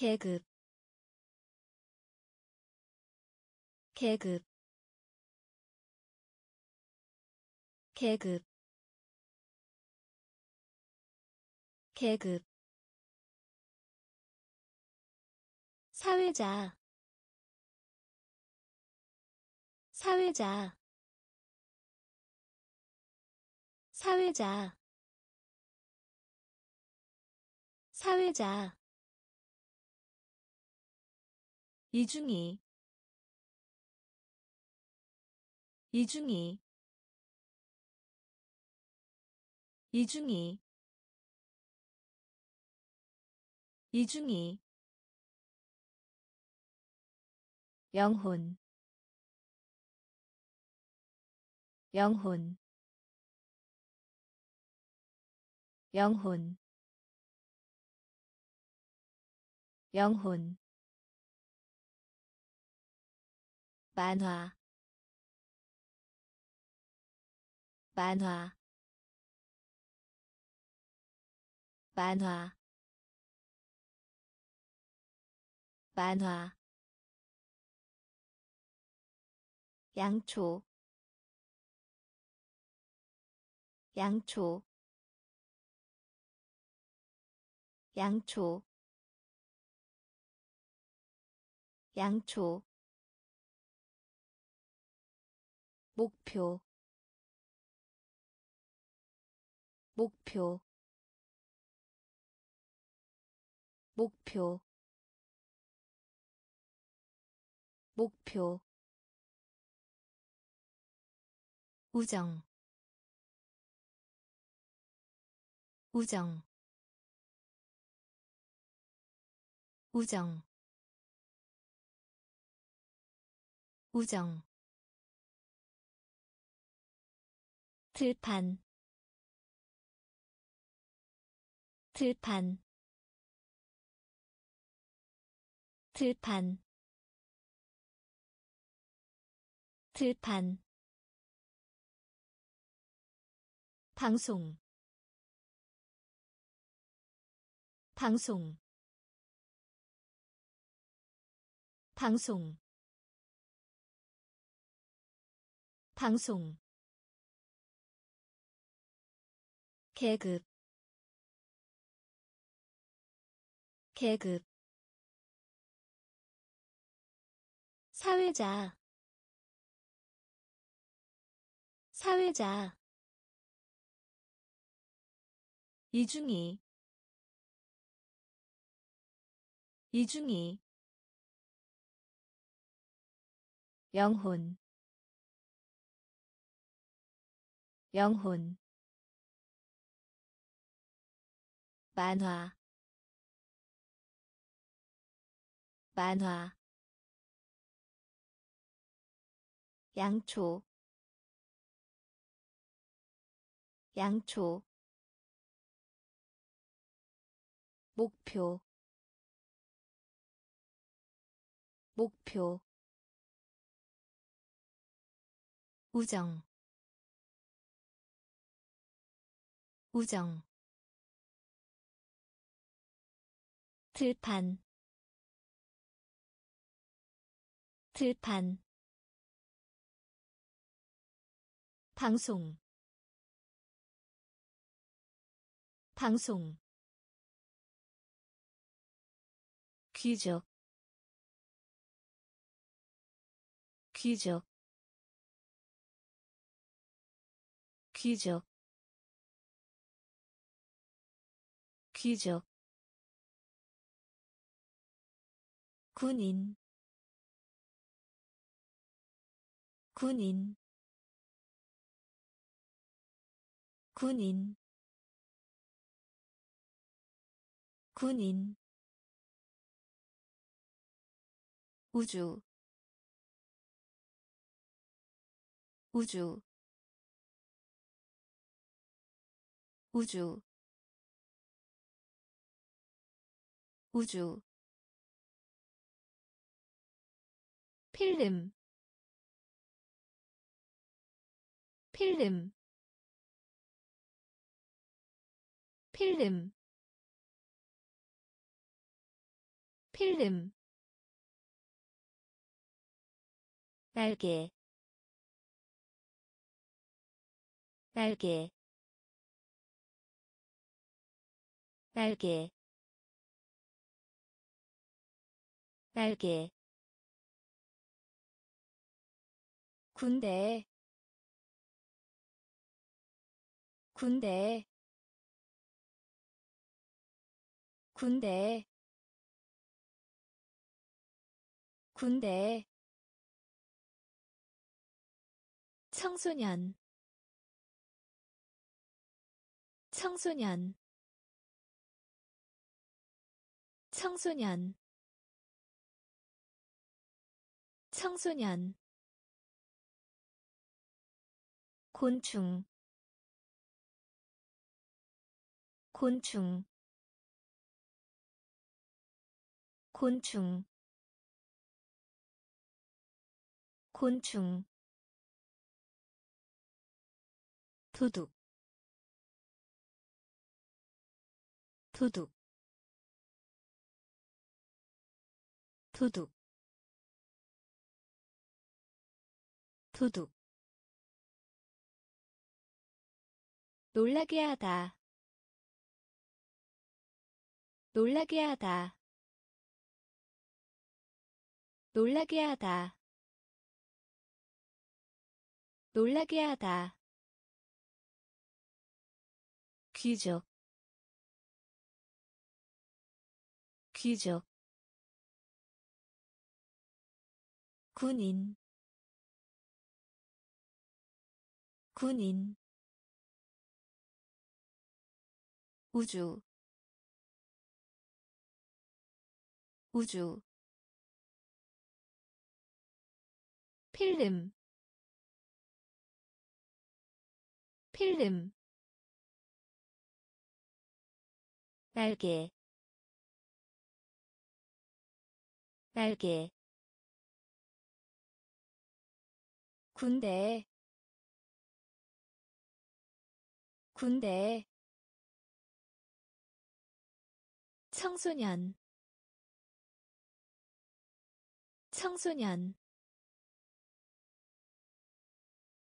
계급 계급 계급 계급 사회자 사회자 사회자 사회자 이중이 이중이 이중이 이중이 영혼 영혼 영혼 영혼 만화 만화 만화 만화 양초 양초 양초 양초 목표 목표 목표 목표 우정 우정 우정 우정 들판 들판 들판 들판 방송 방송 방송 방송 계급 계급 사회자 사회자 이중이 이중이 영혼 영혼 만화 만화 양초 양초 목표 목표 우정 우정 들판 들판 방송 방송 귀족 귀족 귀족 귀족 군인 군인 군인 군인 우주 우주 우주 우주 필름 필름 필름 필름 날개 날개 날개 날개 군대 군대 군대 군대 청소년 청소년 청소년 청소년 곤충 곤충 곤충 곤충 도둑 도둑 도둑 도둑 놀라게 하다 놀라게 하다 놀라게 하다 놀라게 하다 귀족 귀족 군인 군인 우주 우주 필름 필름 날개 날개 군대 군대 청소년 청소년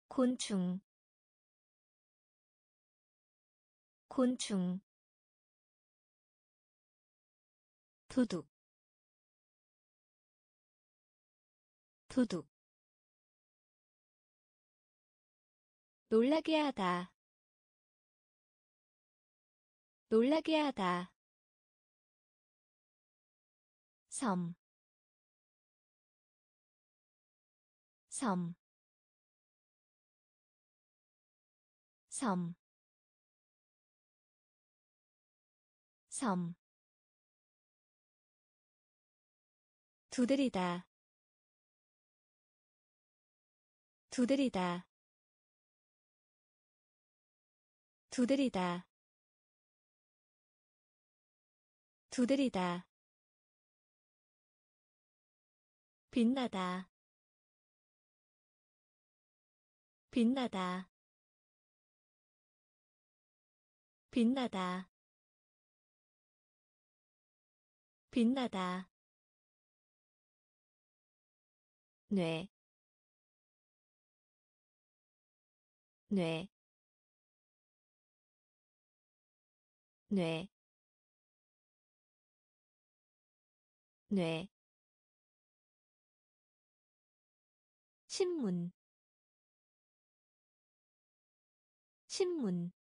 곤충 곤충 도둑 도둑 놀라게 하다 놀라게 하다 섬, 섬, 섬, 섬, 두드리다, 두드리다, 두드리다, 두드리다. 빛나다 빛나다 빛나다 빛나다 뇌 뇌 뇌 뇌 신문 신문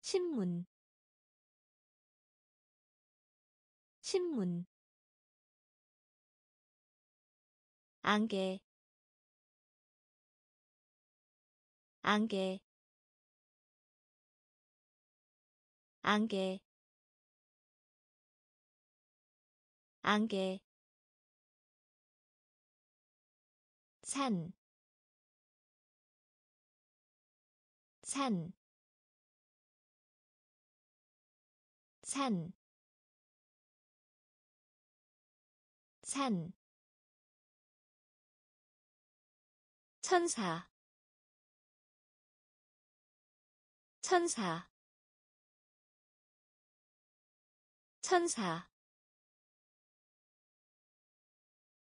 신문 신문 안개 안개 안개 안개 산, 산, 산, 산, 천사, 천사, 천사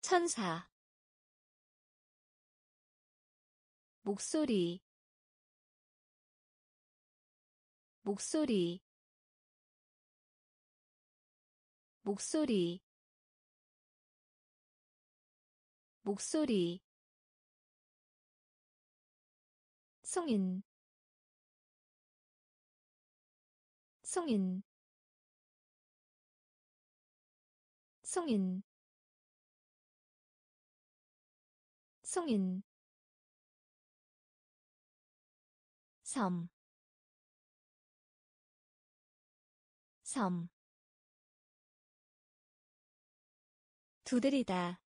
천사 목소리 목소리 목소리 목소리 성인 성인 성인 성인 섬 섬 두드리다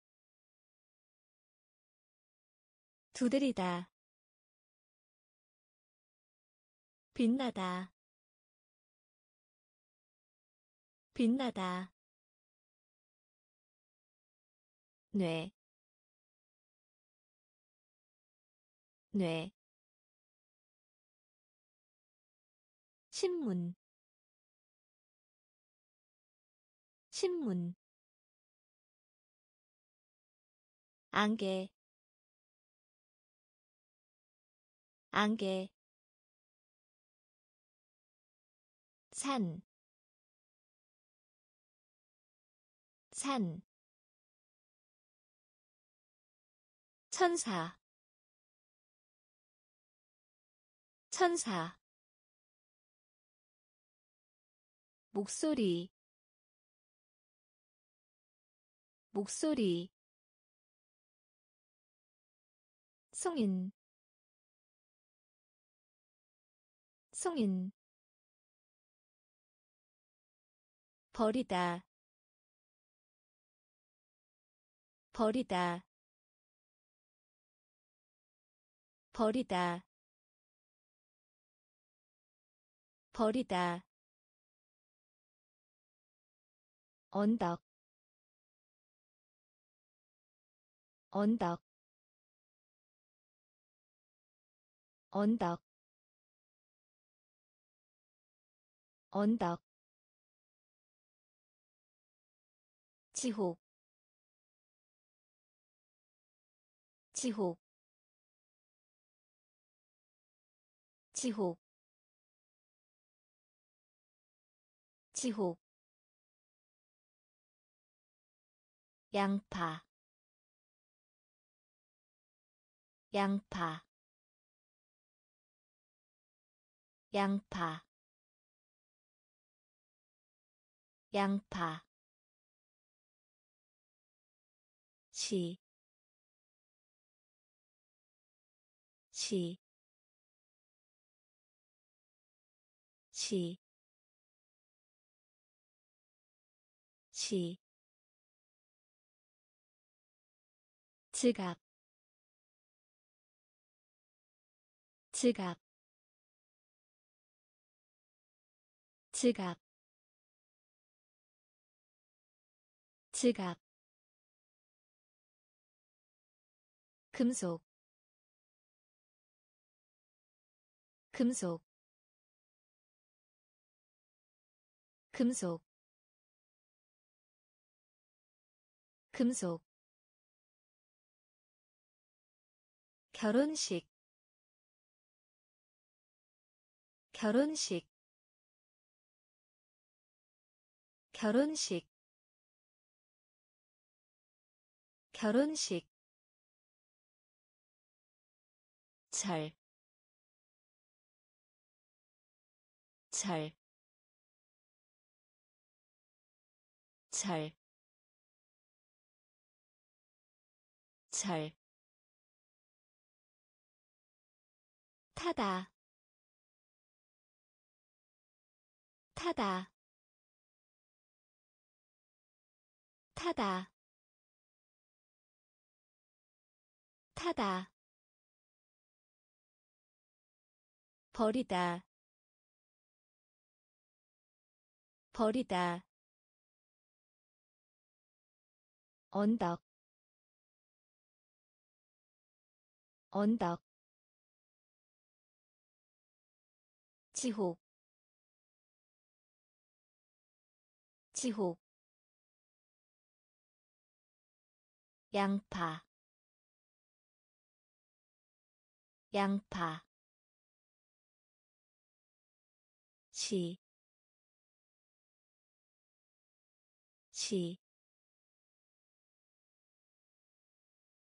두드리다 빛나다 빛나다 뇌 뇌 신문 신문 안개 안개 산 산 천사 천사 목소리 목소리 성인 성인 버리다 버리다 버리다 버리다 언덕 언덕 언덕 언덕 지옥 지옥 지옥 지옥 양파 양파 양파 양파 시 지갑 지갑 지갑 지갑 금속 금속 금속 금속 결혼식 결혼식 결혼식 결혼식 잘 타다 타다 타다 타다 버리다 버리다 언덕 언덕 지옥 지옥 양파 양파 시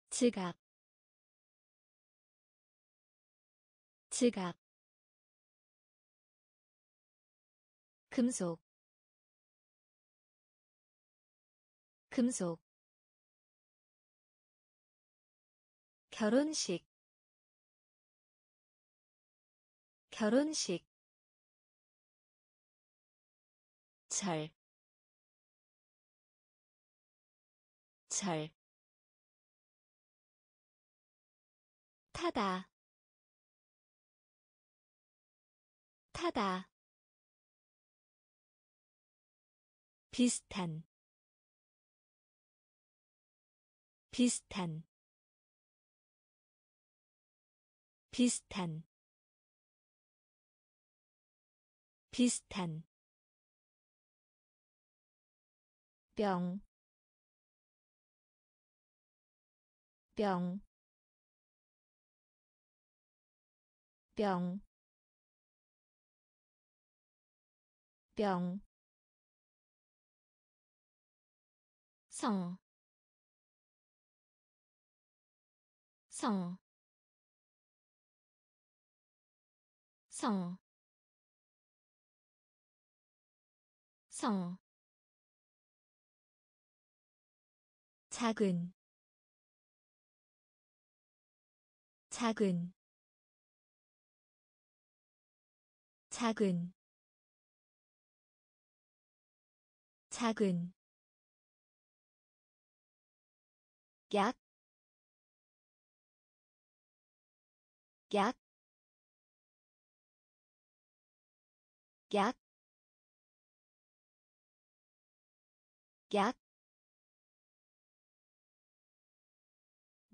지갑 지갑 금속 금속 결혼식 결혼식 절 타다 타다 비슷한 비슷한 비슷한 비슷한 병 병 병 병 성 성 성 성 작은 작은 작은 작은 약, 약, 약, 약,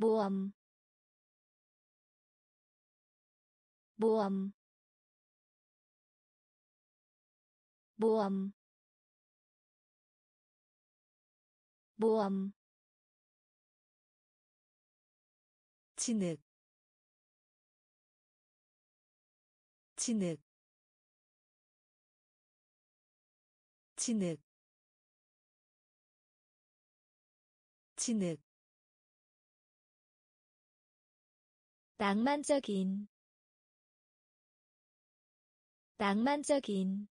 보험, 보험, 보험, 보험. 진흙 진흙 진흙 진흙 낭만적인 낭만적인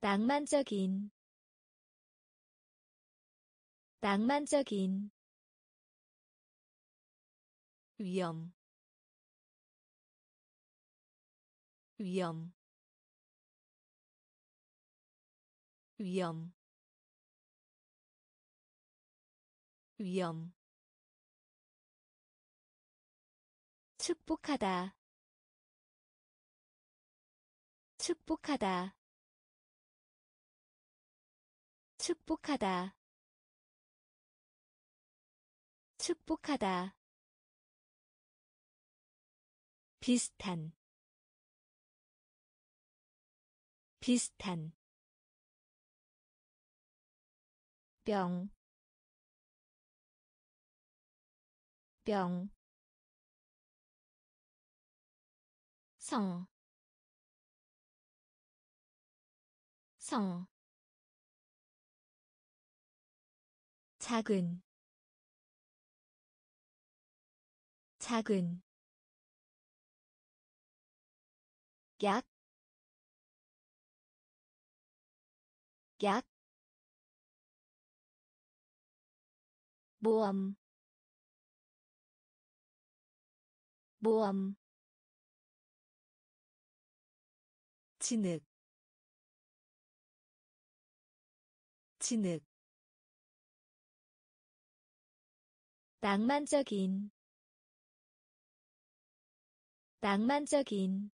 낭만적인 낭만적인 위험 위험 위험 위험 축복하다 축복하다 축복하다 축복하다 비슷한 비슷한 병 병 성 성 작은 작은 약, 약, 보험, 보험, 진흙, 진흙, 낭만적인, 낭만적인.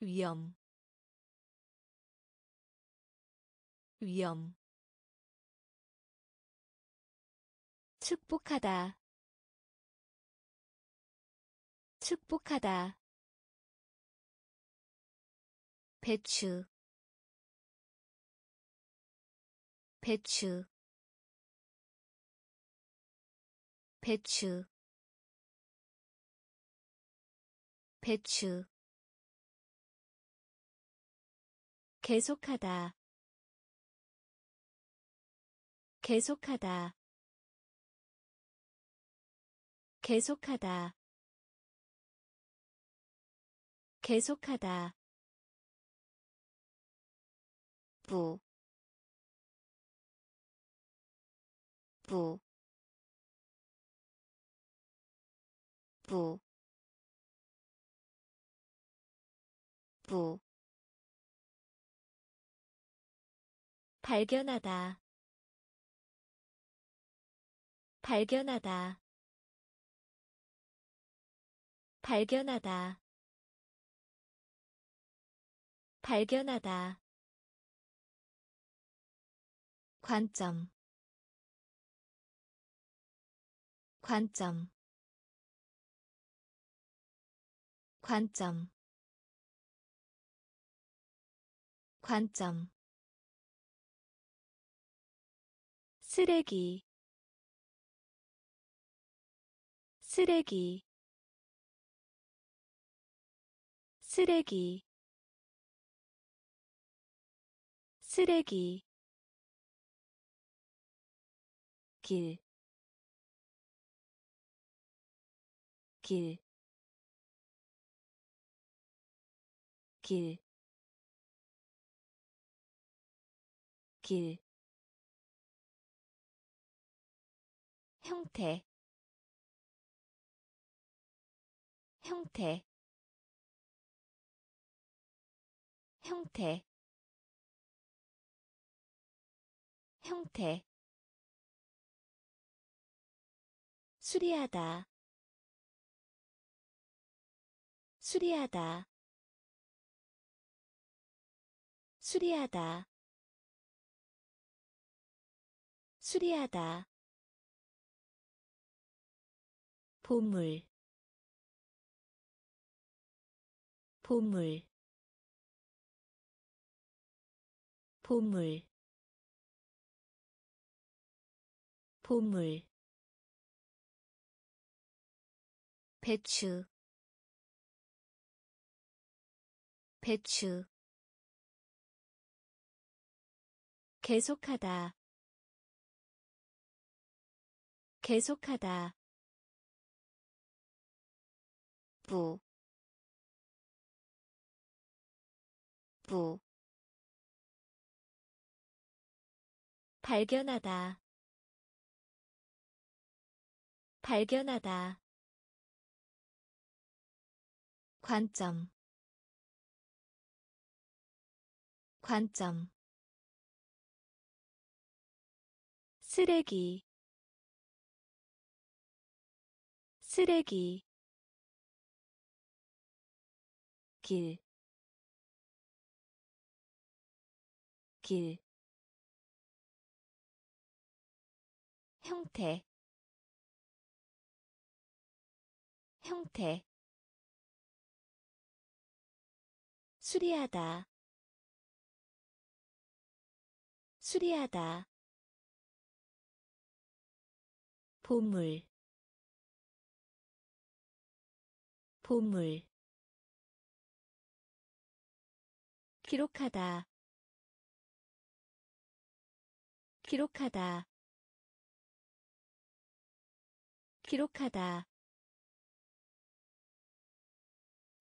위험 위험 축복하다 축복하다 배추 배추 배추 배추 계속하다 계속하다 계속하다 계속하다 부 부 부 부 발견하다 발견하다 발견하다 발견하다 관점 관점 관점 관점 쓰레기 쓰레기 쓰레기 쓰레기 길, 길, 길, 길, 형태, 형태, 형태, 형태. 수리하다 수리하다 수리하다 수리하다 보물 보물 보물 보물 배추 배추 계속하다 계속하다 부 부 발견하다 발견하다 관점 관점 쓰레기 쓰레기 길 길 형태 형태 수리하다 수리하다 보물 보물 기록하다 기록하다 기록하다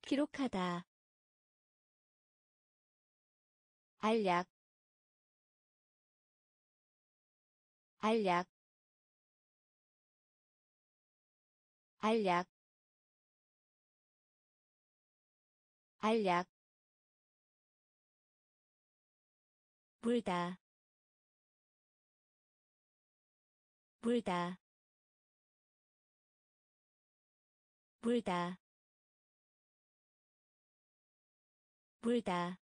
기록하다 알약 알약 알약 알약 물다 물다 물다 물다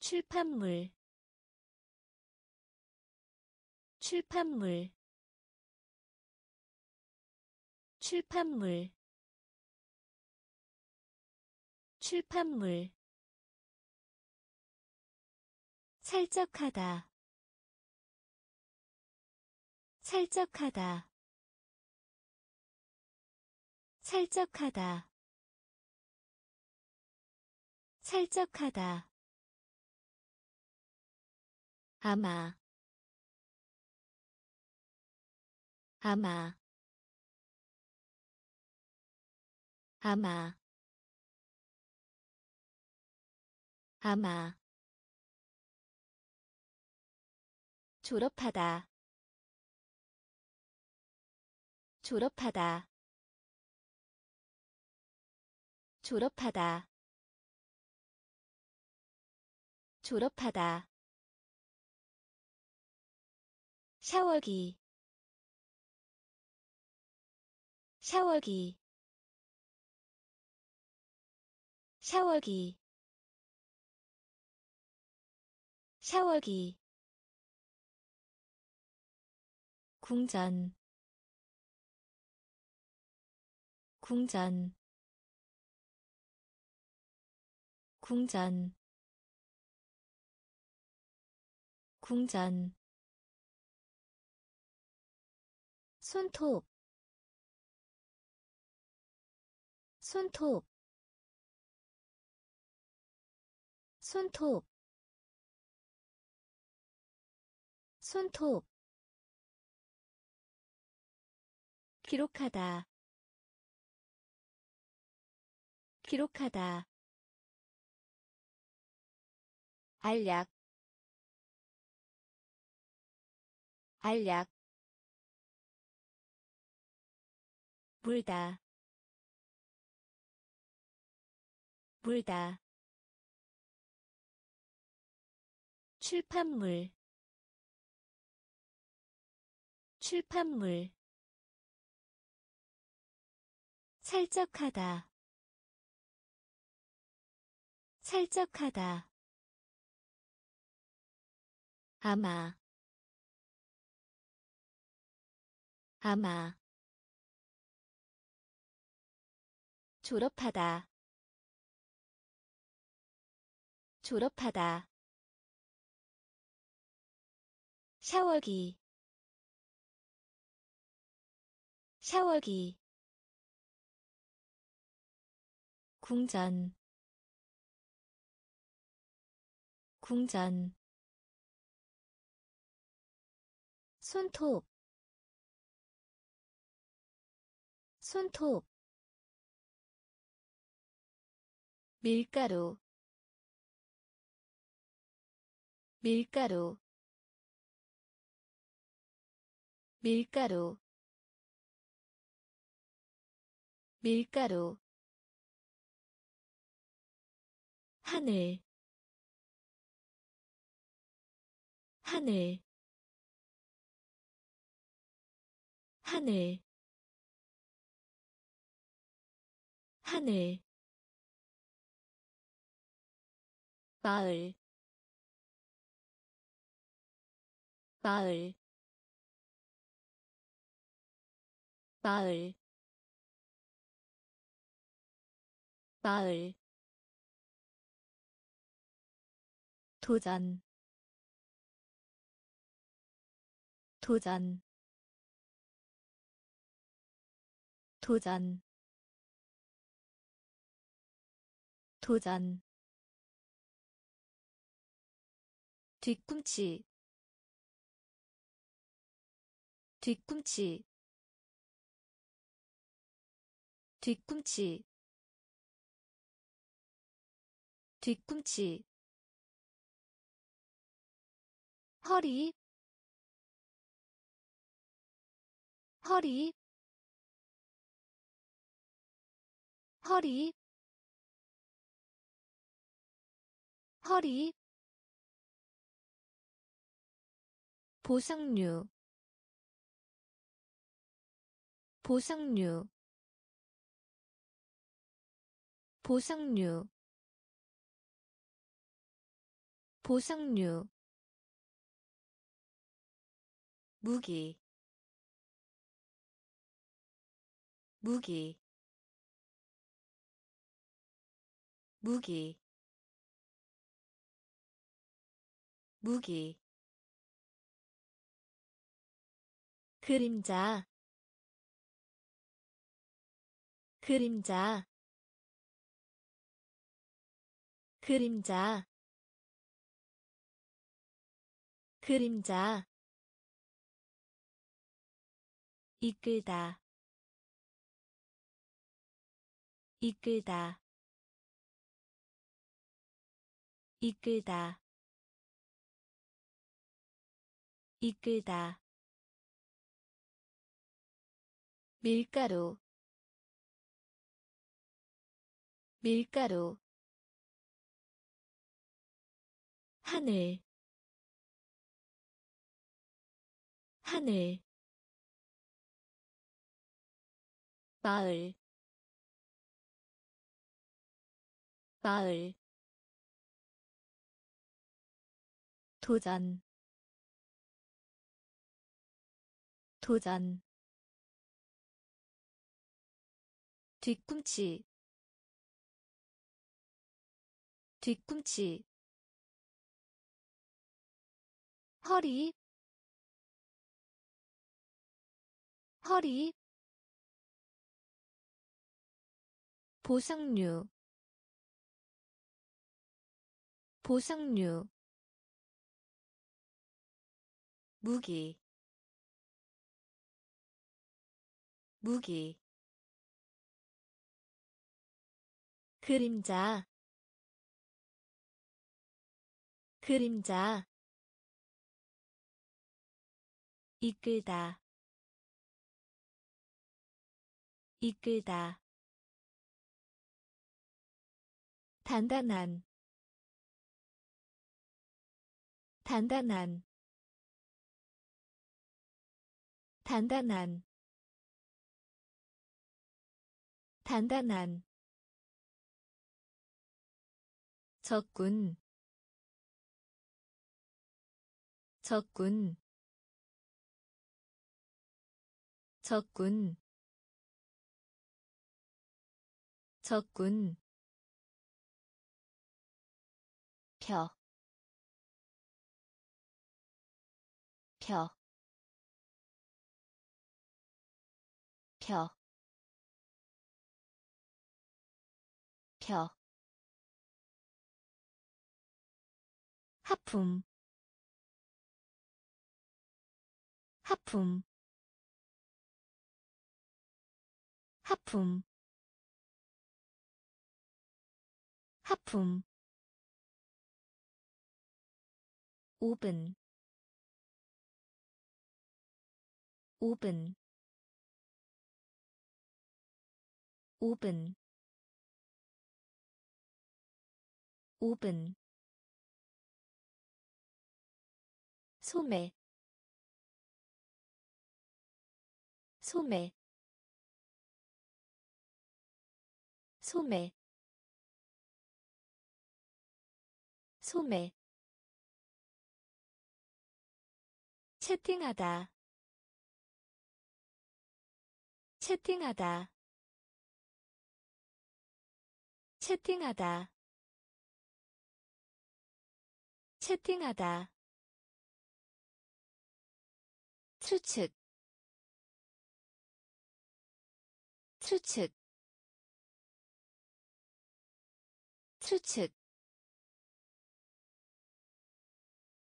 출판물 출판물 출판물 출판물 찰떡하다 찰떡하다 찰떡하다 찰떡하다 아마 아마 아마 아마 졸업하다 졸업하다 졸업하다 졸업하다 샤워기 샤워기 샤워기 샤워기 궁전 궁전 궁전 궁전 손톱 손톱 손톱 손톱 기록하다 기록하다 알약 알약 물다 물다 출판물 출판물 찰떡하다 찰떡하다 아마 아마 졸업하다 졸업하다 샤워기 샤워기 궁전 궁전 손톱 손톱 밀가루 밀가루 밀가루 밀가루 하늘 하늘 하늘 하늘 마을 마을 마을 마을 도전 도전 도전 도전 뒤꿈치 뒤꿈치 뒤꿈치 뒤꿈치 허리 허리 허리 허리 보석류 보석류 보석류 보석류 무기 무기 무기 무기 그림자 그림자 그림자 그림자 이끌다 이끌다 이끌다 이끌다 밀가루 밀가루 하늘 하늘 마을 마을 도전 도전 뒤꿈치 뒤꿈치 허리 허리 보상류 보상류 무기 무기 그림자 그림자 이끌다 이끌다 단단한 단단한 단단한 단단한 적군 적군 적군 적군 펴 펴 펴 펴 하품 하품 하품 하품 5분 5분 5분 5분 소매 소매 소매 소매 채팅하다 채팅하다 채팅하다 채팅하다 추측 추측 추측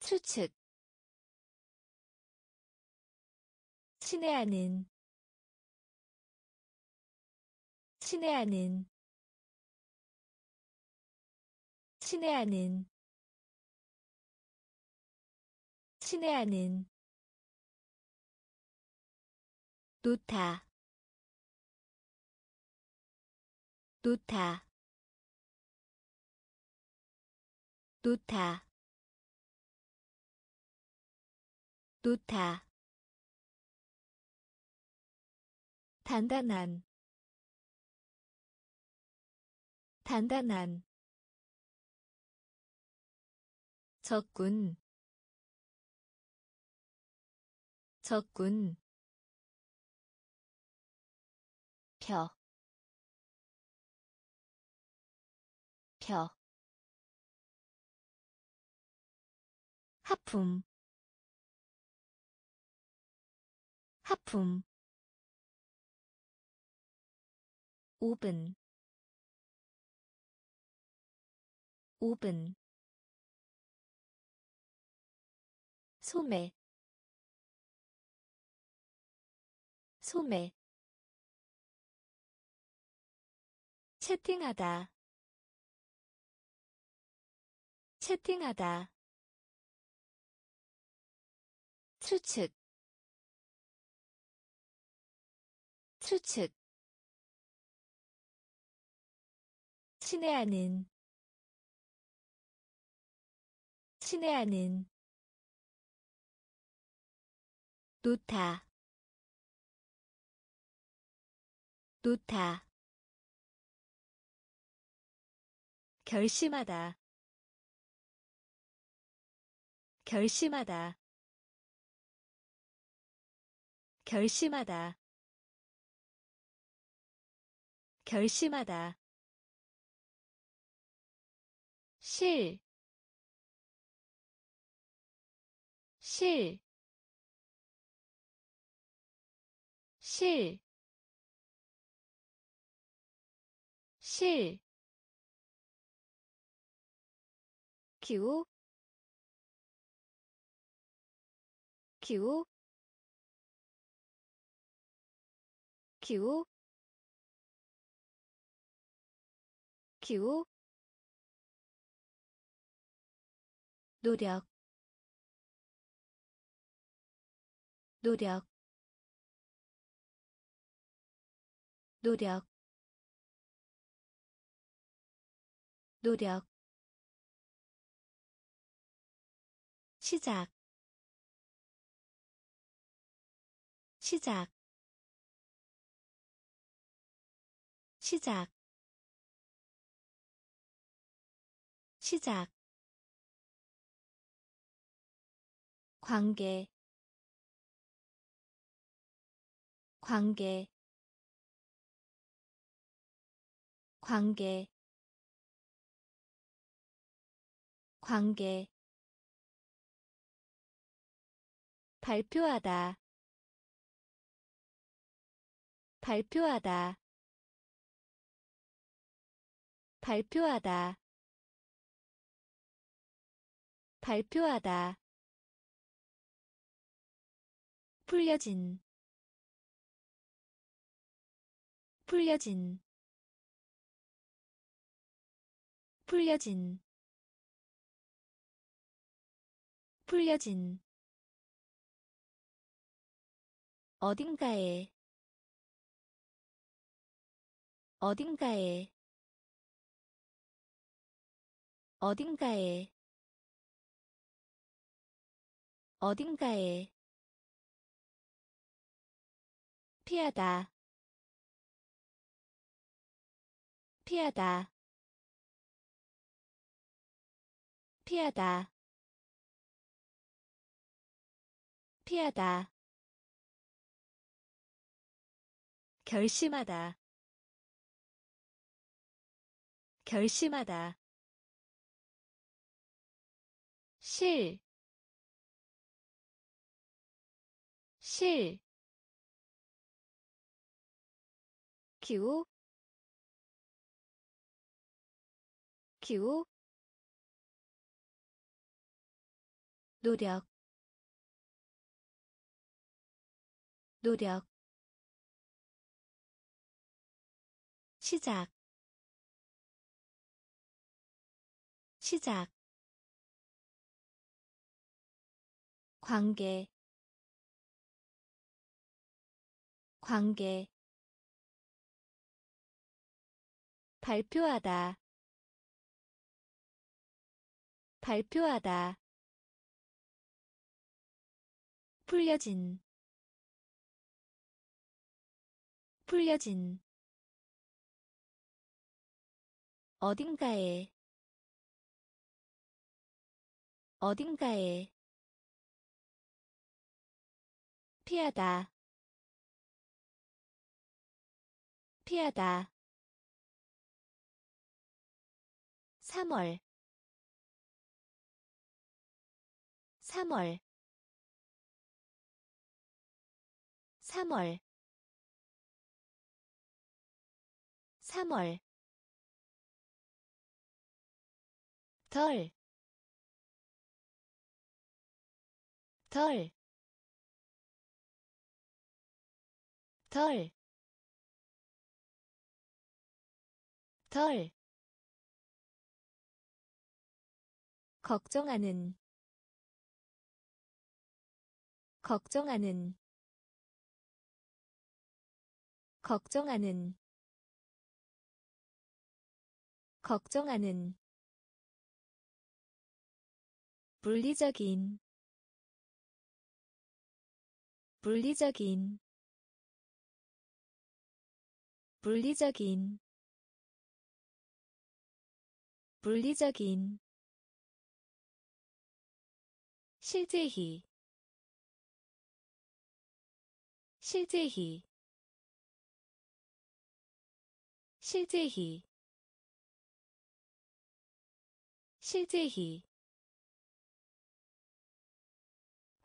추측 친애하는 친애하는 친애하는 친애하는 놓다 놓다 놓다 놓다 단단한 단단한 적군 적군 펴 혈 하품 하품 5분 5분 소매 소매 채팅하다 채팅하다 추측 추측 친애하는 친애하는 놓다 놓다 결심하다 결심하다 결심하다 결심하다 실 기호 기호 기호 기호 노력 노력 노력 노력 시작 시작 시작 시작 관계 관계 관계 관계 발표하다 발표하다 발표하다 발표하다 풀려진 풀려진 풀려진 풀려진 어딘가에 어딘가에 어딘가에 어딘가에 피하다 피하다 피하다 피하다 결심하다 결심하다 실 기호 기호 노력 노력 시작 시작 관계 관계 발표하다 발표하다 풀려진 풀려진 어딘가에 어딘가에 피하다 피하다 3월 3월 3월 3월 덜 걱정하는 물리적인 실제히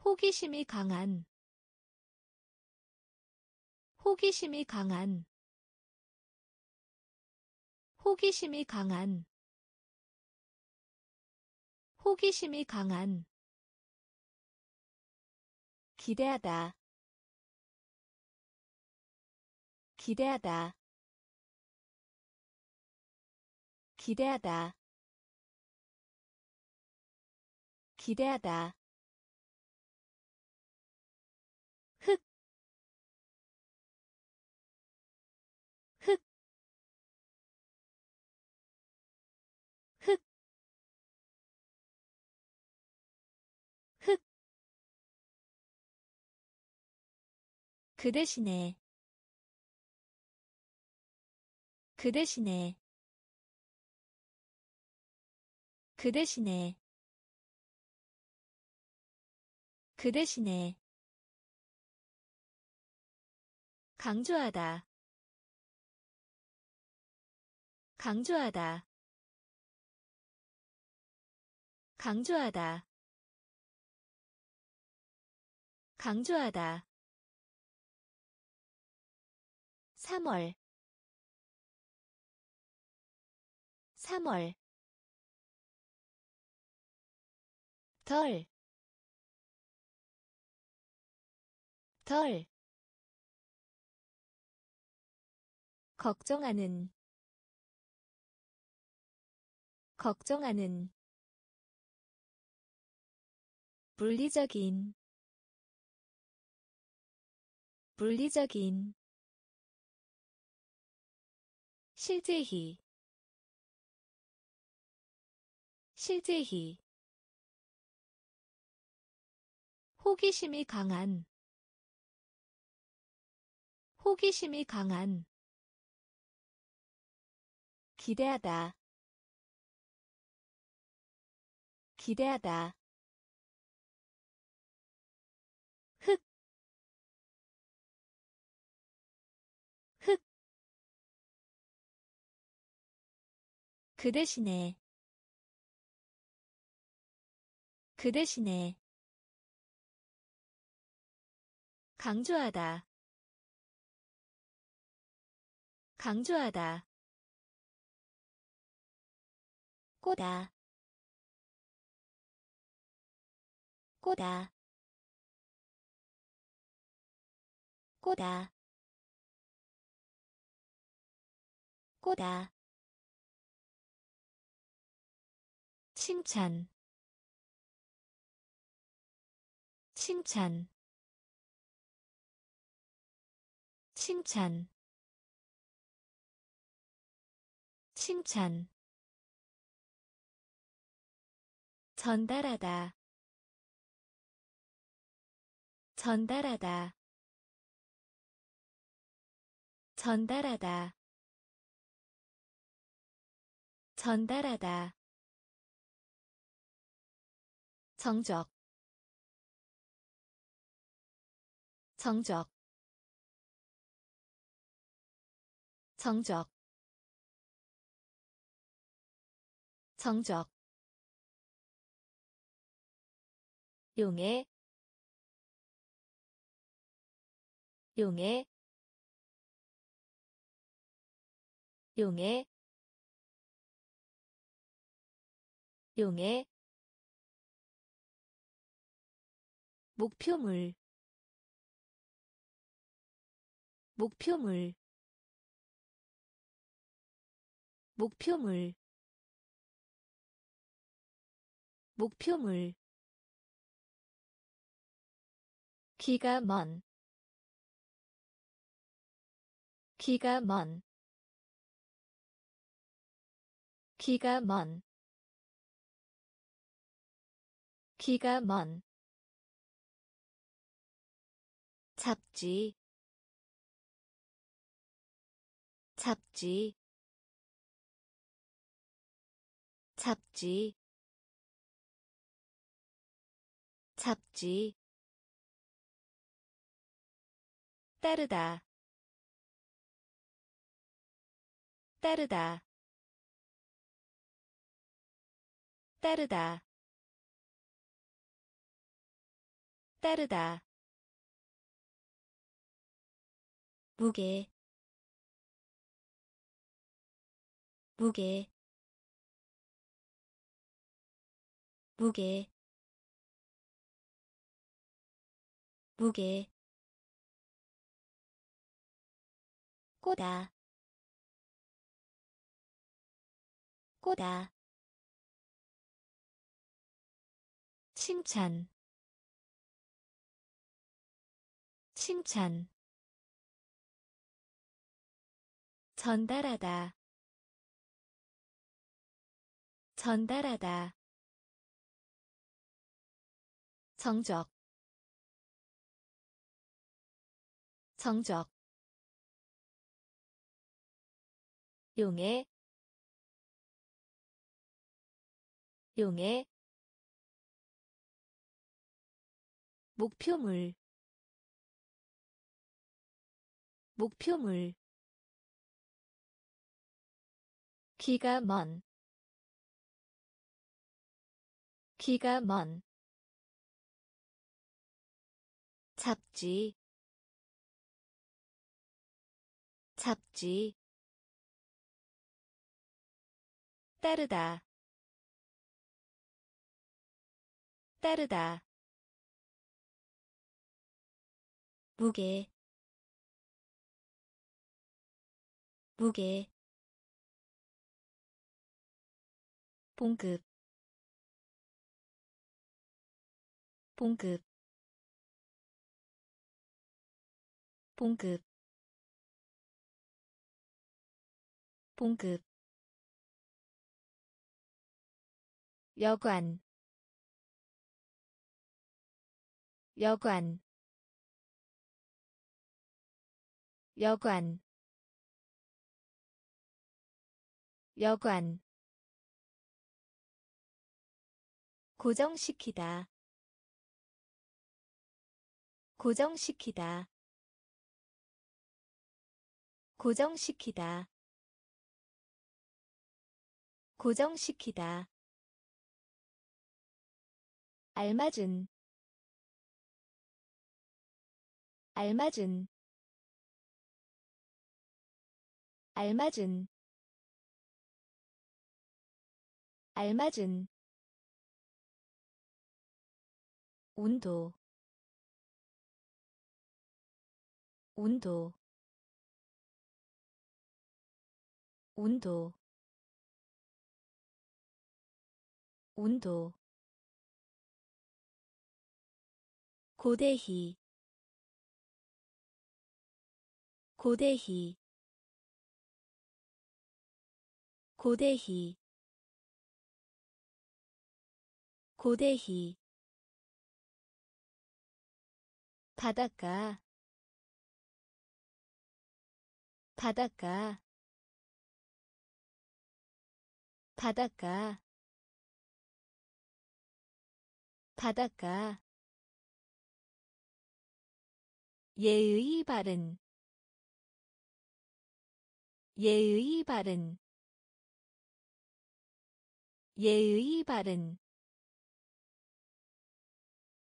호기심이 강한 기대하다 그 대신에 강조하다 3월 덜 걱정하는 물리적인 실제히 호기심이 강한 기대하다 그 대신에 강조하다 꼬다 칭찬 전달하다 성적 용해 용해 용해 용해 목표물 목표물 목표물 목표물 기가 먼 기가 먼 기가 먼 잡지 잡지 잡지 잡지 따르다 따르다 따르다 따르다 무게 무게 무게 무게 꼬다 꼬다 칭찬 칭찬 전달하다 전달하다 성적 성적 용해 용해 목표물 목표물 기가 먼 잡지 잡지 따르다 따르다 무게 무게 봉급 봉급 봉급 봉급 여관 여관 여관 여관 고정시키다 고정시키다 고정시키다 고정시키다 알맞은 알맞은 알맞은 알맞은 온도 온도 온도 온도 고대희 고대희 고대희 고대희 바닷가 바닷가 바닷가 바닷가 예의 바른 예의 바른 예의 바른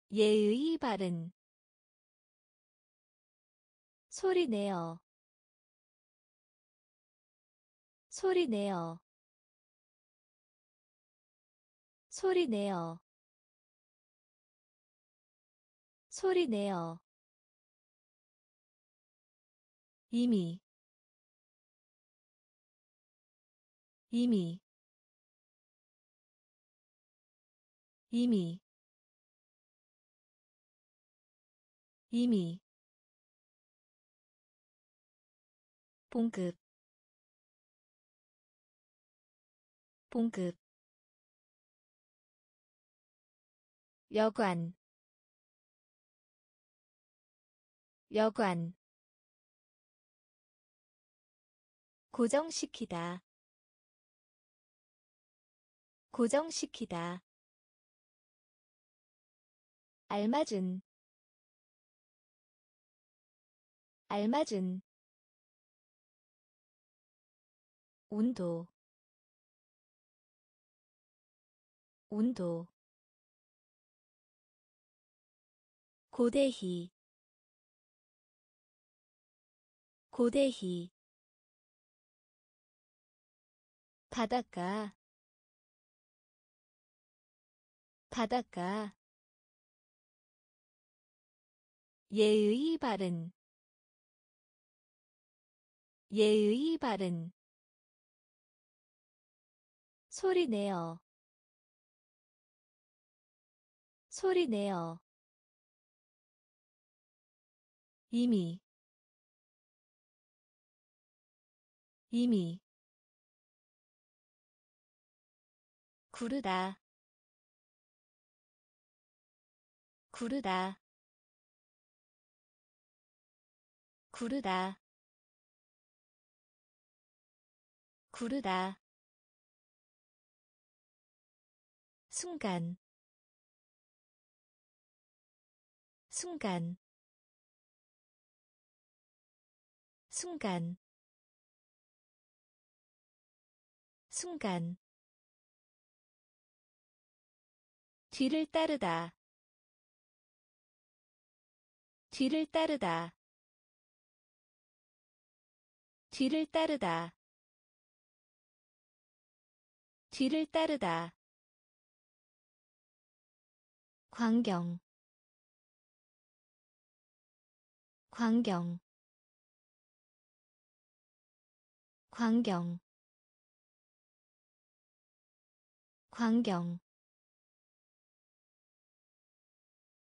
예의 바른 소리내어 소리내어 소리내어 소리내어 이미 봉급 여관 고정시키다 고정시키다 알맞은 알맞은 온도 고대희 바닷가 예의 바른 소리내어 이미 구르다 순간 뒤를 따르다 광경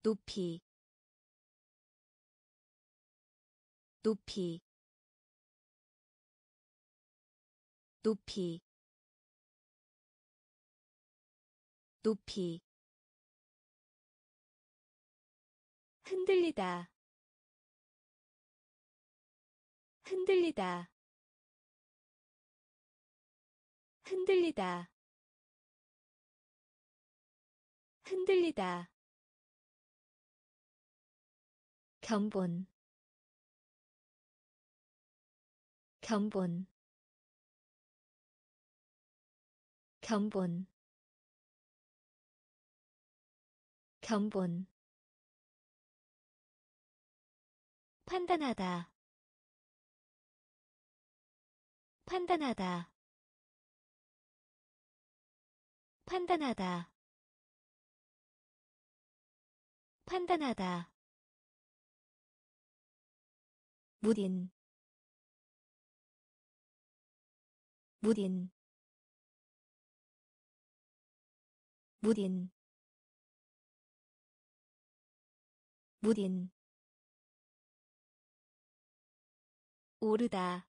높이 흔들리다 견본 판단하다 무딘 오르다 구르다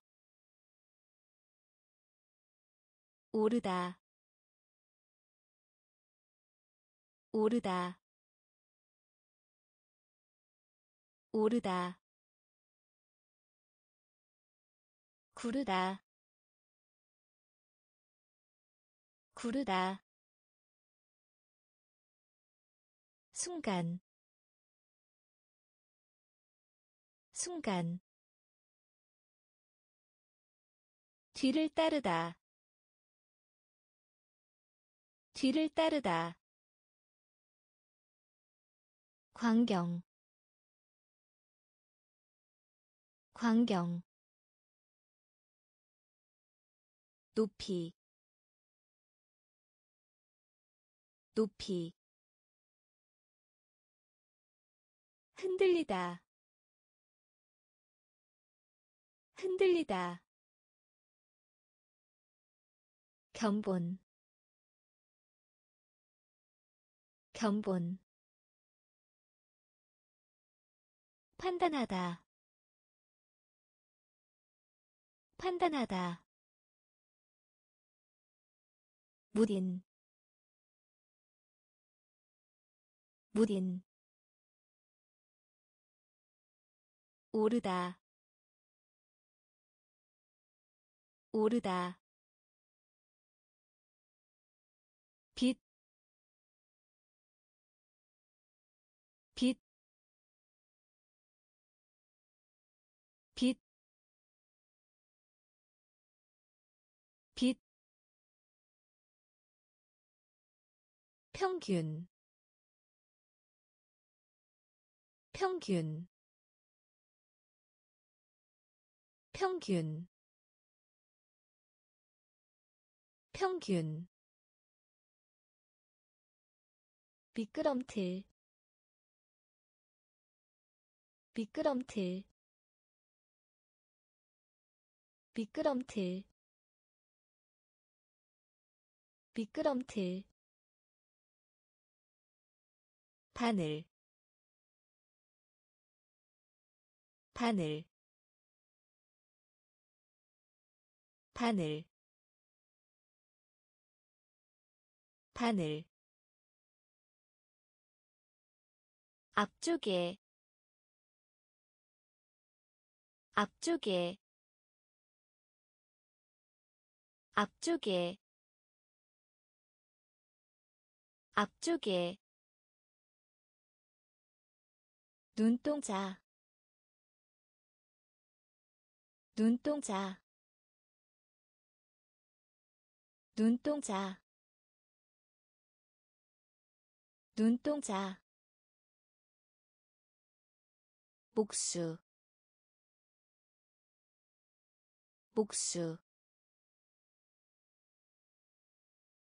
순간 뒤를 따르다 뒤를 따르다. 광경, 광경. 높이, 높이. 흔들리다, 흔들리다. 견본, 견본. 판단하다, 판단하다. 무딘, 무딘. 오르다, 오르다. 평균, 평균, 평균, 평균. 미끄럼틀, 미끄럼틀, 미끄럼틀, 미끄럼틀. 바늘, 바늘, 바늘, 바늘. 앞쪽에, 앞쪽에, 앞쪽에, 앞쪽에. 눈동자, 눈동자, 눈동자, 눈동자. 복수, 복수,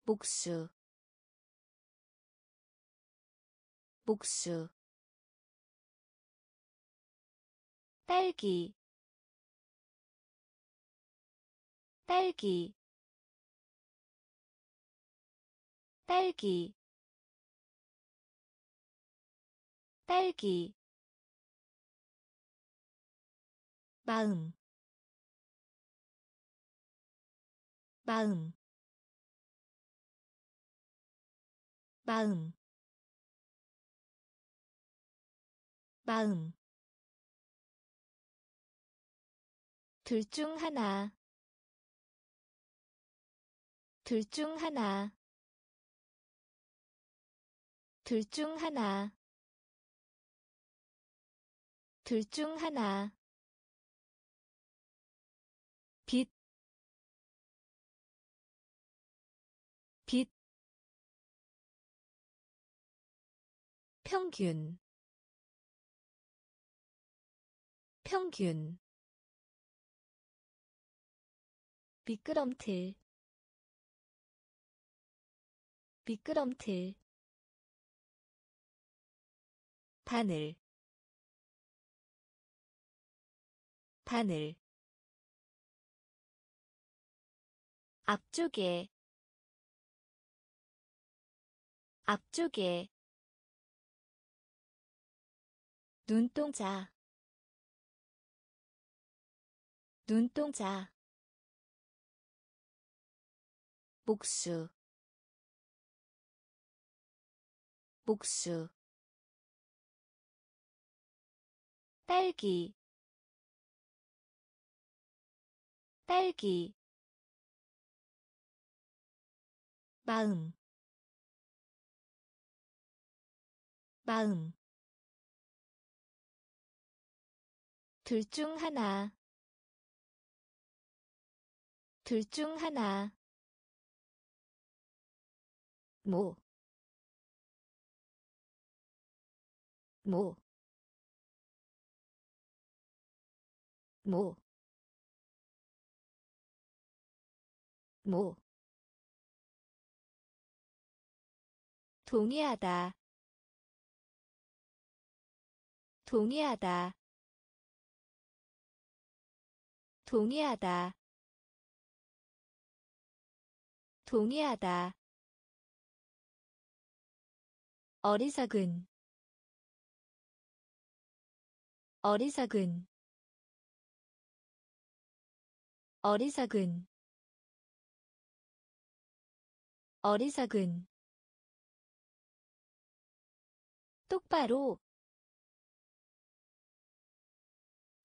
복수, 복수. 딸기, 딸기, 딸기, 딸기. 마음, 마음, 마음, 마음. 둘 중 하나, 둘 중 하나, 둘 중 하나, 둘 중 하나. 빛, 빛. 평균, 평균. 미끄럼틀, 미끄럼틀. 바늘, 바늘. 앞쪽에, 앞쪽에. 눈동자, 눈동자. 복수, 복수. 딸기, 딸기. 마음, 마음. 둘 중 하나, 둘 중 하나. 뭐 동의하다 동의하다 동의하다 동의하다 어리석은 어리석은 어리석은 어리석은 똑바로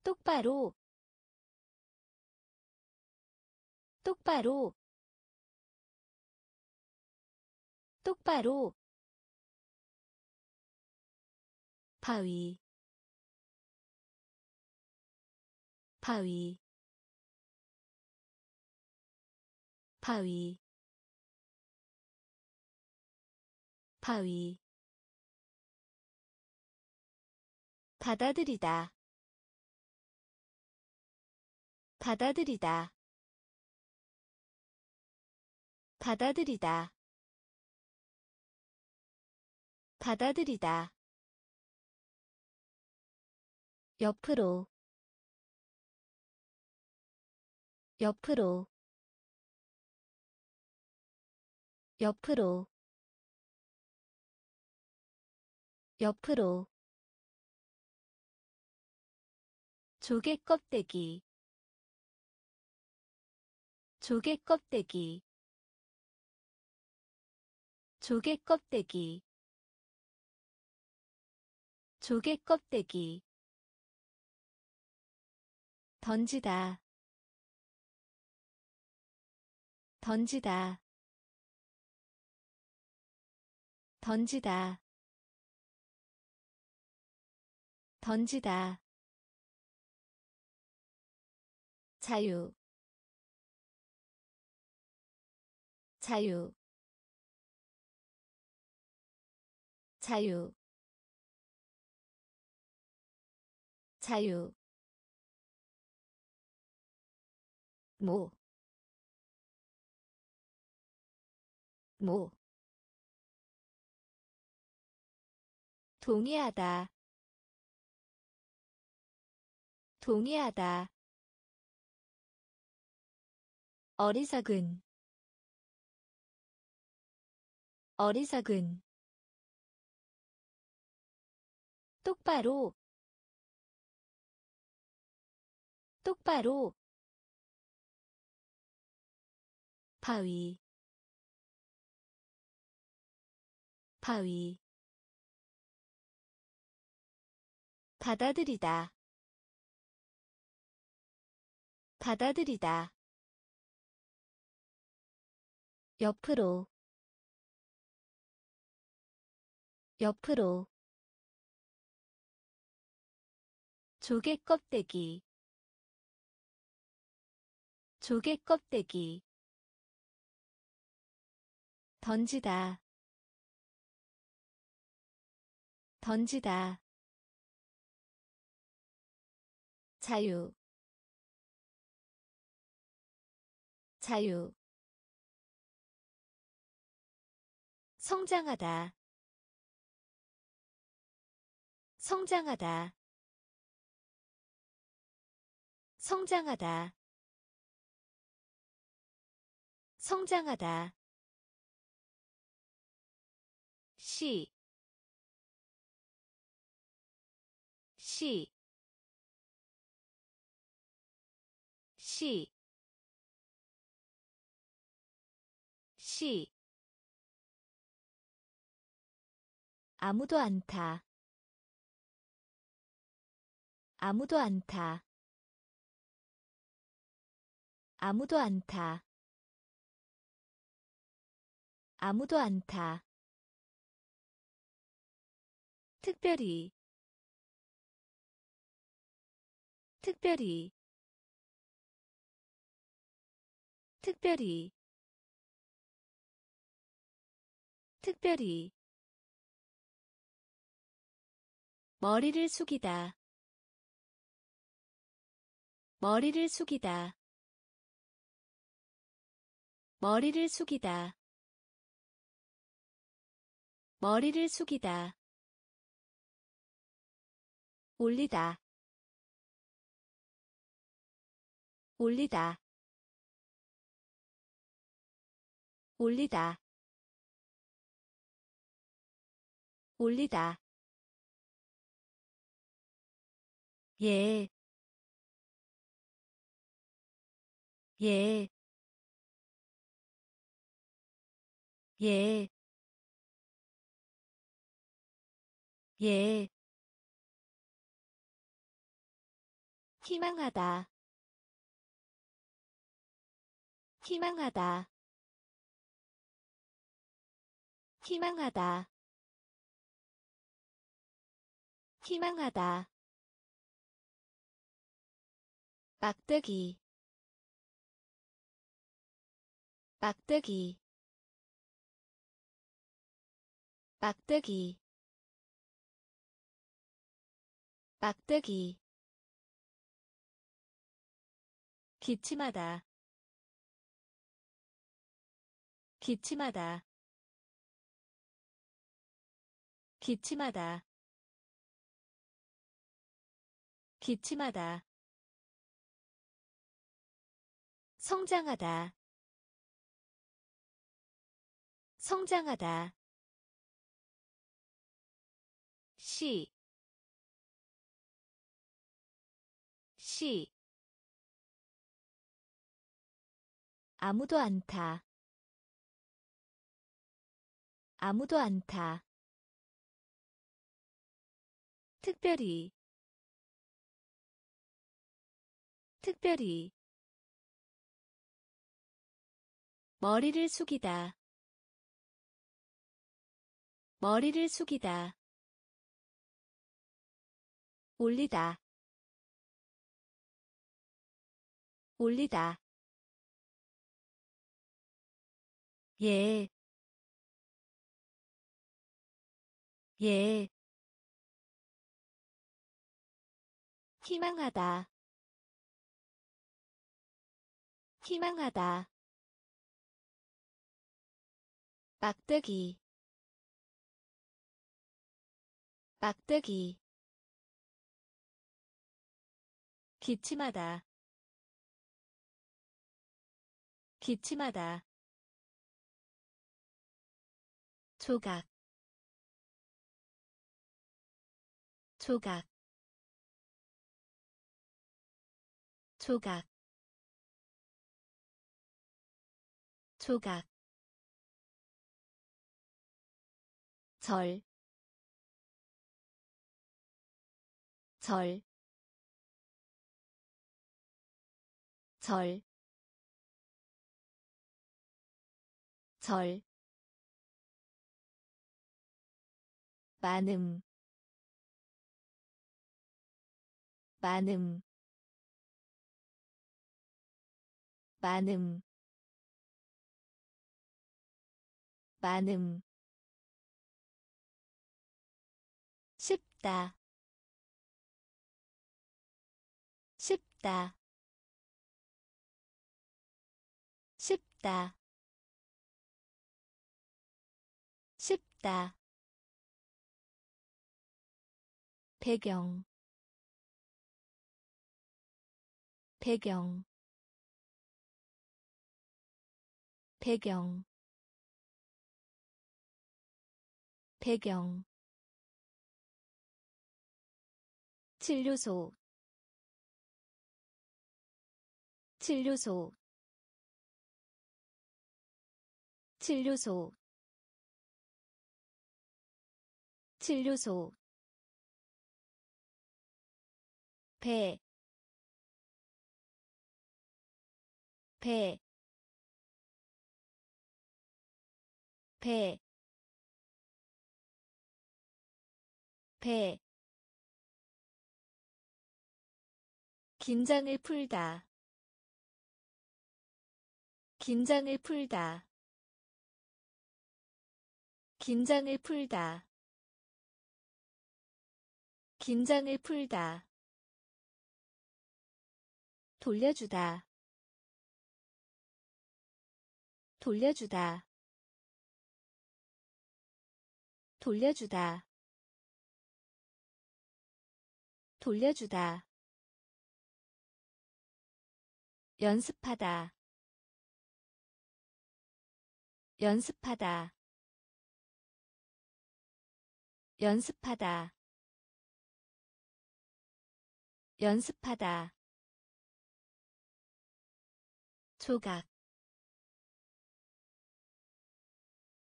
똑바로 똑바로 똑바로 바위 바위 바위 바위 받아들이다 받아들이다 받아들이다 받아들이다 옆으로 옆으로 옆으로 옆으로 조개 껍데기 조개 껍데기 조개 껍데기 조개 껍데기 던지다 던지다 던지다 던지다 자유 자유 자유 자유 뭐 동의하다 동의하다 어리석은 어리석은 똑바로 똑바로 바위 바위 받아들이다 받아들이다 옆으로 옆으로 조개 껍데기 조개 껍데기 던지다 던지다 자유 자유 성장하다 성장하다 성장하다 성장하다 시 아무도 안 타 아무도 안 타 아무도 안 타 아무도 안 타 특별히 특별히 특별히 특별히 머리를 숙이다 머리를 숙이다 머리를 숙이다 머리를 숙이다 올리다 올리다 올리다 올리다 예, 예, 예, 예. 희망하다, 희망하다, 희망하다, 희망하다. 막대기 막대기 막대기 막대기 기침하다 기침하다 기침하다 기침하다 성장하다 성장하다 시 아무도 안 타 아무도 안 타 특별히 특별히 머리를 숙이다 머리를 숙이다 올리다 올리다 예, 예 희망하다 희망하다 막대기 막대기 기침하다 기침하다 조각 조각 조각 조각 절, 절, 절, 절, 많음, 많음, 많음, 많음. 쉽다 쉽다 쉽다 쉽다 배경 배경 배경 배경 진료소 진료소 진료소 진료소 배 배 배 배 긴장을 풀다 긴장을 풀다 긴장을 풀다. 긴장을 풀다. 돌려주다. 돌려주다. 돌려주다. 돌려주다. 연습하다. 연습하다. 연습하다. 연습하다. 조각.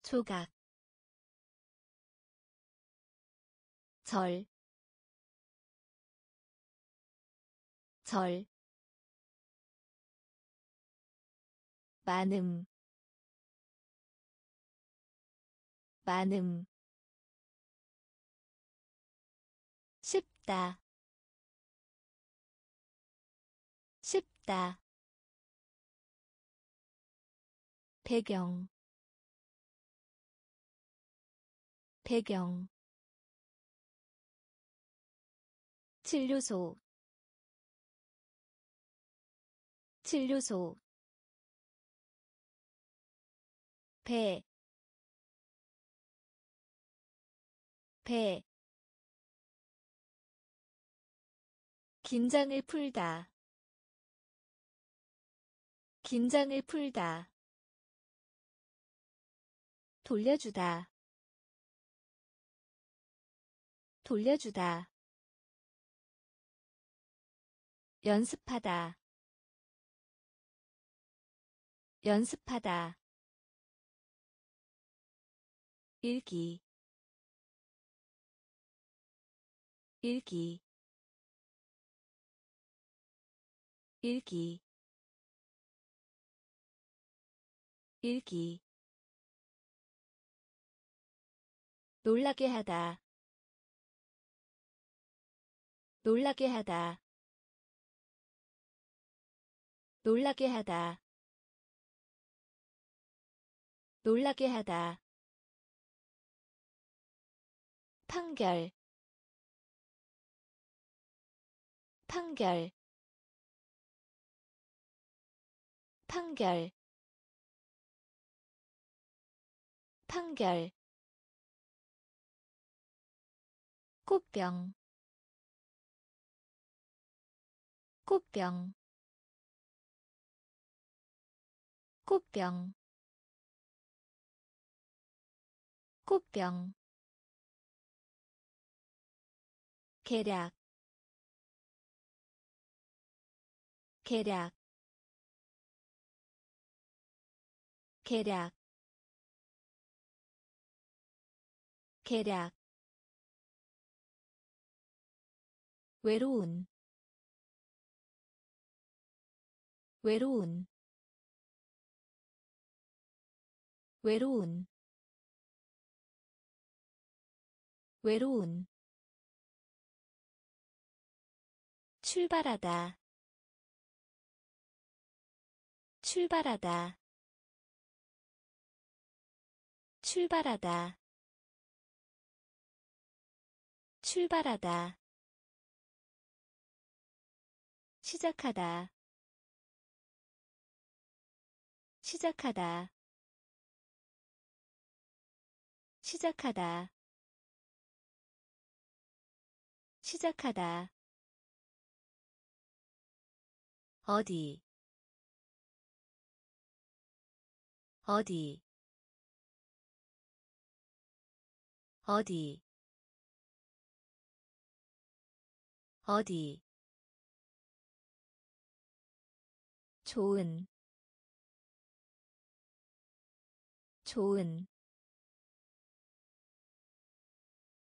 조각. 절. 절. 많음. 많음. 쉽다. 쉽다. 배경. 배경. 진료소. 진료소. 배. 배. 긴장을 풀다. 긴장을 풀다. 돌려주다. 돌려주다. 연습하다. 연습하다. 일기. 일기. 일기. 일기. 놀라게 하다. 놀라게 하다. 놀라게 하다. 놀라게 하다. 판결. 판결. 판결. 판결. 꽃병. 꽃병. 꽃병. 꽃병. 계략. 계략. 계략. 계략. 외로운. 외로운. 외로운. 외로운. 출발하다. 출발하다. 출발하다. 출발하다. 시작하다. 시작하다. 시작하다. 시작하다. 어디. 어디. 어디. 어디. 좋은. 좋은.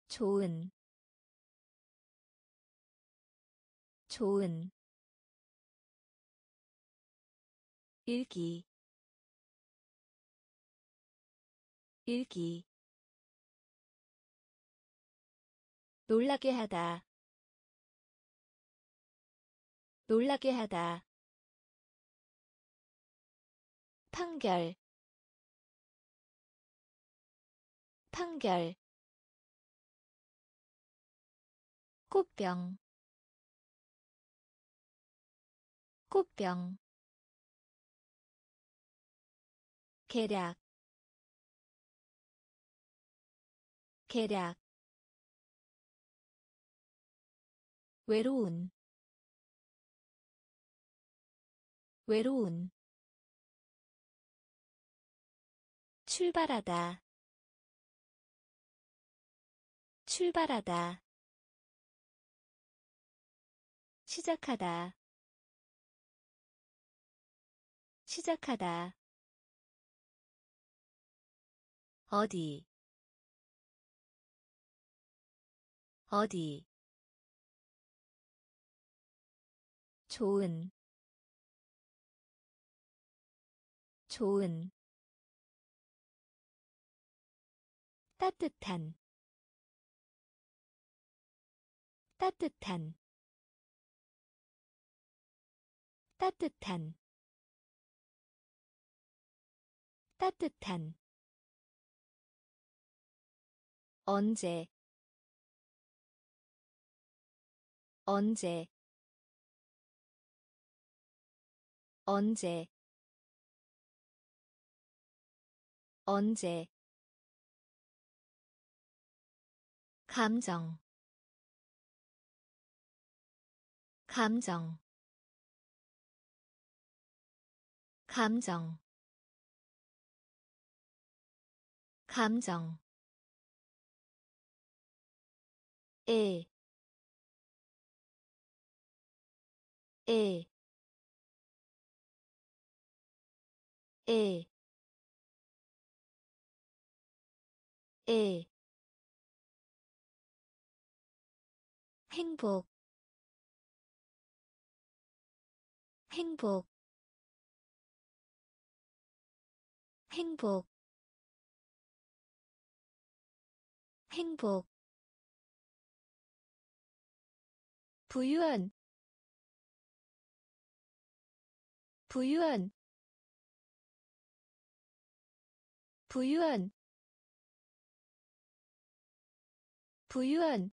좋은. 좋은. 일기. 일기. 놀라게 하다. 놀라게 하다. 판결. 판결 꽃병 꽃병 계략 계략 외로운 외로운 출발하다 출발하다 시작하다 시작하다 어디 어디 좋은 좋은 따뜻한 따뜻한 따뜻한 따뜻한 언제 언제 언제 언제 감정 감정 감정 감정 에 에 에 에 행복 행복 행복 행복 부유한 부유한 부유한 부유한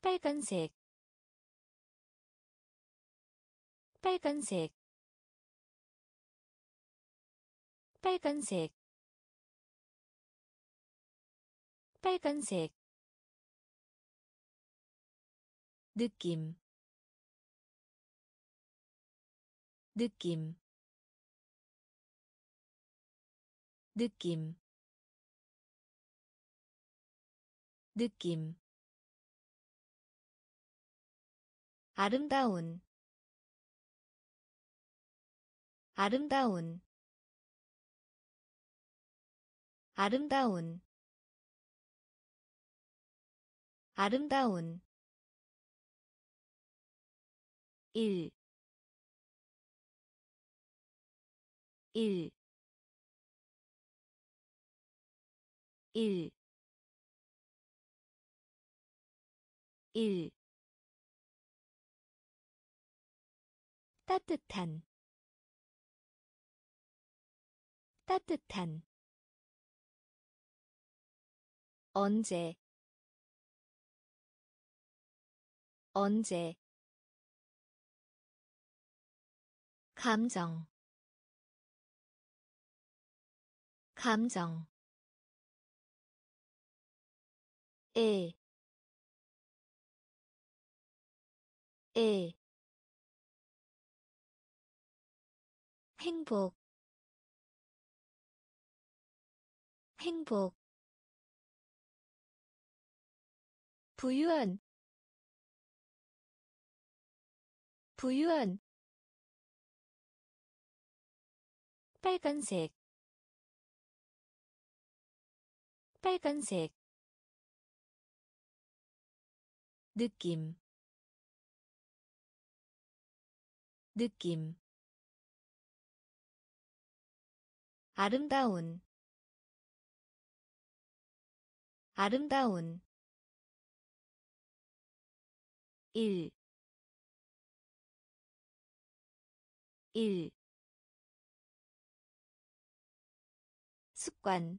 빨간색 빨간색 빨간색 빨간색 느낌 느낌 느낌 느낌 아름다운 아름다운 아름다운 아름다운 일, 일, 일, 일 따뜻한 따뜻한 언제 언제 감정 감정 에 에 행복 행복 부유한 부유한 빨간색 빨간색 느낌 느낌 아름다운 아름다운 일, 일 습관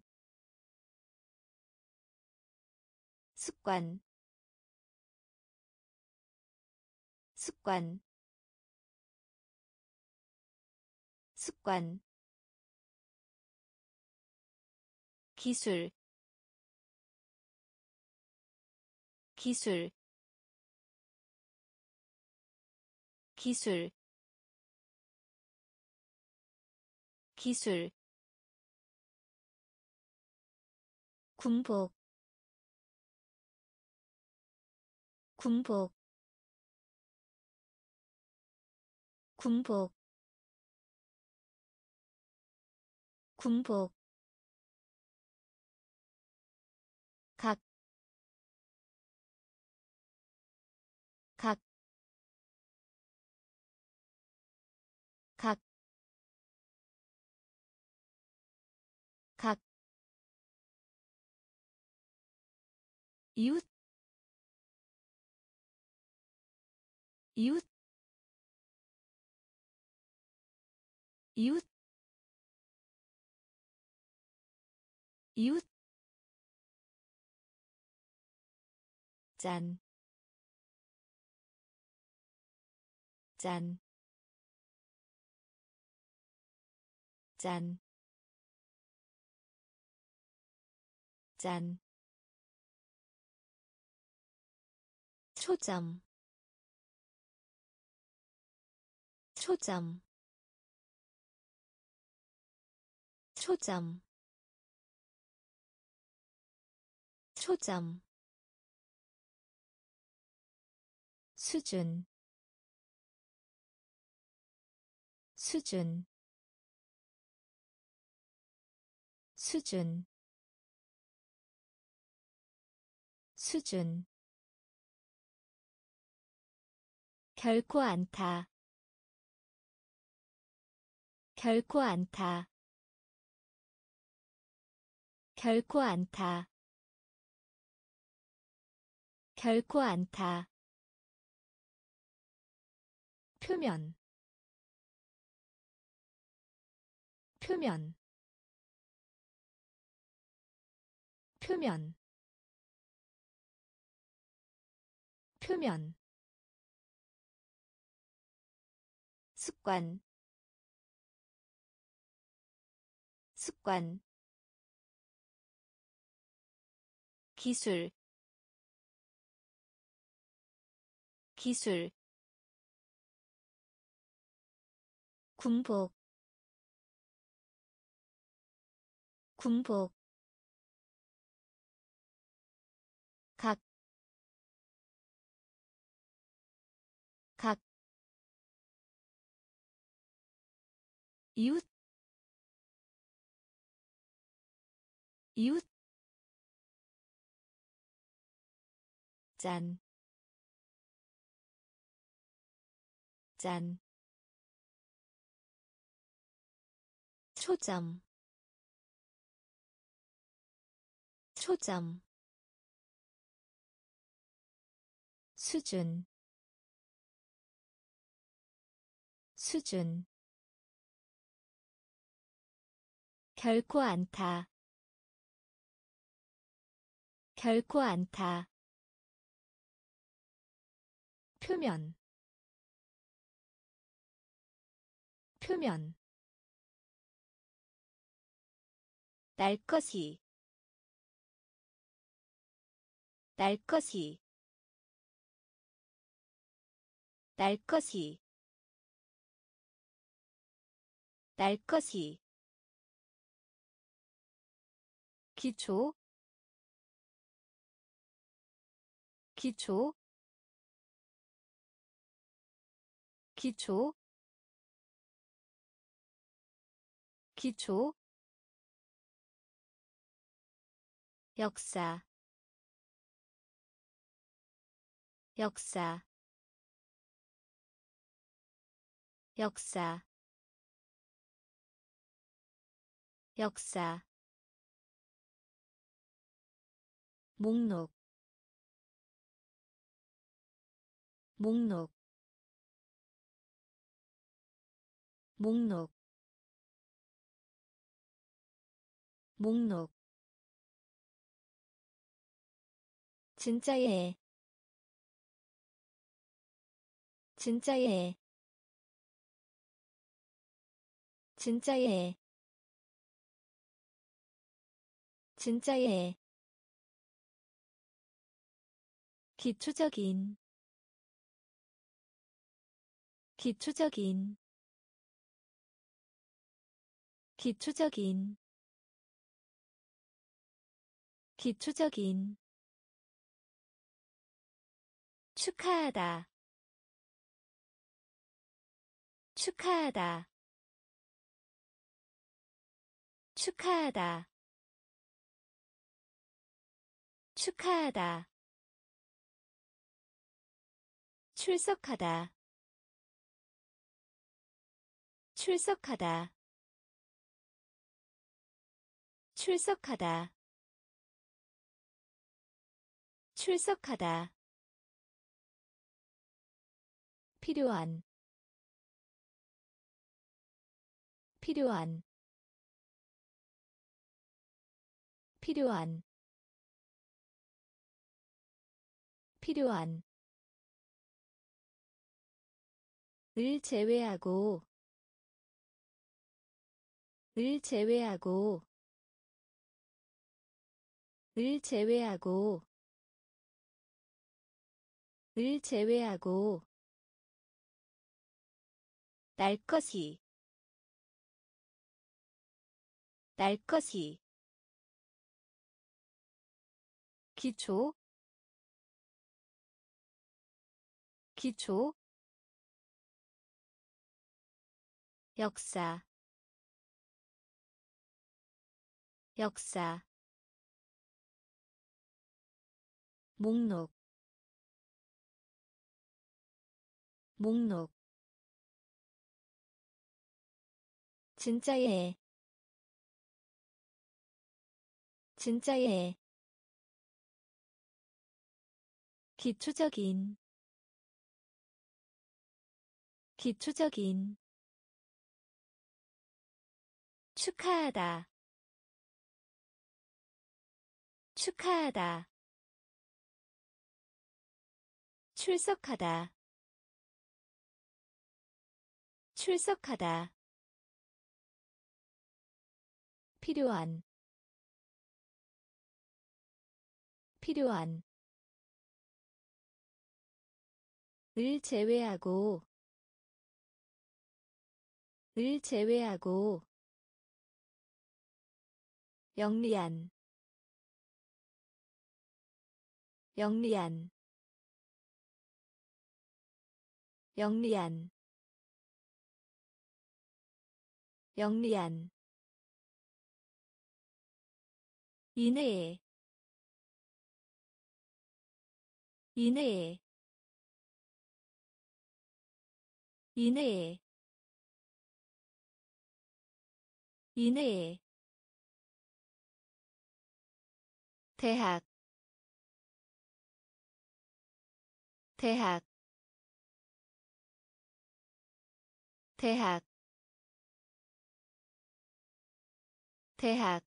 습관 습관 습관 기술 기술 기술 기술 군복 군복 군복 군복 이웃 이웃 이웃 이웃 짠 짠 짠 짠 초점 초점 초점 초점 수준 수준 수준 수준 결코 안타 결코 안타 결코 안타 결코 안타 표면 표면 표면 표면 습관 습관 기술 기술 군복 군복 이웃 이웃 짠 짠 초점 초점 수준 수준 결코 안타 결코 안타 표면 표면 날것이 날것이 날것이 날것이 기초 기초 기초 기초 역사 역사 역사 역사 목록 목록 목록 목록 진짜예 진짜예 진짜예 진짜예 기초적인 기초적인 기초적인 기초적인 축하하다 축하하다 축하하다 축하하다 출석하다 출석하다 출석하다 출석하다 필요한 필요한 필요한 필요한 을 제외하고 을 제외하고 을 제외하고 을 제외하고 날 것이 날 것이 기초 기초 역사 역사 목록 목록 진짜예 진짜예 기초적인 기초적인 축하하다 축하하다 출석하다 출석하다 필요한 필요한 을 제외하고 을 제외하고 영리한 영리한 영리한 영리한 이내에 이내에 이내에 이내에 대학 대학 대학 대학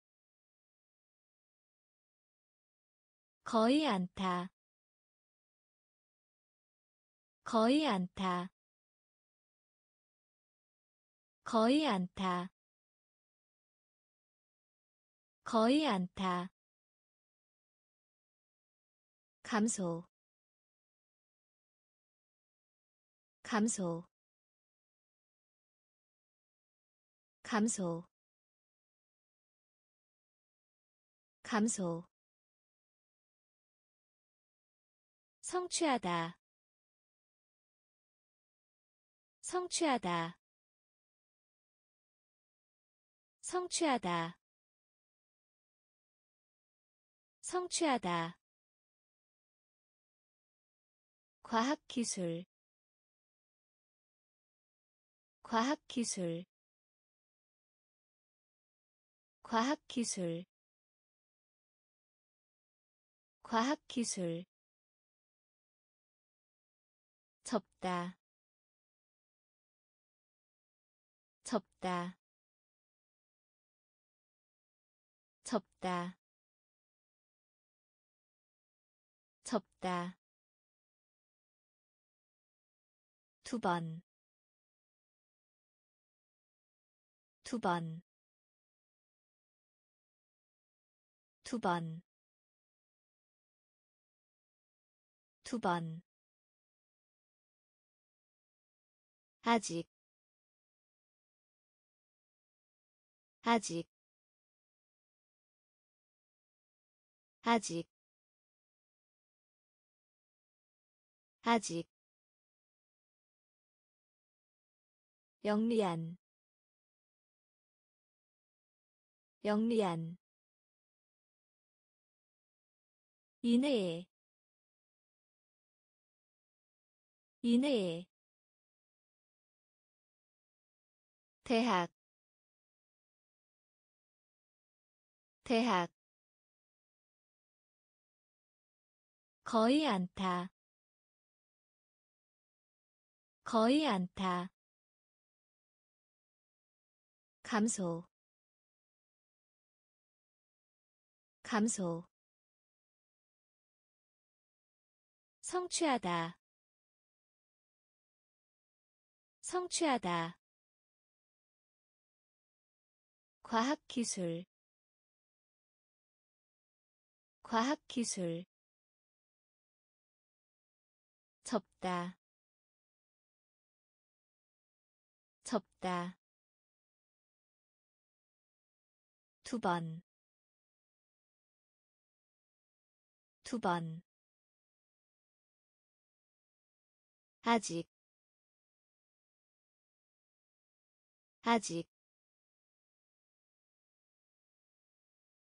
거의 안타 거의 안타 거의 안타 거의 안타 감소 감소 감소 감소 성취하다 성취하다 성취하다 성취하다 과학기술 과학기술 과학기술 과학기술 접다 접다 접다 접다 두 번 아직 영리한 이내에 대학 거의 않다 감소 성취하다 과학기술 접다 두 번 아직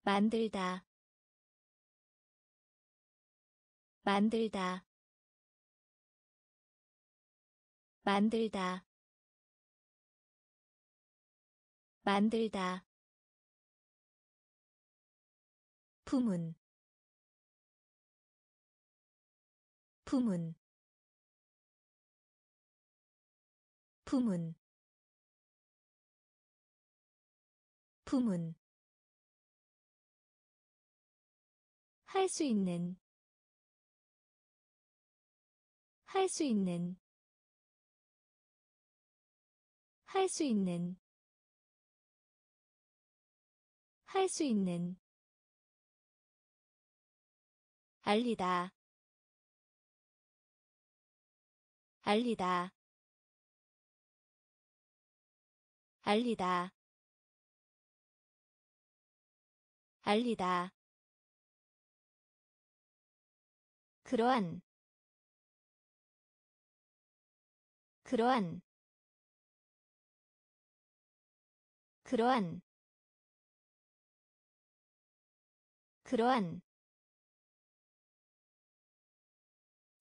만들다 품은 할 수 있는 알리다 그러한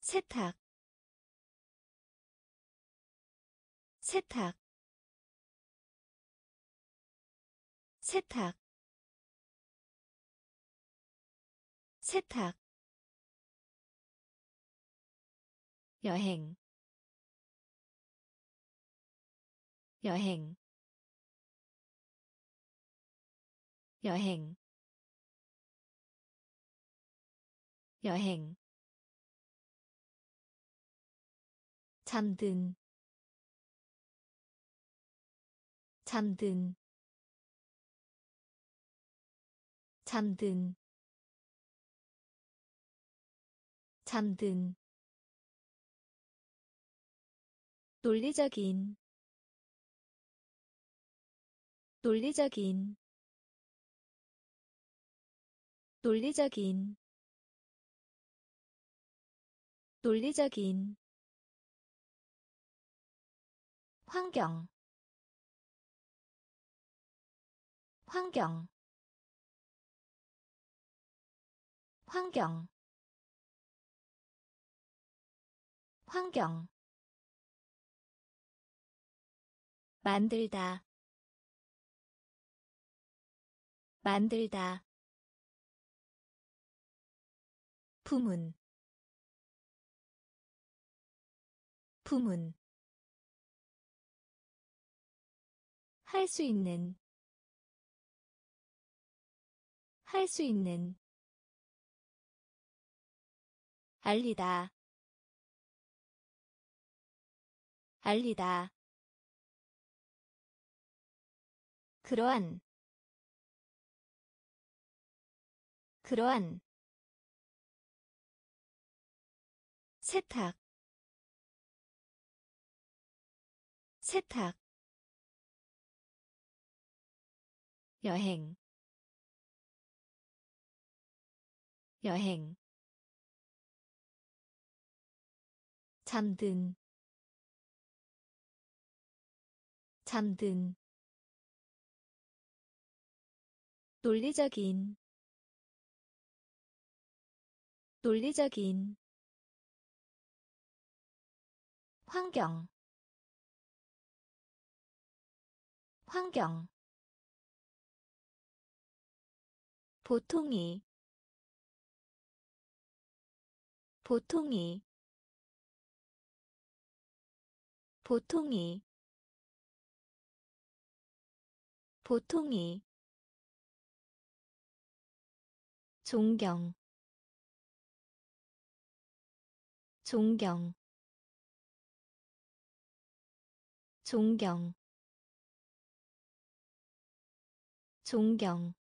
세탁 여행 잠든 논리적인 환경 만들다 품은 할 수 있는 알리다 알리다 그러한 그러한 세탁 세탁 여행 여행 잠든 잠든 논리적인 논리적인 환경 환경 보통이 보통이 보통이 보통이 존경 존경 존경 존경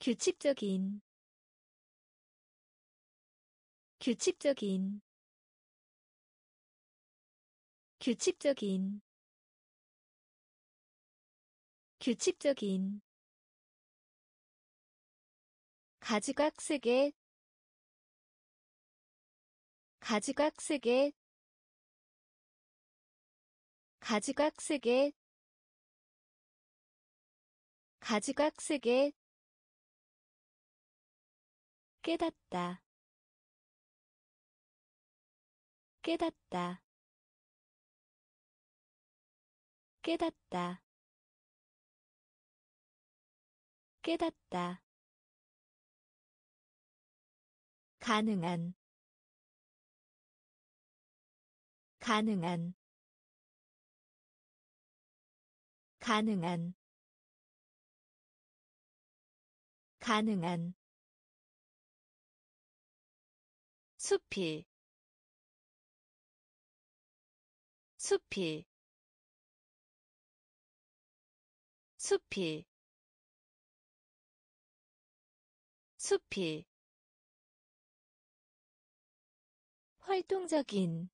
규칙적인 규칙적인 규칙적인 규칙적인 가지각색의 가지각색의 가지각색의 가지각색의 깨닫다 깨닫다 깨닫다 깨닫다 가능한 가능한 가능한 가능한 숲이 숲이 숲이 숲이 활동적인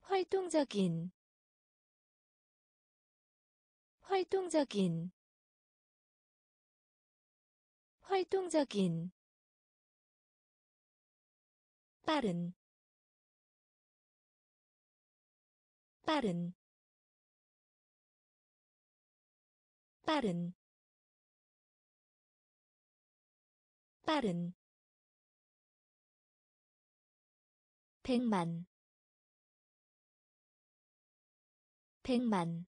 활동적인 활동적인 활동적인 빠른 빠른 빠른 빠른 100만 100만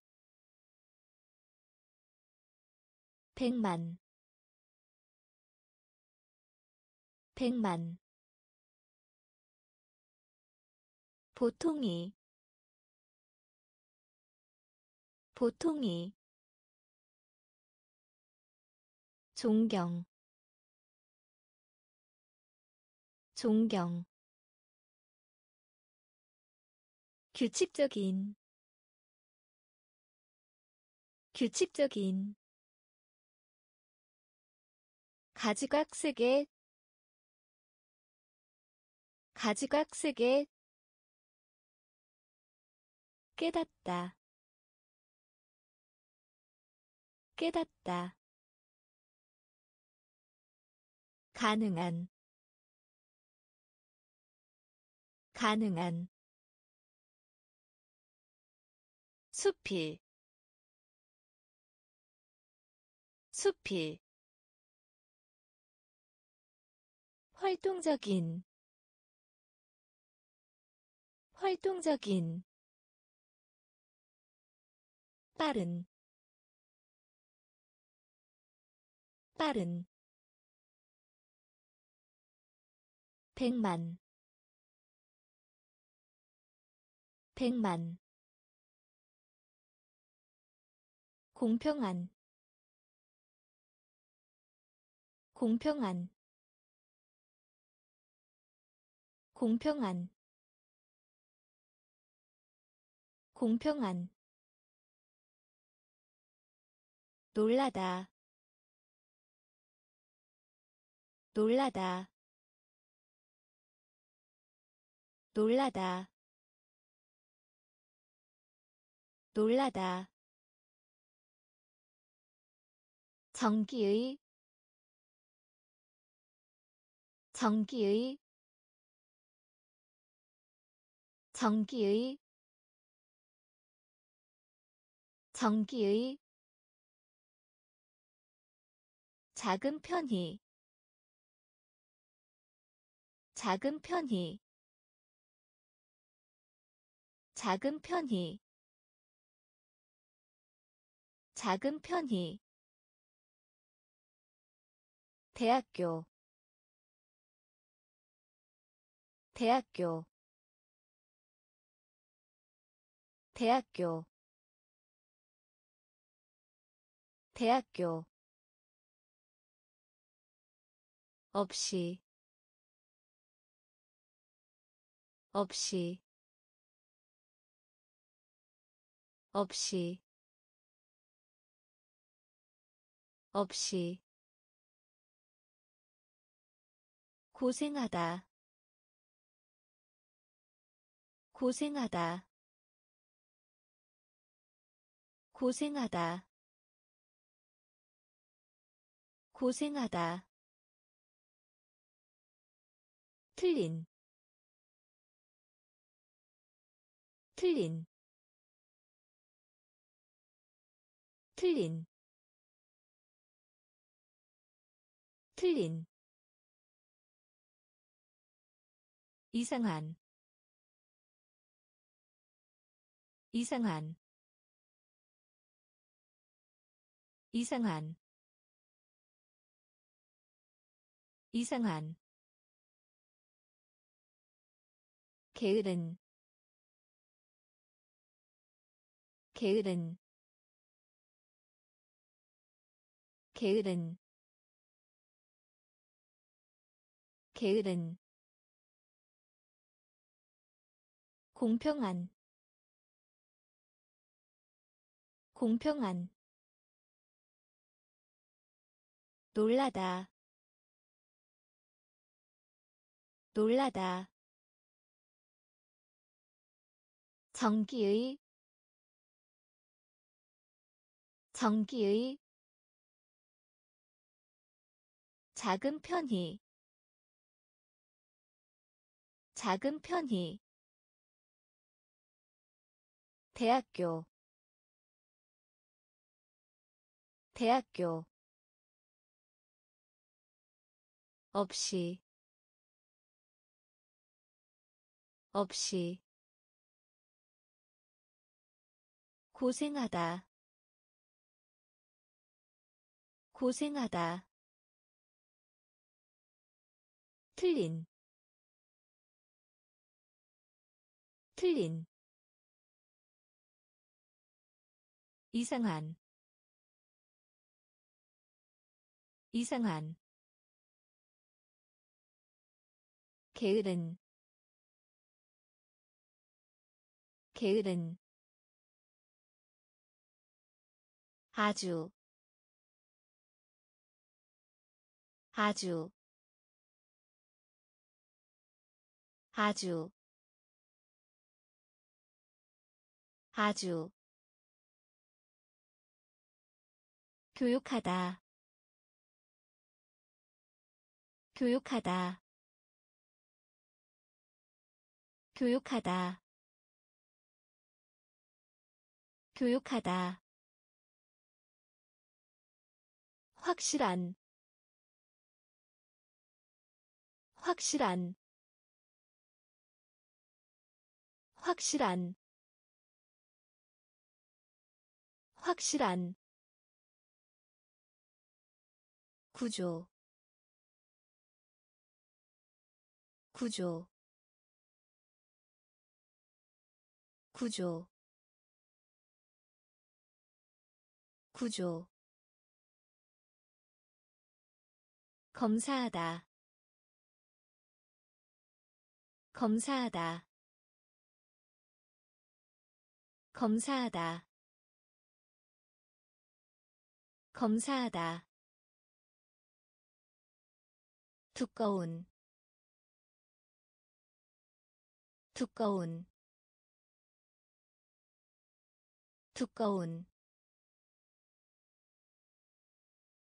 100만 100만 보통이 보통이 존경 존경 규칙적인 규칙적인 가지각색의 가지각색의 깨닫다 깨닫다 가능한 가능한 숲이 숲이 활동적인 활동적인 빠른 빠른 100만 100만 공평한 공평한 공평한 공평한 놀라다 놀라다 놀라다 놀라다 정기의 정기의 정기의 정기의 작은 편히 작은 편히 작은 편히 작은 편히 대학교 대학교 대학교 대학교 없이 없이 없이 없이 고생하다 고생하다 고생하다 고생하다 틀린 틀린 틀린 틀린 이상한 이상한 이상한 이상한 게으른 게으른 게으른 게으른 공평한 공평한 놀라다 놀라다 정기의 정기의 작은 편히 작은 편히 대학교 대학교 없이 없이 고생하다 고생하다 틀린 틀린 이상한 이상한 게으른 게으른 아주 아주 아주 아주 교육하다 교육하다 교육하다 교육하다 확실한 확실한 확실한 확실한 구조 구조 구조 구조 검사하다 검사하다 검사하다 검사하다 두꺼운 두꺼운 두꺼운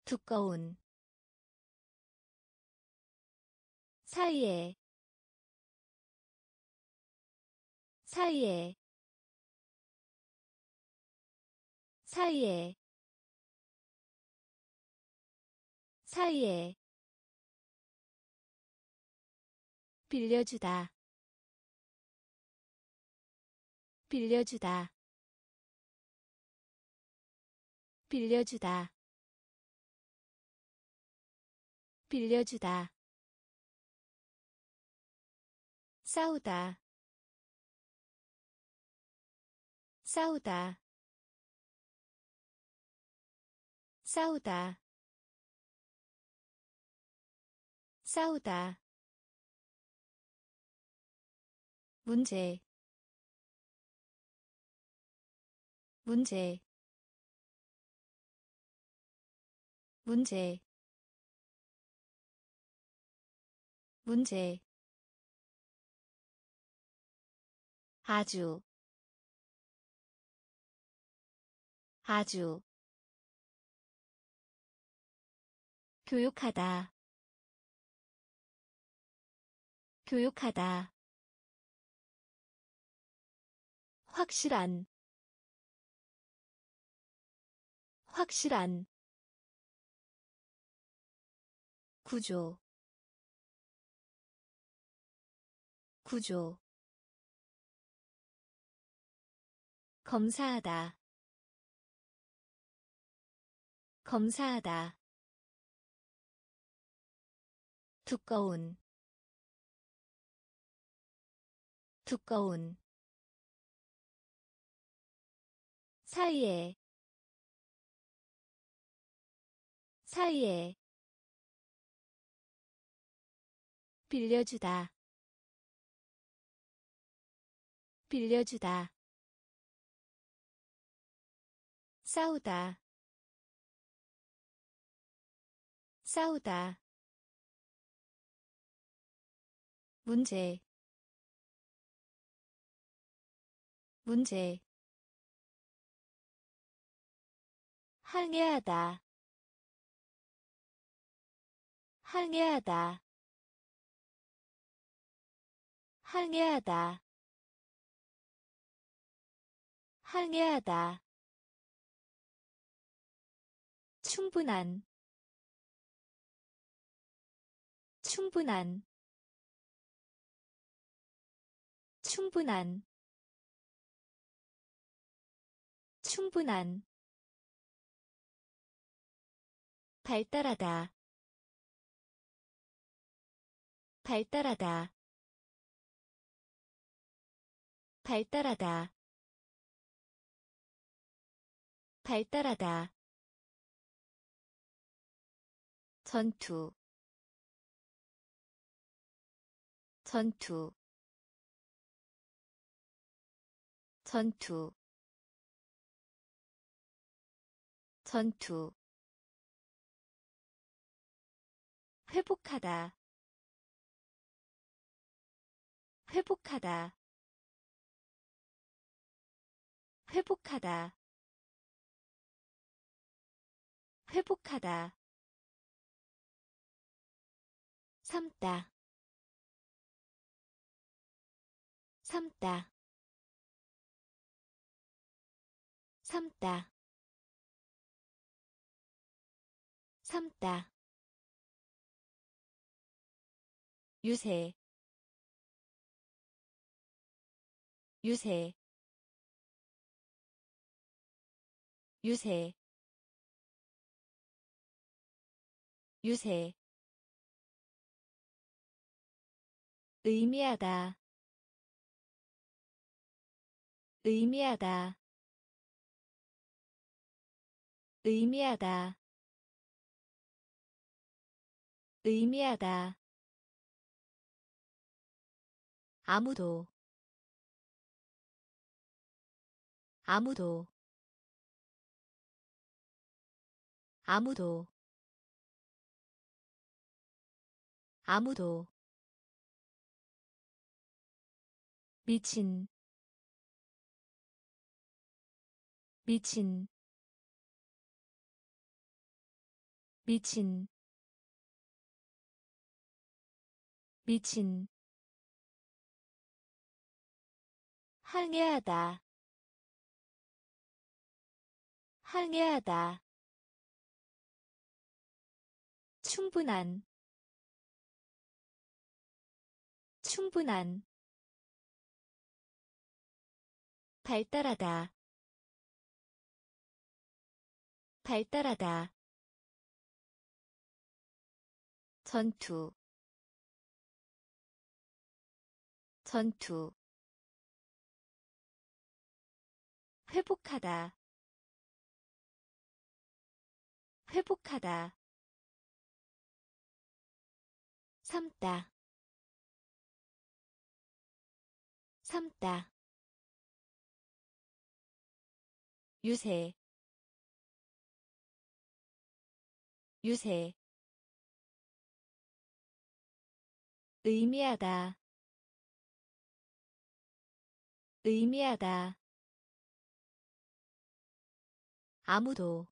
두꺼운 사이에 사이에 사이에 사이에 빌려주다 빌려주다 빌려주다 빌려주다 싸우다 싸우다 싸우다 싸우다 문제 문제 문제 문제 아주 아주 교육하다 교육하다 확실한 확실한 구조 구조 검사하다 검사하다 두꺼운 두꺼운 사이에 사이에 빌려주다 빌려주다 싸우다 싸우다 문제 문제 항해하다 항해하다 항해하다 항해하다 충분한 충분한 충분한 충분한 발달하다 발달하다 발달하다 발달하다 전투 전투 전투 전투 회복하다 회복하다 회복하다 회복하다 삼다 삼다 삼다 삼다 유세 유세 유세 유세 의미하다 의미하다 의미하다 의미하다 아무도 아무도 아무도 아무도 미친 미친 미친 미친 항해하다 항해하다 충분한 충분한 발달하다 발달하다 전투 전투 회복하다 회복하다 삼다 삼다 유세 유세 의미하다 의미하다 아무도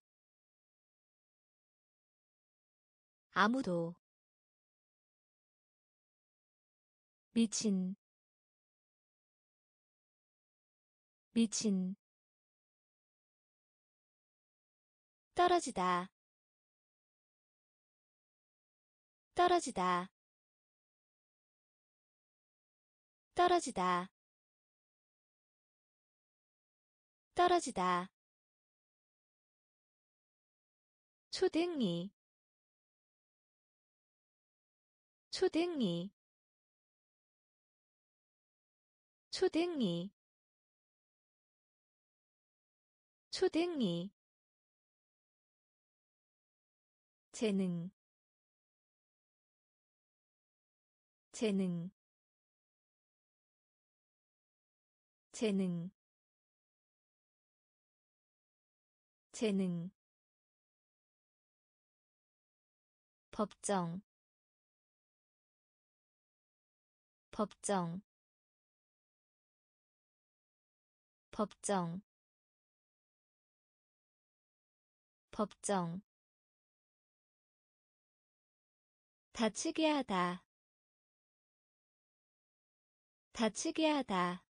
아무도 미친 미친 떨어지다 떨어지다 떨어지다 떨어지다 초등이 초등이 초등이 초등이 재능 재능 재능 재능 법정 법정 법정 법정 다치게 하다 다치게 하다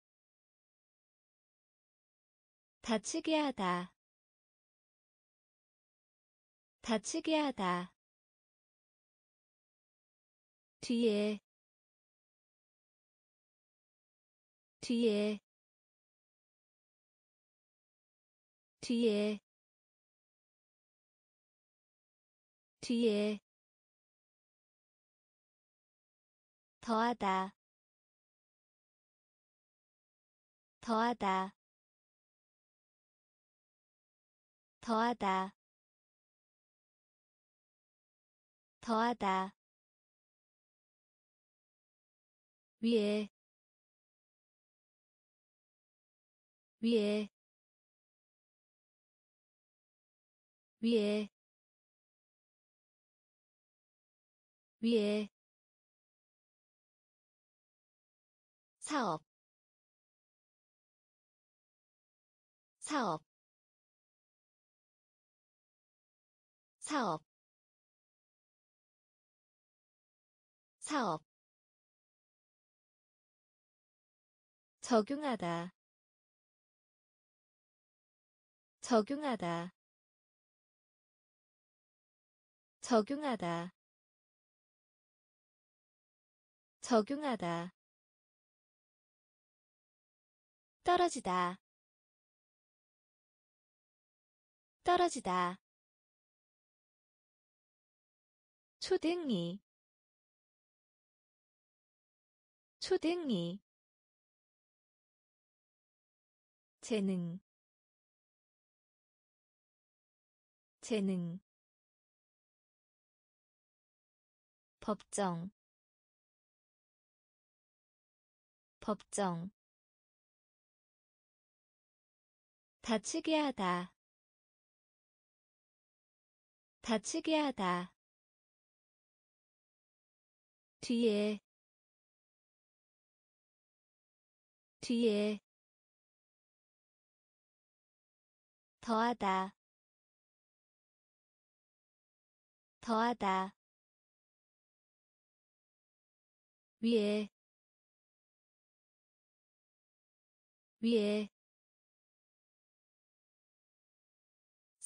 다치게 하다 다치게 하다 뒤에 뒤에 뒤에 뒤에 더하다 더하다 더하다 더하다 위에 위에 위에 위에 사업 사업 사업 사업 적용하다 적용하다 적용하다 적용하다 떨어지다 떨어지다 초등이 초등이 재능 재능 법정 법정 다치게 하다 다치게 하다 뒤에 뒤에 더하다 더하다 위에 위에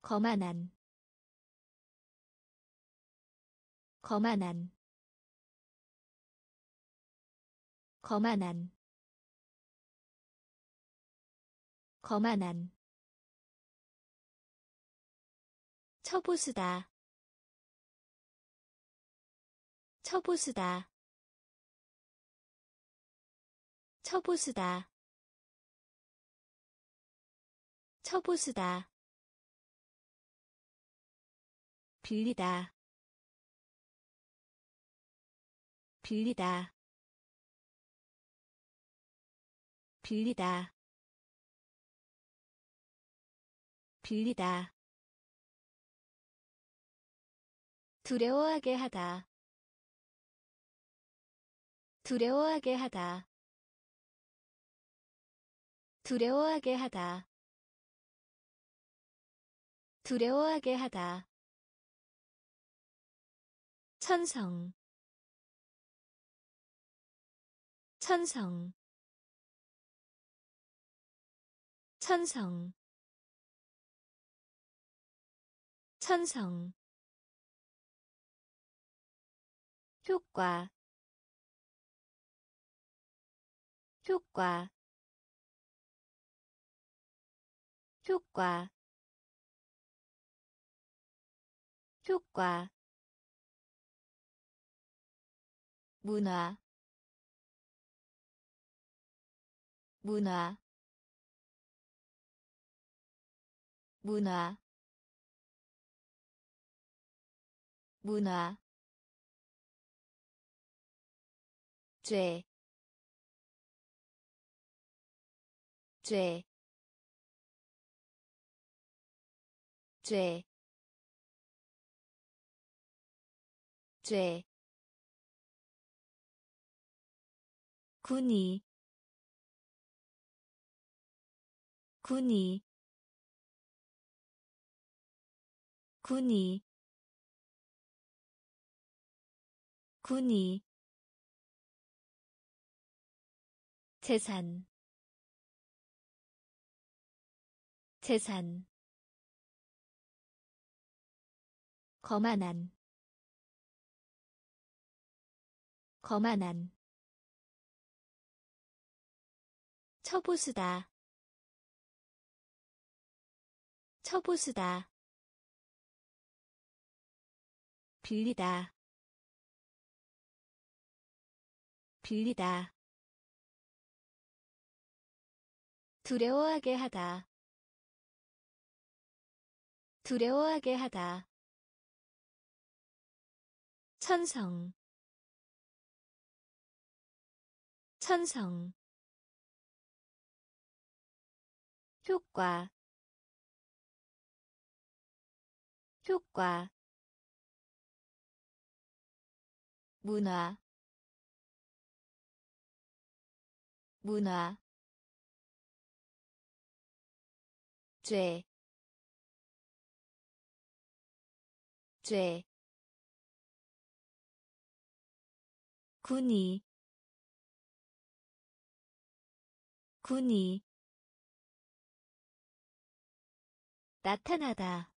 거만한 거만한 거만한 거만한 쳐부수다 쳐부수다 쳐부수다 쳐부수다 빌리다 빌리다 빌리다 빌리다 두려워하게 하다 두려워하게 하다 두려워하게 하다 두려워하게 하다 천성 천성 천성 천성 효과 효과 효과 효과 문화 문화 문화 문화 죄, 죄, 죄, 죄. 군의, 군의, 군의, 군의. 재산 재산 거만한 거만한 쳐부수다 쳐부수다 빌리다 빌리다 두려워하게 하다 두려워하게 하다 천성 천성 효과 효과 문화 문화 죄, 죄. 군의, 군의. 나타나다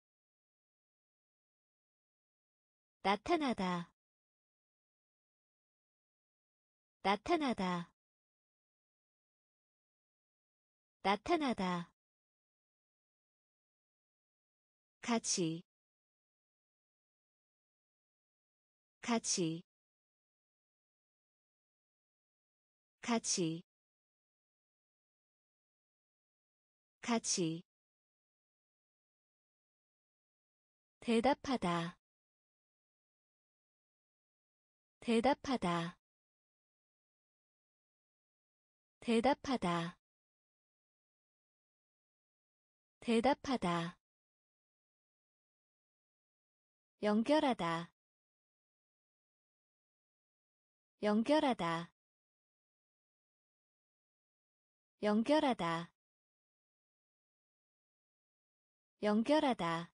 나타나다 나타나다 나타나다 같이 같이 같이 같이 대답하다 대답하다 대답하다 대답하다 연결하다 연결하다 연결하다 연결하다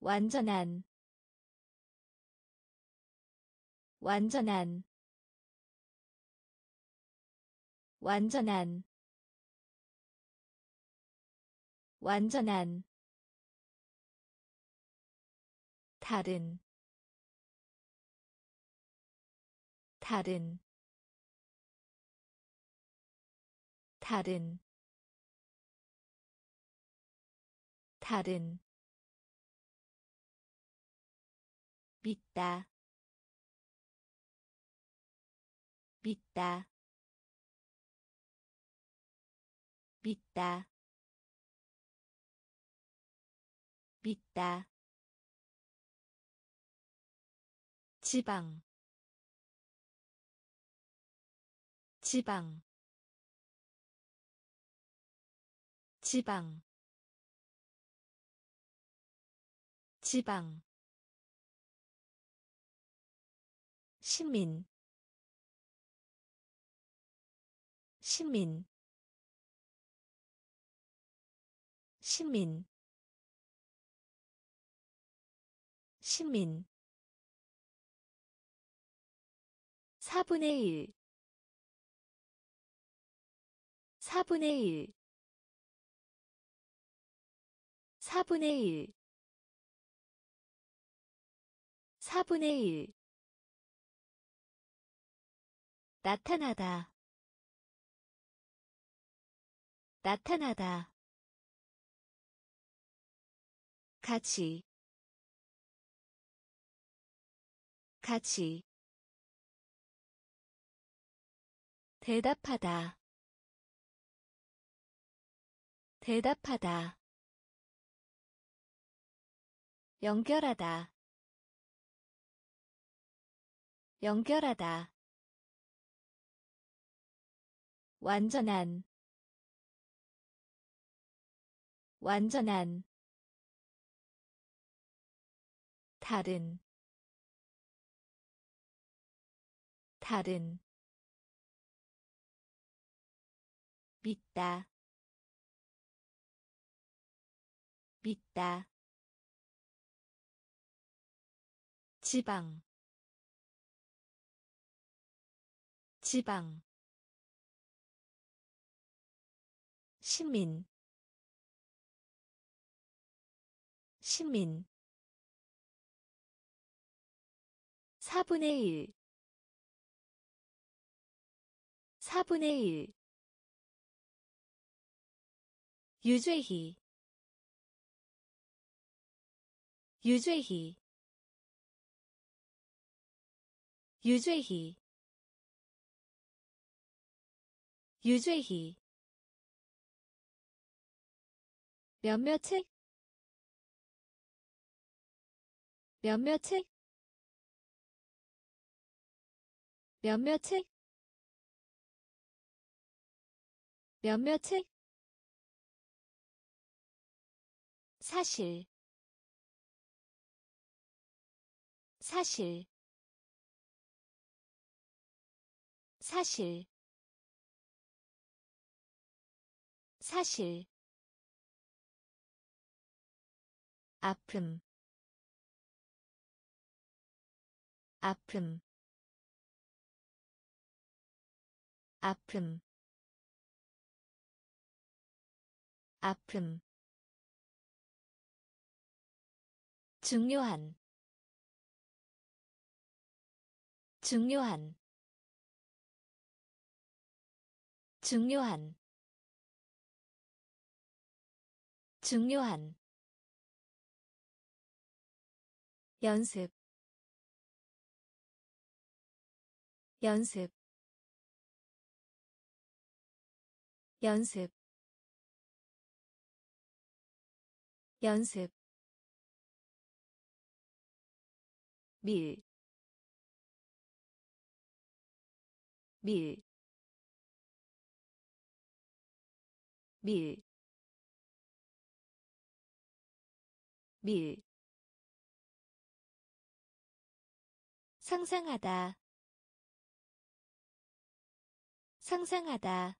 완전한 완전한 완전한 완전한 다른 다른 다른 다른 믿다 믿다 믿다 믿다 지방 지방 지방 지방 시민 시민 시민 시민 4분의 1 4분의 1 4분의 1 4분의 1 나타나다 나타나다 같이 같이 대답하다 대답하다 연결하다 연결하다 완전한 완전한 다른 다른 믿다 믿다 지방 지방 시민 시민 4분의 1 4분의 1 유죄희 유죄희 유죄희 유죄희 몇몇의 몇몇의 몇몇의 몇몇의 사실 사실 사실 사실 아픔 아픔 아픔 아픔 중요한 중요한 중요한 중요한 연습 연습 연습 연습 밀 상상하다 상상하다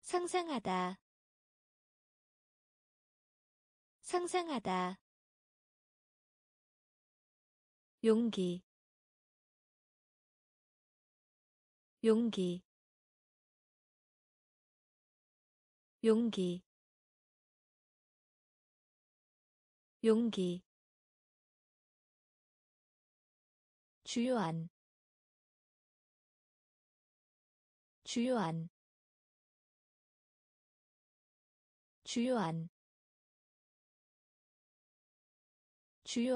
상상하다 상상하다 용기 용기 용기 용기 주요한 주요한 주요한 주요한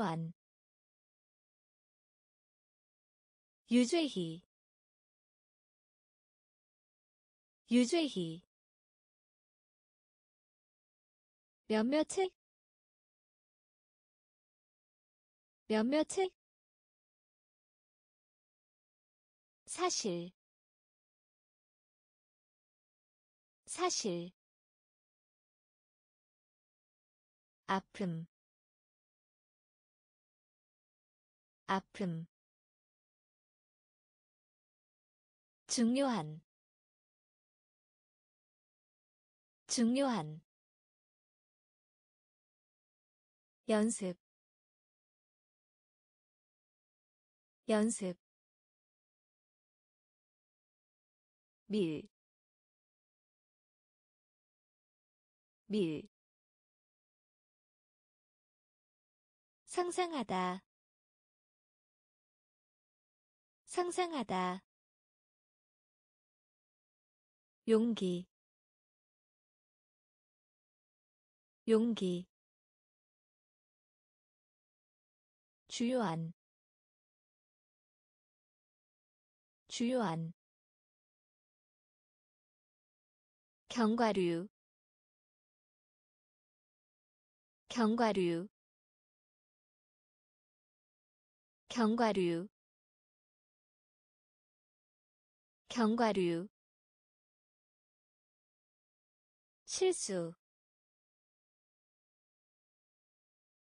유죄희 유죄희 몇몇을 몇몇을 사실 사실 아픔 아픔 중요한 중요한 연습 연습 밀 상상하다 상상하다 용기 용기 주요한 주요한 견과류 견과류 견과류 견과류 실수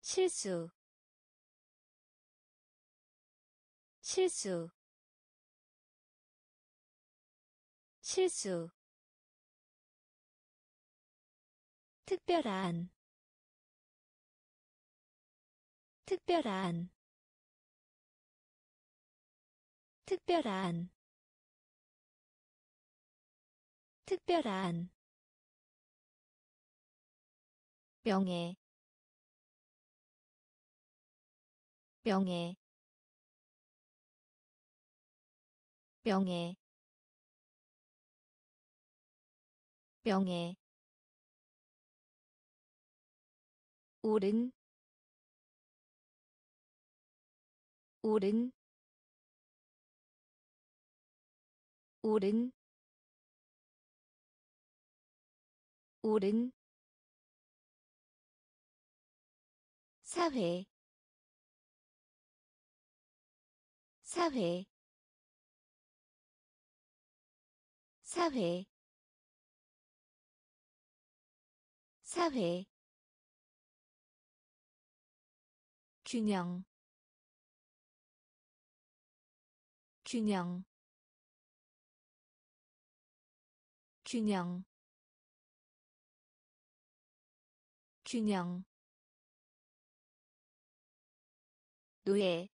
실수 실수 실수 특별한 특별한 특별한 특별한 명예 명예 명예 명예 옳은 옳은 옳은 옳은 사회 사회 사회 사회 균형 균형 균형 균형 노예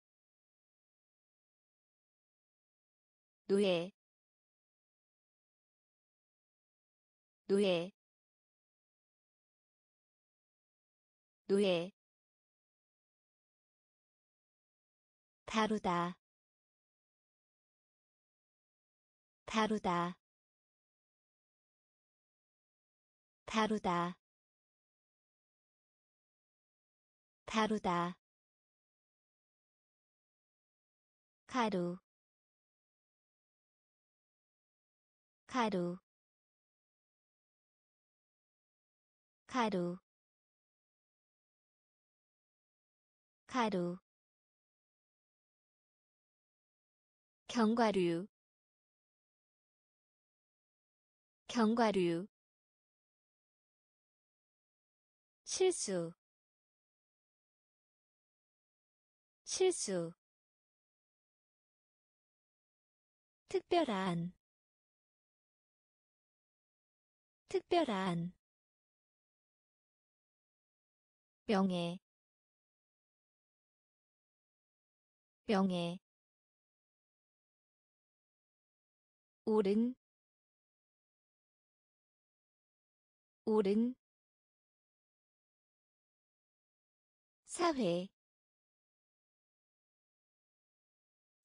노예 노예 노예 다루다 다루다 다루다 다루다 가루 가루 가루 가루 견과류 견과류 실수 실수 특별한 특별한 명예 명예 옳은 옳은 사회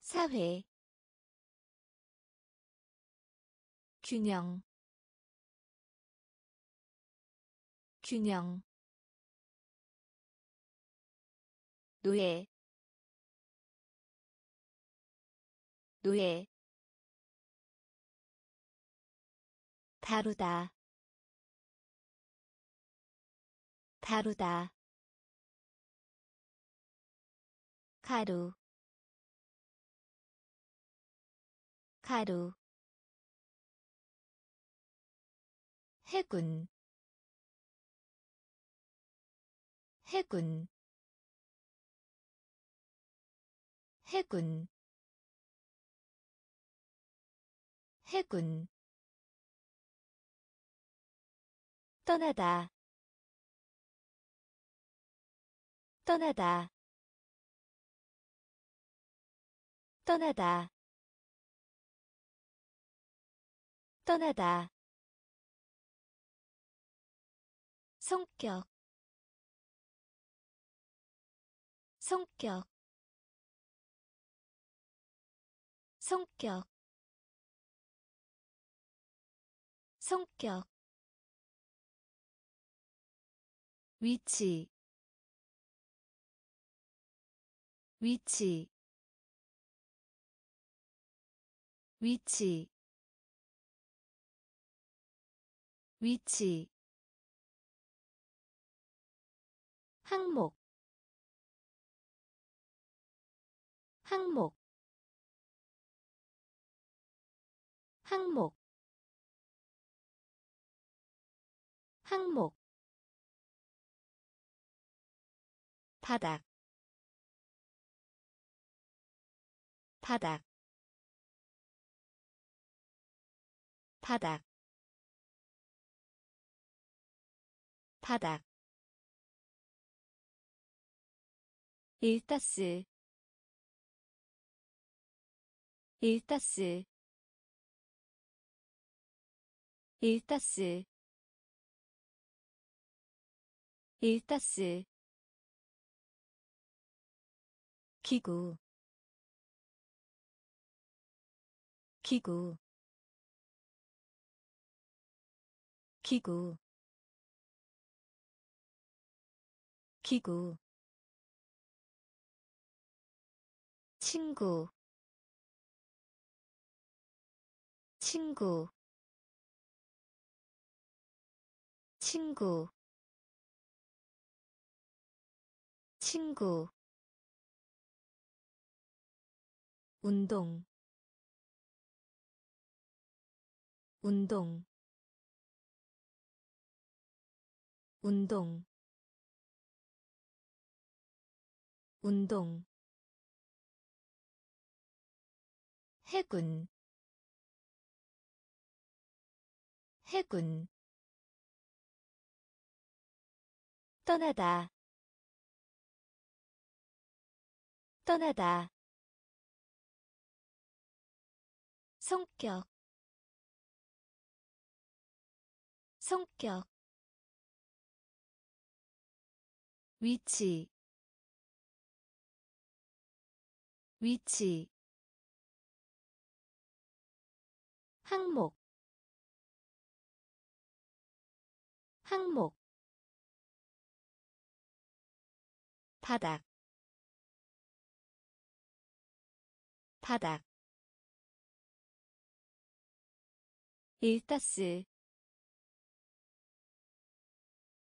사회 균형 균형 노예 노예 다루다 다루다 가루 가루 해군 해군 해군 해군 떠나다 떠나다 떠나다 떠나다 성격 성격 성격 성격 위치 위치 위치 위치 항목 항목 항목 항목 바닥 바닥 바닥 바닥 일타스 일타스 일타스 일타스 기구 기구 기구 기구 친구 친구 친구 친구 운동 운동 운동 운동 해군 해군 떠나다 떠나다 성격 성격 위치 항목 바닥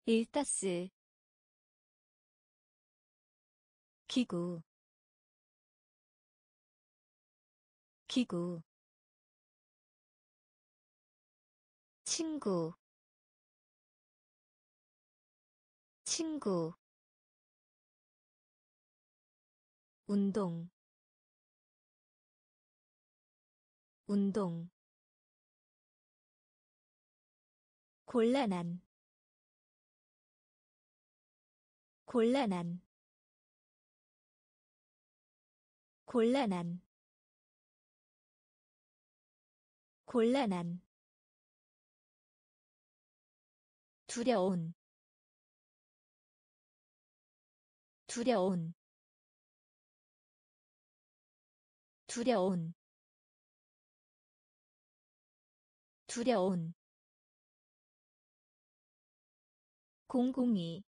일타스 기구 친구 운동 곤란한 두려운 공공이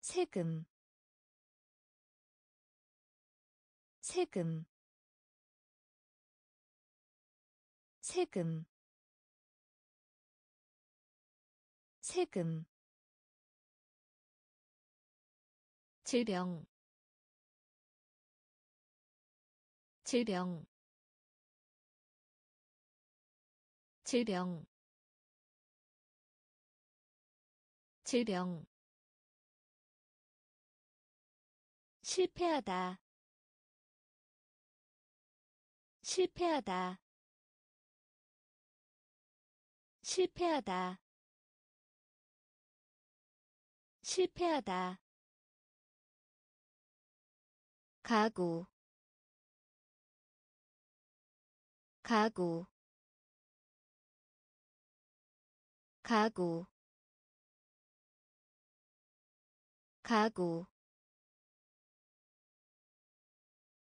세금 질병 실패하다 가구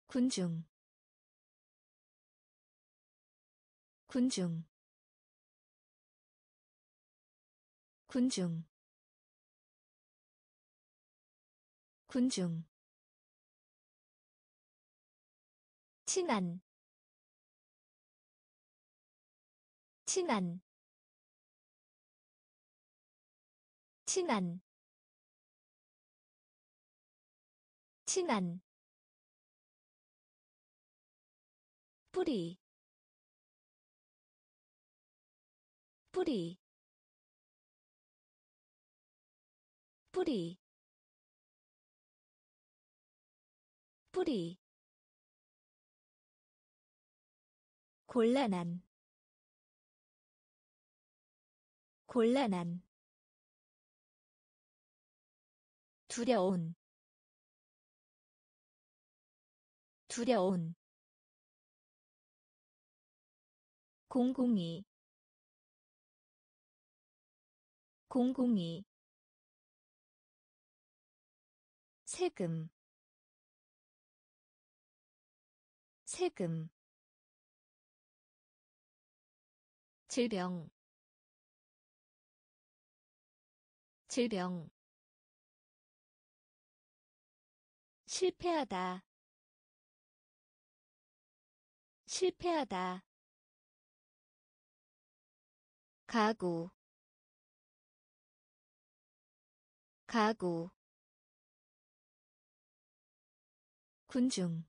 군중 친한 뿌리 곤란한 두려운 공공이 세금 질병 실패하다 가구 군중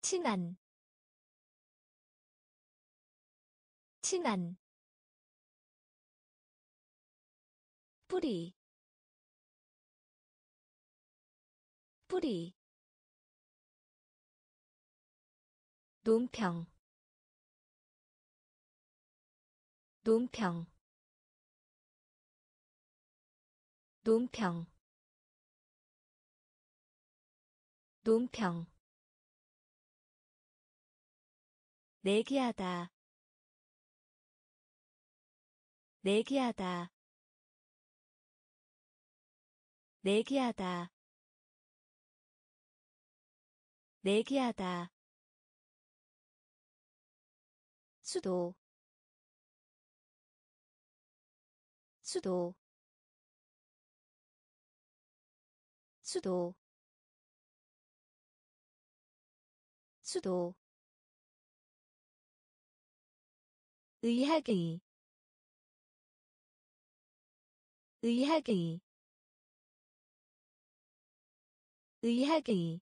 친한 뿌리 논평 논평 논평 논평 내기하다 내기하다 내기하다 내기하다 수도 수도 수도 수도 의학의 의학의 의학의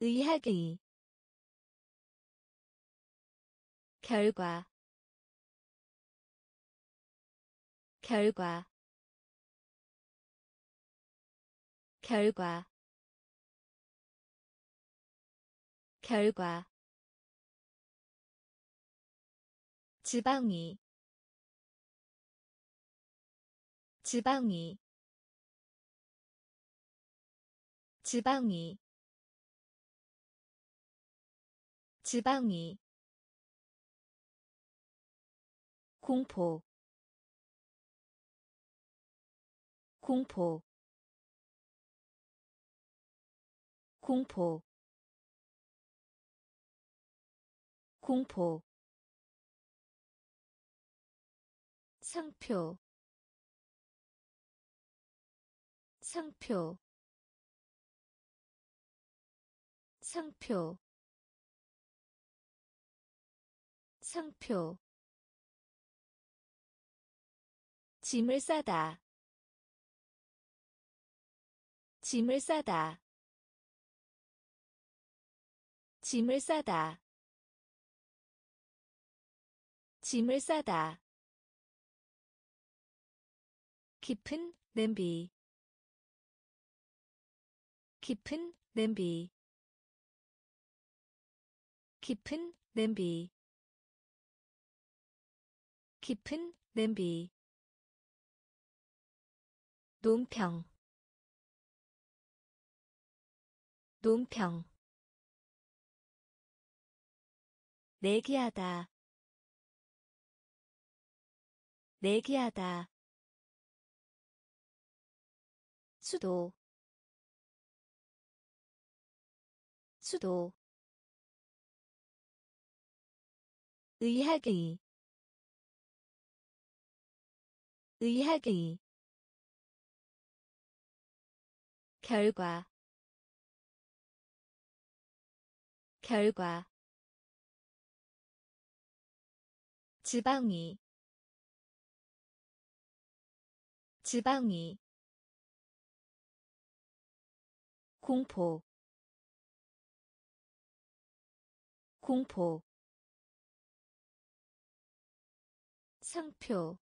의학의 결과 결과 결과 결과 지방이 지방이 지방이 지방이 공포 공포 공포 공포 상표 상표 상표 상표 짐을 싸다 짐을 싸다 짐을 싸다 짐을 싸다 깊은 냄비 깊은 냄비 깊은 냄비 깊은 냄비 논평 논평 내기하다 내기하다 수도 수도 의학의 의학의 결과 결과 지방이 지방이 공포 공포 상표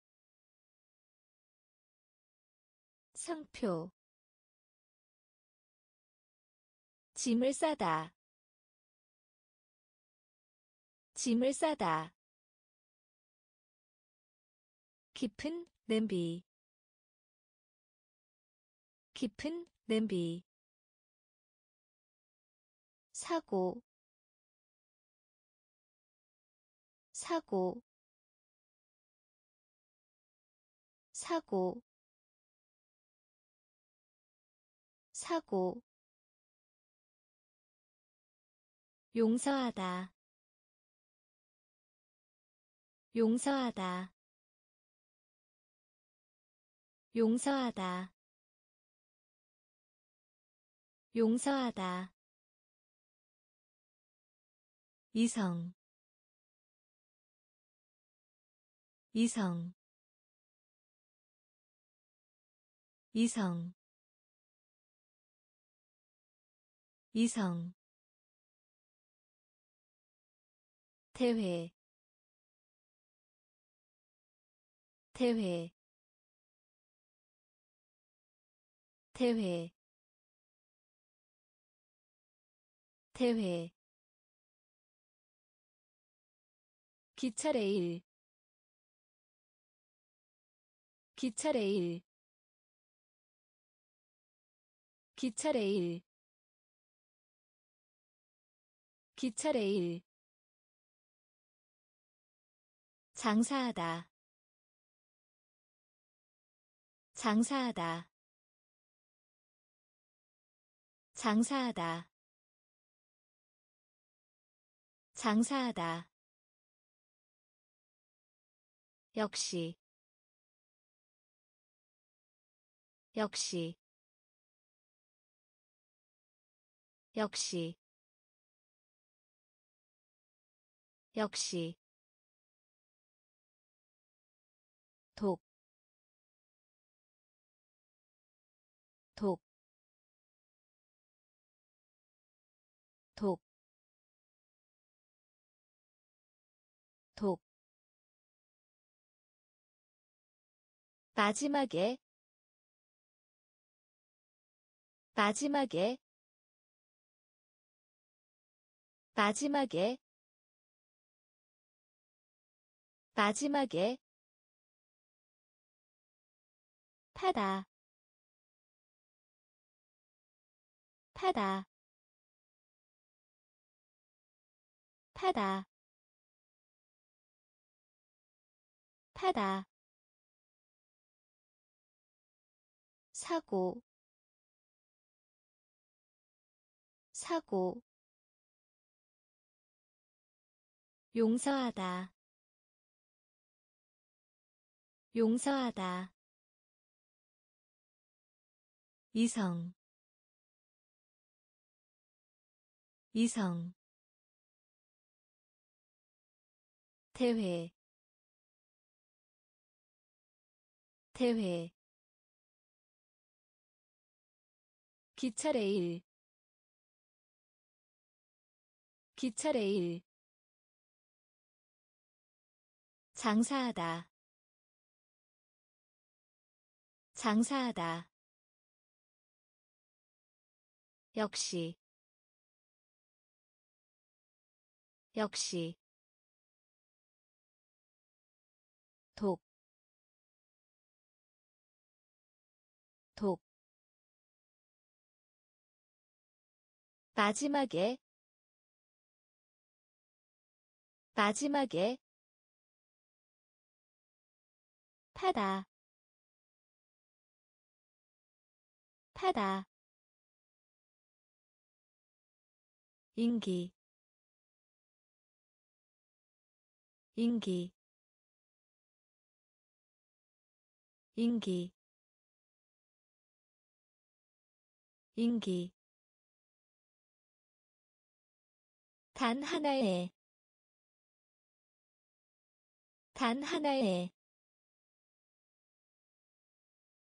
상표 짐을 싸다 짐을 싸다 깊은 냄비 깊은 냄비 사고 사고 사고 사고 용서하다 용서하다 용서하다 용서하다 이성 이성 이성 이성 대회 대회 대회 대회 기차레일 기차레일 기차레일 기차레일 장사하다 장사하다 장사하다 장사하다 역시 역시 역시 역시 독 독 독 독 마지막에 마지막에 마지막에 마지막에 타다 타다 타다 타다 사고 사고 용서하다 용서하다 이성 이성 대회 대회 기차레일 기차레일 장사하다 장사하다 역시 역시 독 독 마지막에 마지막에 타다 타다 인기 인기 인기 인기 단 하나의 단 하나의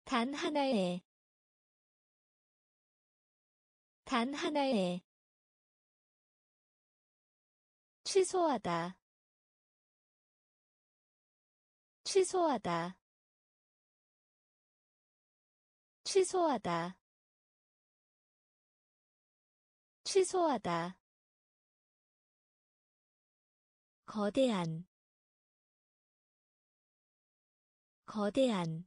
단 하나의 취소하다 취소하다 취소하다 취소하다 거대한 거대한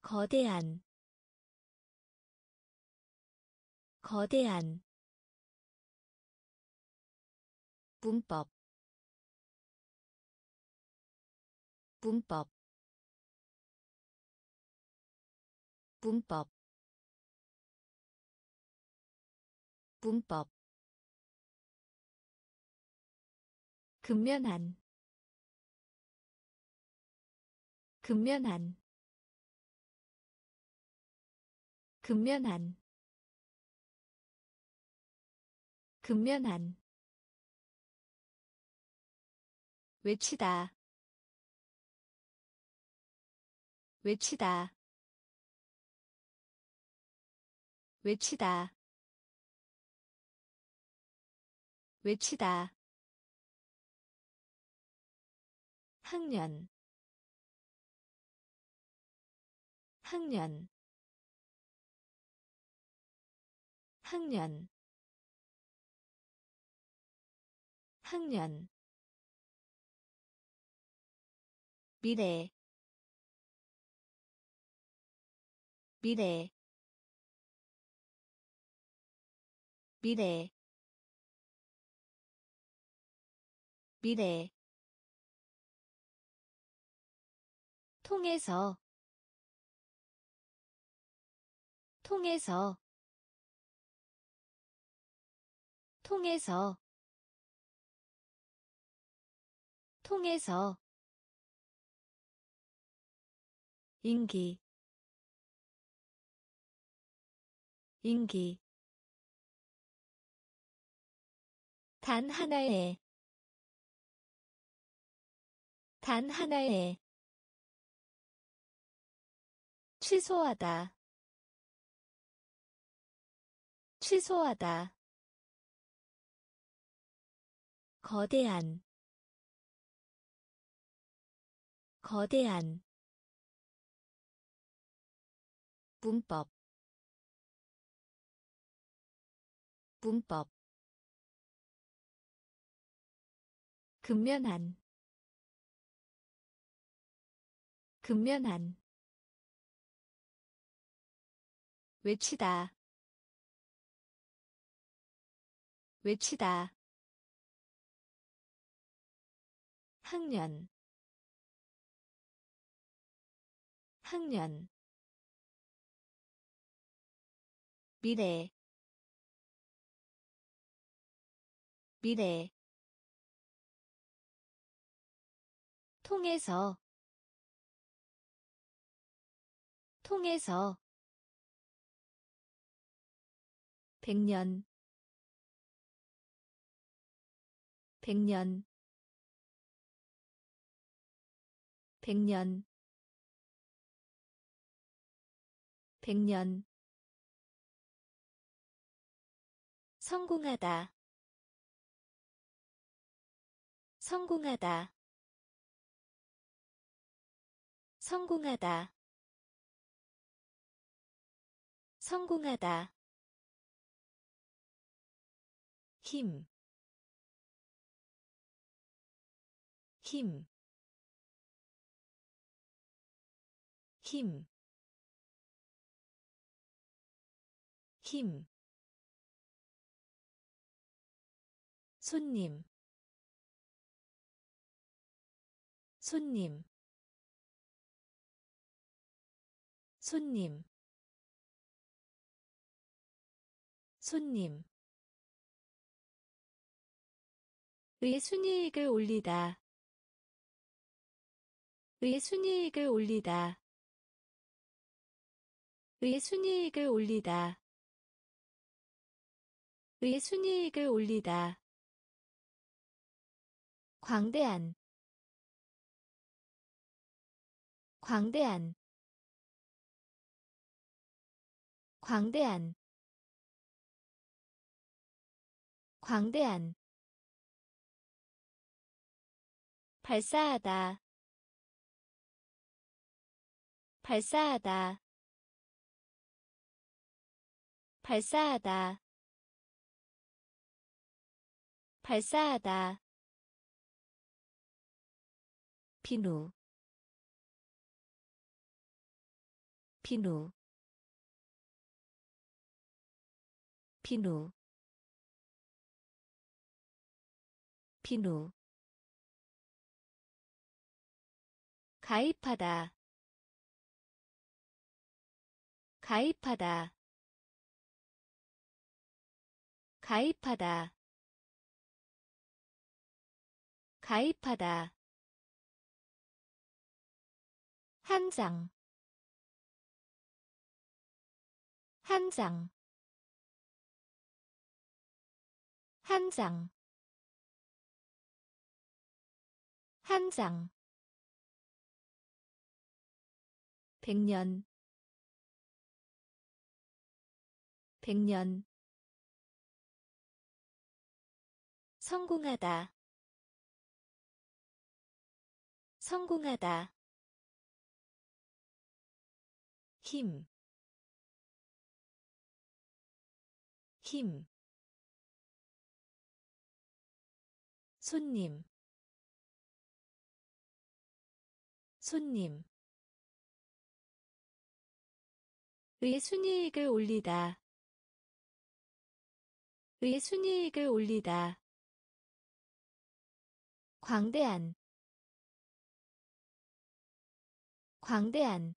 거대한 거대한 문법 문법 문법 문법 근면한 근면한 근면한 근면한 외치다 외치다 외치다 외치다 학년 학년 학년 학년 미래 미래 미래 미래 통해서 통해서 통해서 통해서 인기 인기 단 하나의 취소하다 취소하다 거대한 거대한 문법 문법 근면한 근면한 외치다 외치다 학년 학년 미래 미래 통해서 통해서 백년 백년 백년 백년 성공하다 성공하다 성공하다 성공하다 힘 손님 손님 손님 손님 의 순이익을 올리다 의 순이익을 올리다 의 순이익을 올리다 의 순이익을 올리다 광대한 광대한 광대한 광대한 발사하다 발사하다 발사하다 발사하다 비누 비누 비누 비누 가입하다 가입하다 가입하다 가입하다 한 장 한 장 한 장 한 장 백년 백년 성공하다 성공하다 힘 손님 손님 의 순이익을 올리다 의 순이익을 올리다 광대한 광대한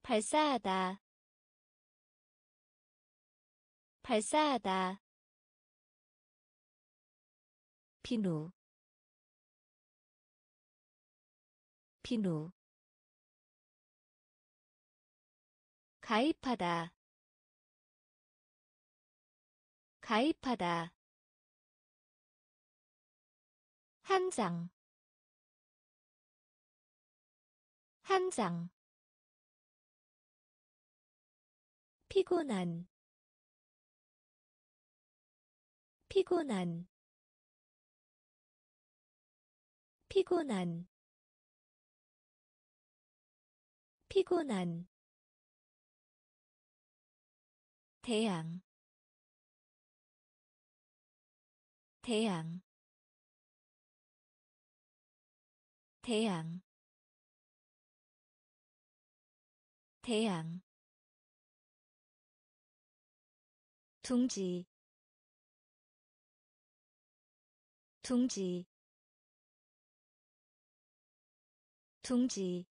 발사하다 발사하다 비누 비누 가입하다 가입하다 한 장 한 장 피곤한 피곤한 피곤한 피곤한 대양 대양 대양 대양 둥지 둥지 둥지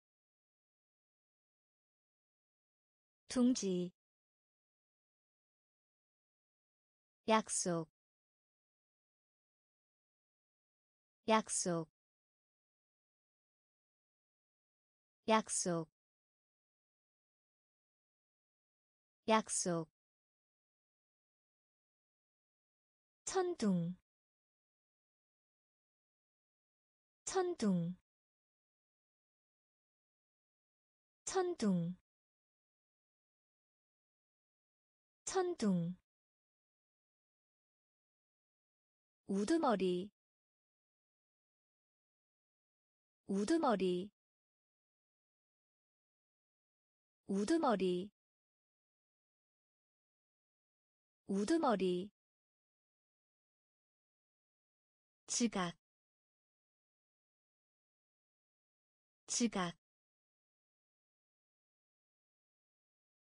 둥지 약속 약속 약속 약속 천둥 천둥 천둥 천둥 우두머리 우두머리 우두머리 우두머리 지각 지각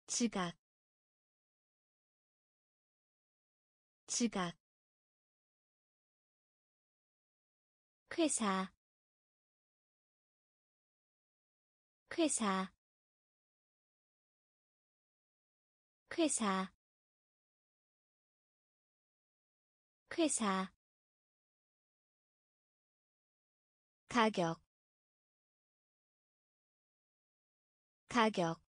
지각 지각 회사 회사 회사 회사 가격 가격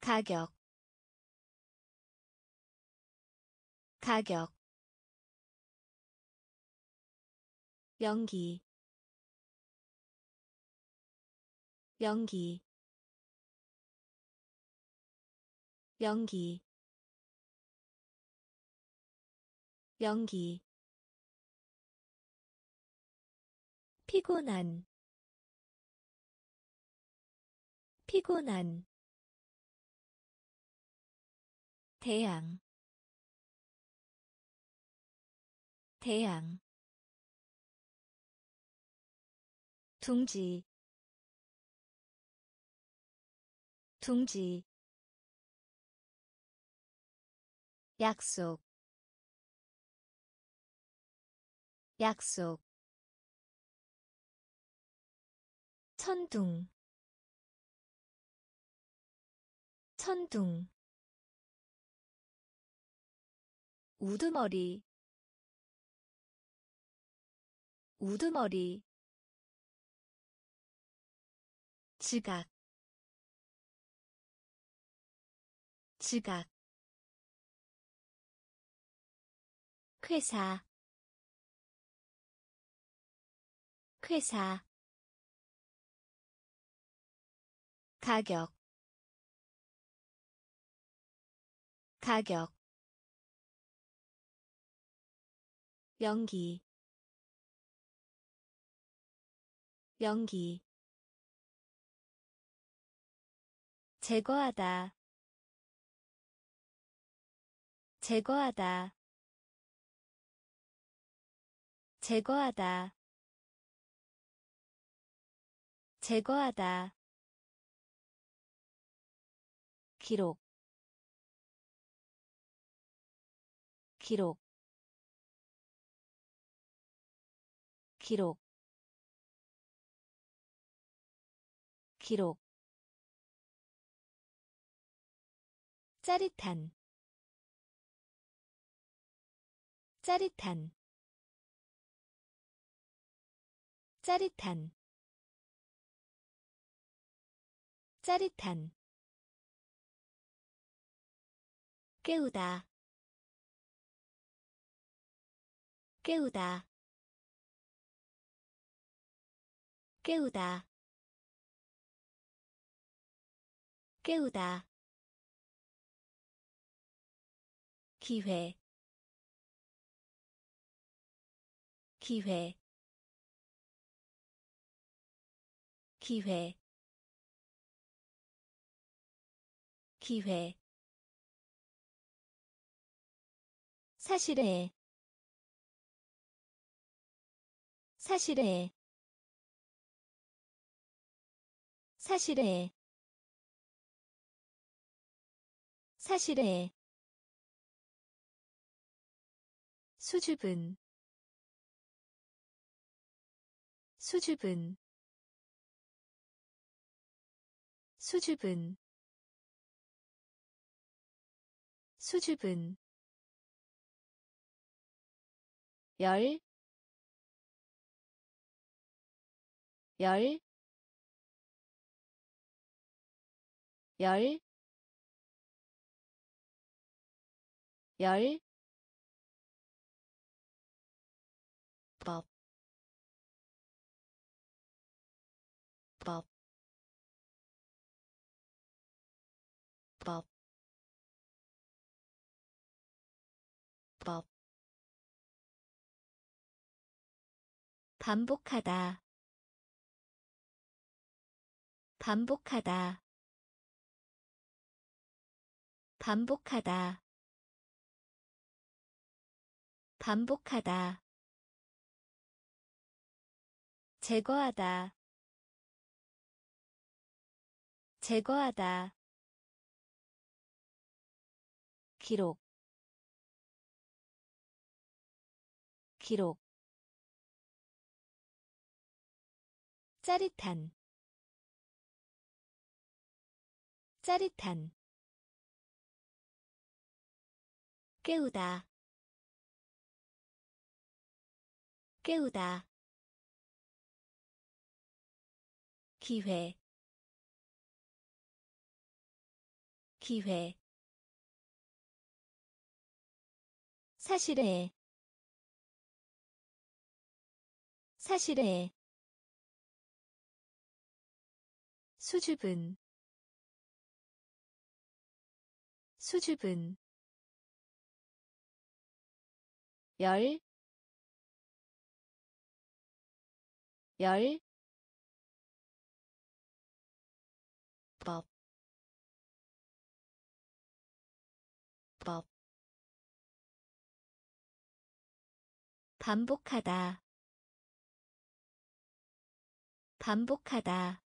가격 가격 연기 연기 연기 연기 피곤한 피곤한 대양 대양 둥지 둥지 약속 약속 천둥 천둥 우두머리 우두머리 지각 지각 회사 회사 가격 가격 연기 연기 제거하다 제거하다 제거하다 제거하다 기록 기록 기록 기록 짜릿한 짜릿한 짜릿한 짜릿한 깨우다 깨우다 깨우다 깨우다 기회 기회 기회 기회 사실에 사실에 사실에 사실에 수줍은 수줍은 수줍은 수줍은 열 열 열 열 반복하다 반복하다 반복하다 반복하다 제거하다 제거하다 기록 기록 짜릿한 짜릿한 깨우다 깨우다 기회 기회 사실에 사실에 수줍은 수줍은 열 열 법 반복하다 반복하다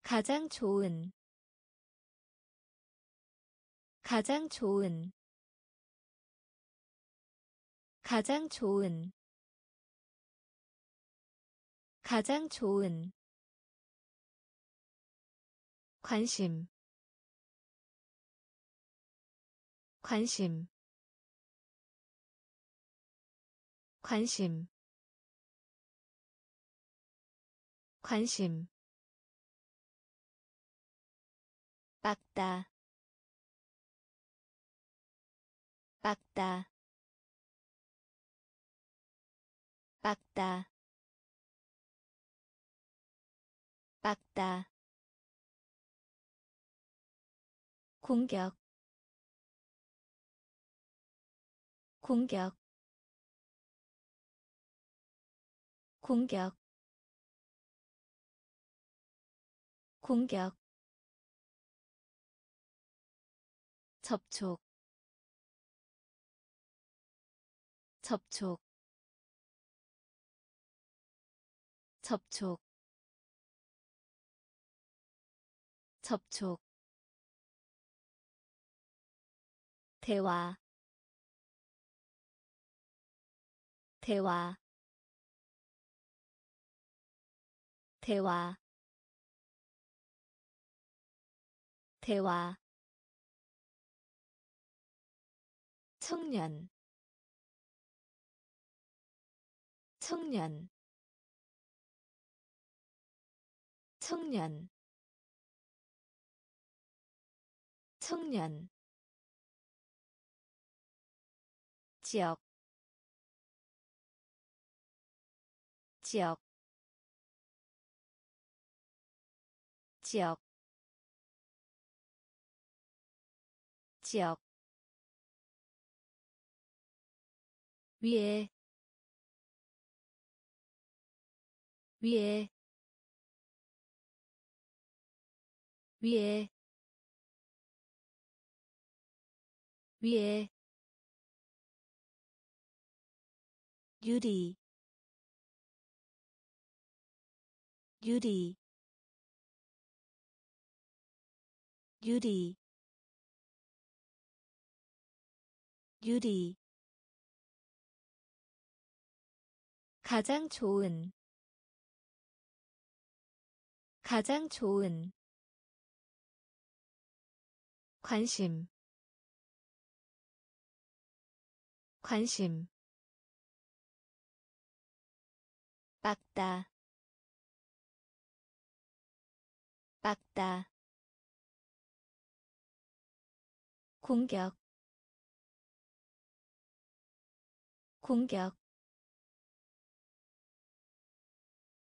가장 좋은 가장 좋은 가장 좋은 가장 좋은 관심 관심 관심 관심 빡다 빡다 빡다 빡다 공격 공격 공격 공격 접촉 접촉 접촉 접촉 대화 대화 대화 대화 청년 청년 청년 청년 지역 지역 지역 지역 위에 위에 위에 위에 유리 유리 유리 유리 가장 좋은 가장 좋은 관심 관심 빡다 빡다 공격 공격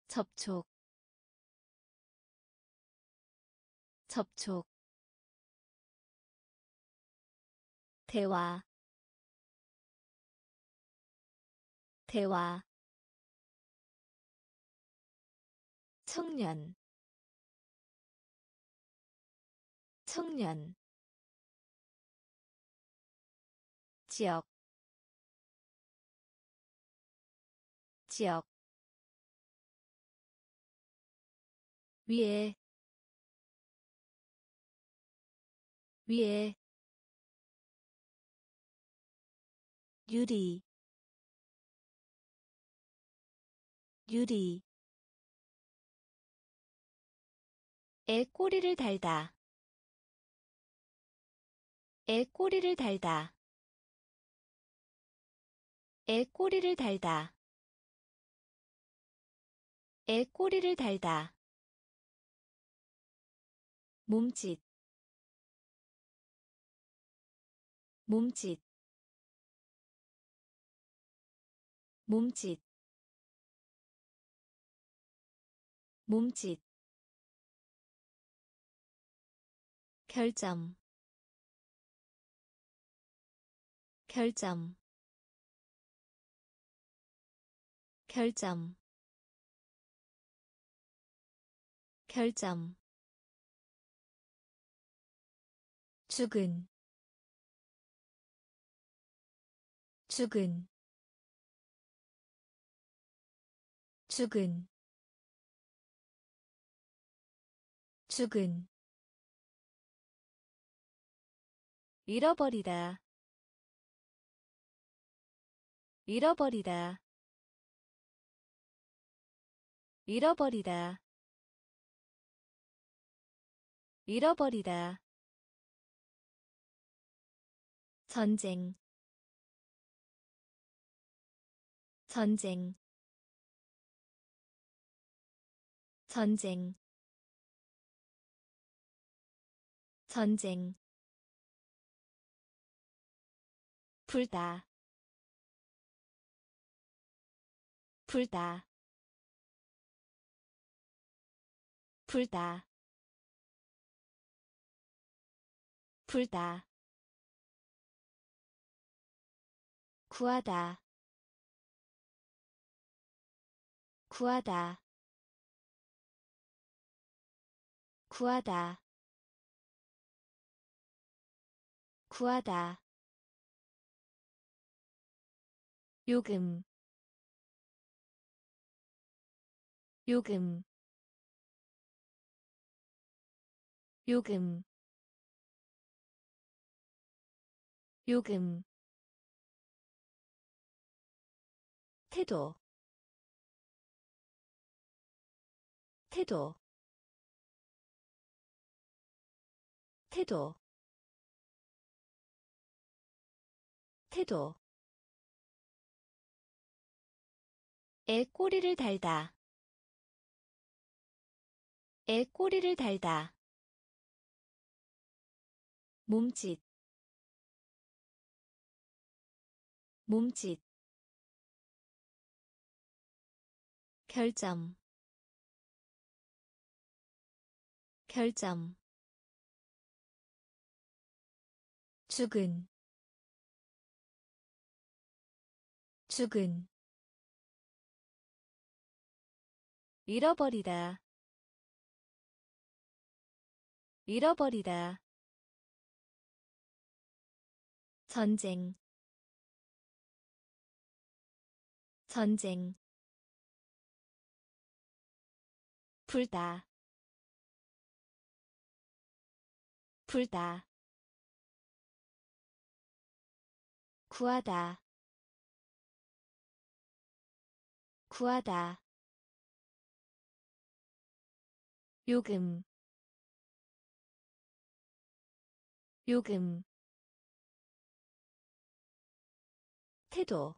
접촉 접촉 대화 대화 청년 청년 지역 지역 위에 위에 유리 유리 애 꼬리를 달다 애 꼬리를 달다 애 꼬리를 달다 애 꼬리를 달다 몸짓 몸짓 몸짓 몸짓 결점 결점 결점 결점 죽은 죽은 죽은 죽은 잃어버리다 잃어버리다 잃어버리다 잃어버리다 전쟁 전쟁 전쟁 전쟁 불다 불다 불다 불다 구하다 구하다 구하다 구하다 요금 태도 애 꼬리를 달다 몸짓 결점 죽은 잃어버리다 전쟁 불다 구하다 요금 태도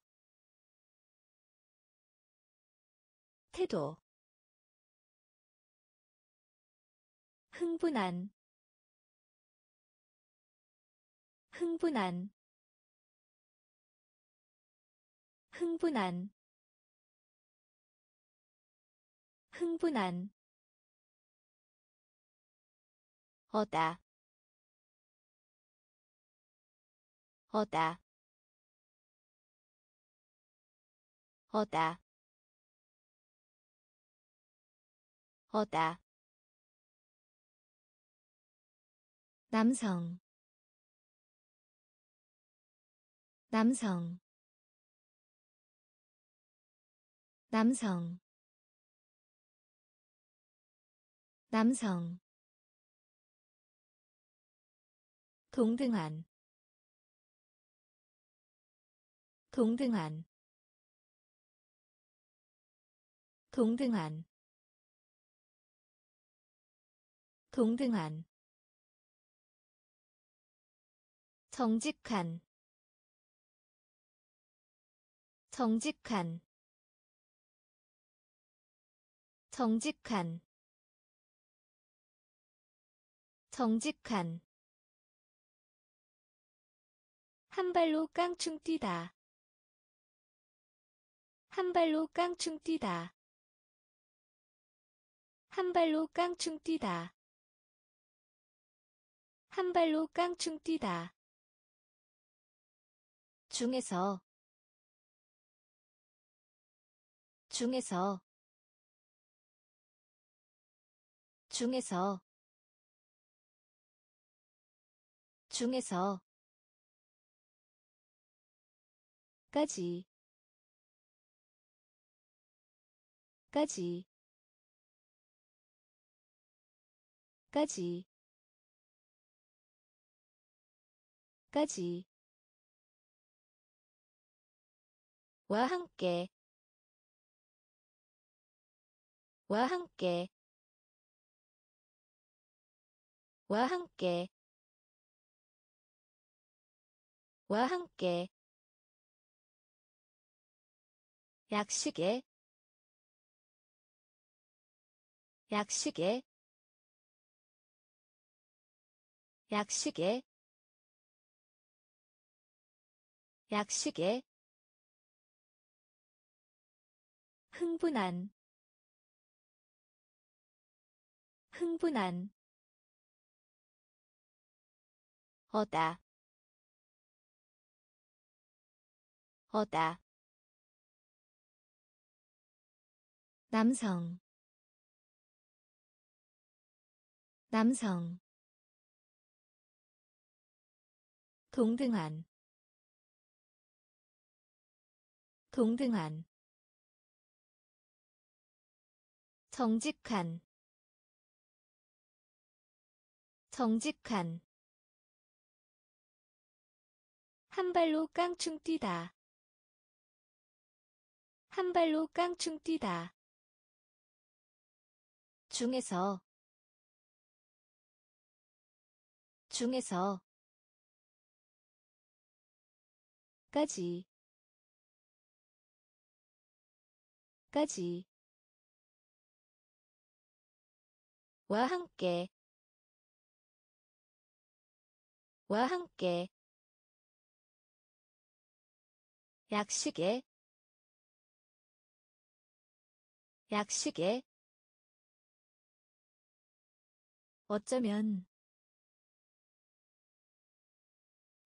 흥분한 어다 남성 동등한 정직한 한 발로 깡충 뛰다 중에서 까지 와 함께 약식에 흥분한 어다 남성 동등한 동등한 정직한 정직한 한 발로 깡충 뛰다 한 발로 깡충 뛰다 중에서 중에서 까지 까지 와 함께 약식에 약식에 어쩌면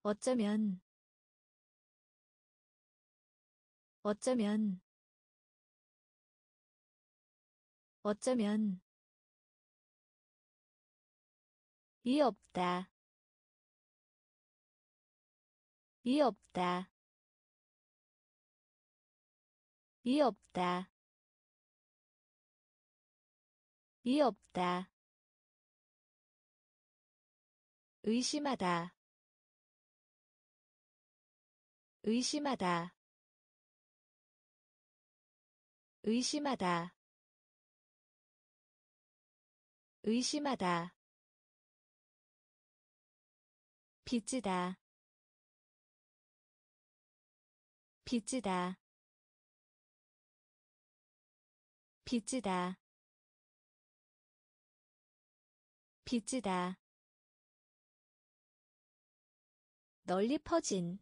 어쩌면 어쩌면 어쩌면 이 없다 이 없다 이 없다 이 없다 의심하다 의심하다 의심하다 의심하다 빚지다 빚지다 빚지다 빚지다 널리 퍼진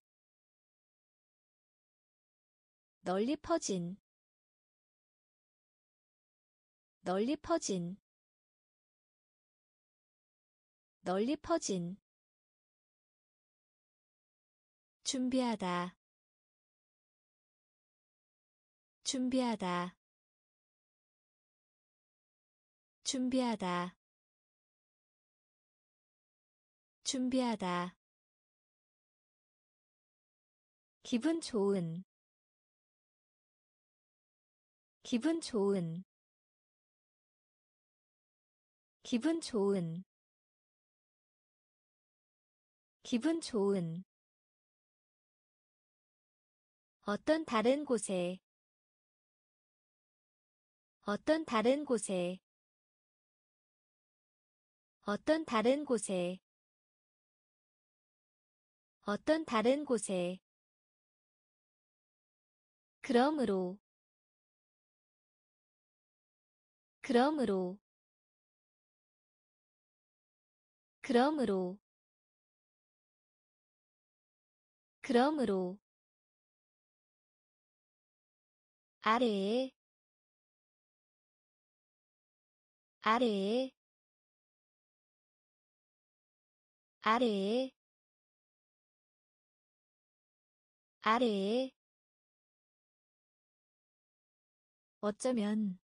널리 퍼진 널리 퍼진 널리 퍼진 준비하다 준비하다 준비하다 준비하다 기분 좋은 기분 좋은 기분 좋은 기분 좋은 어떤 다른 곳에 어떤 다른 곳에 어떤 다른 곳에 어떤 다른 곳에 그러므로 그러므로 그러므로 그러므로 아래에 아래에 아래에 아래에 어쩌면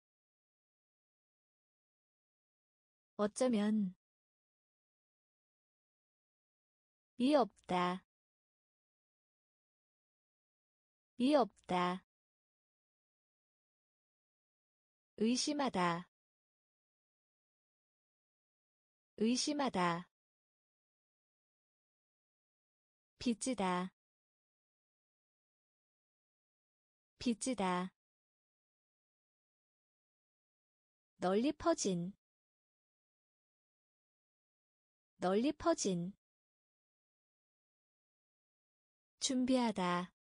어쩌면 이 없다 이 없다 의심하다 의심하다 빚지다 빚지다 널리 퍼진 널리 퍼진 준비하다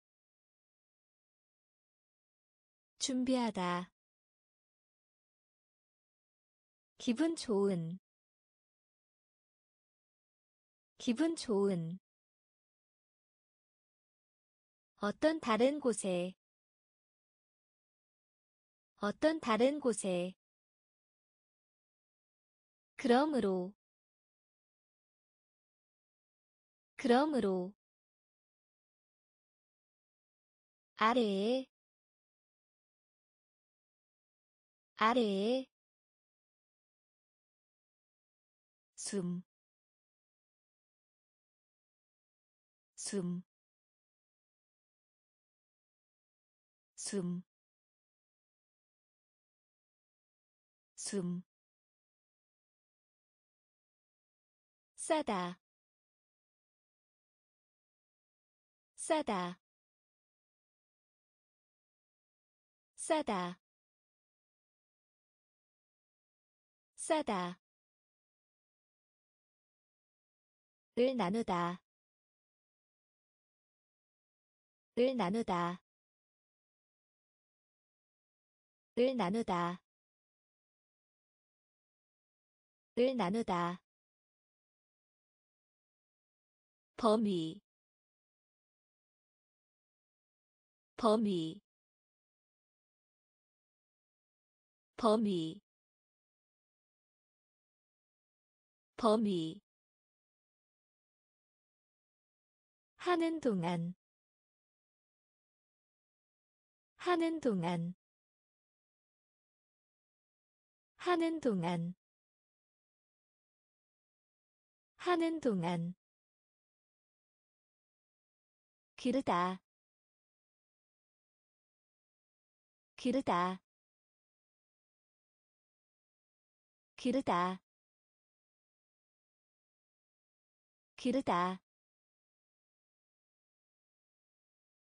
준비하다 기분 좋은 기분 좋은 어떤 다른 곳에 어떤 다른 곳에 그러므로 그러므로 아래에 아래에 숨 싸다 을 나누다 범위 하는 동안 기르다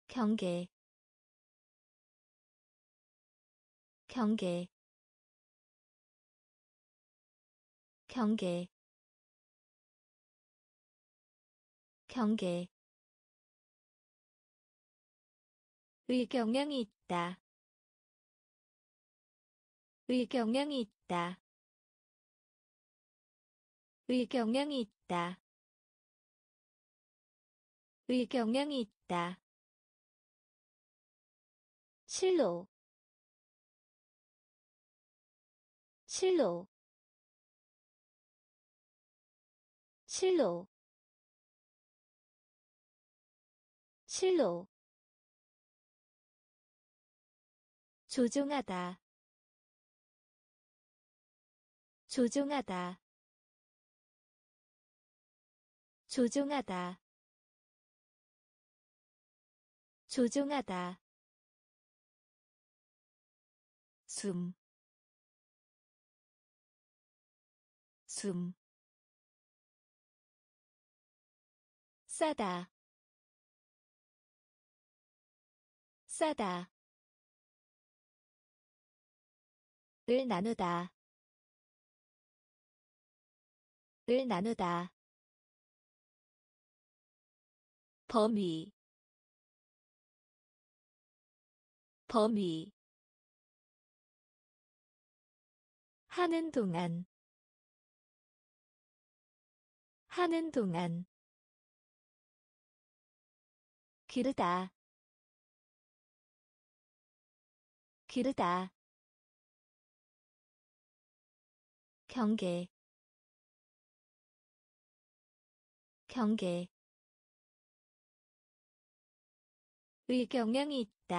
경계 의경영이 있다. 실로 조종하다 숨 싸다 을 나누다 범위 하는 동안 기르다 경계 의경영이 있다.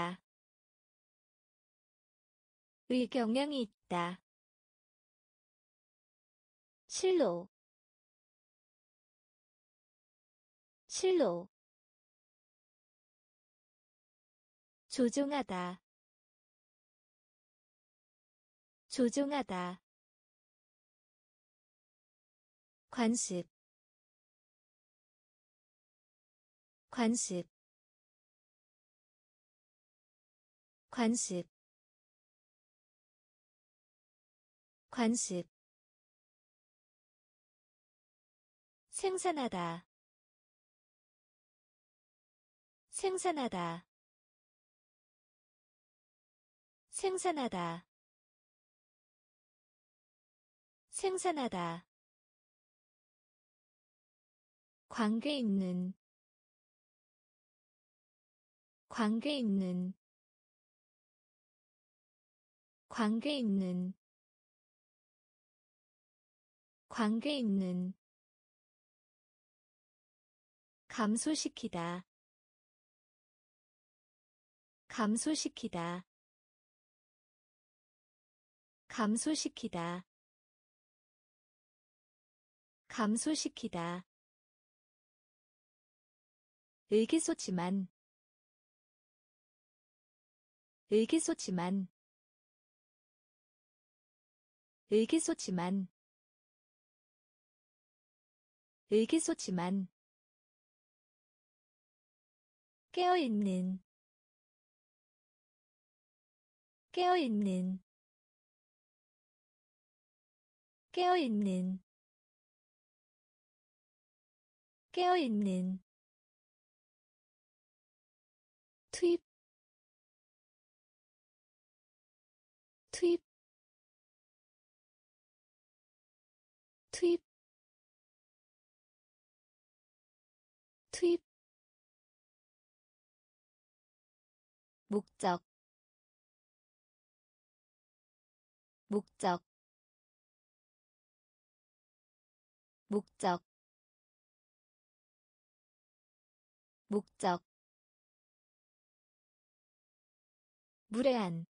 실로 조종하다 관습 생산하다 관계 있는 감소시키다. 의기소침한 깨어있는 투입 목적 무례한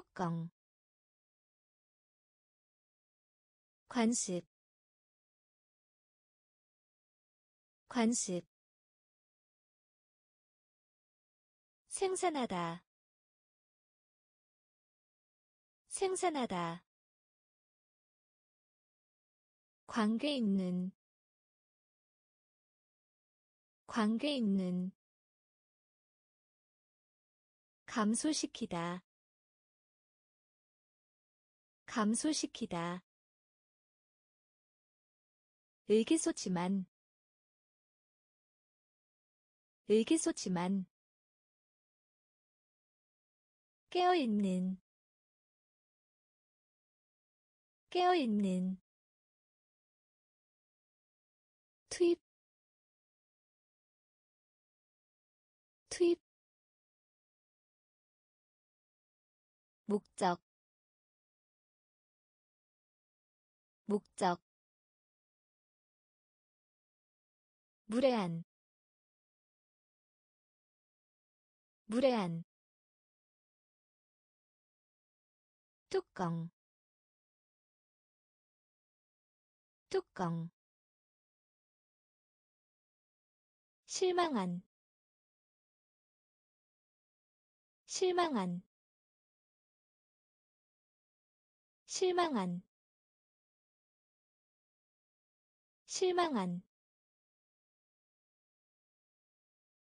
뚜껑 관습 생산하다 관계 있는 감소시키다 의기소침한 깨어있는 투입 목적 무례한 뚜껑 실망한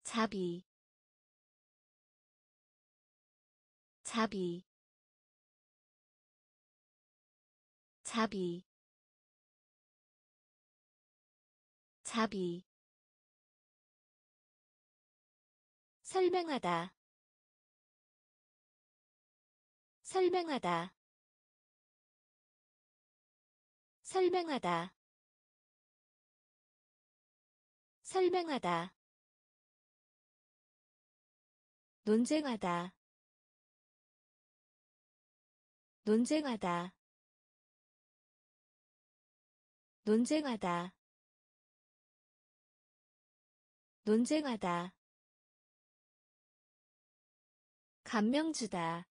자비 설명하다 논쟁하다 감명주다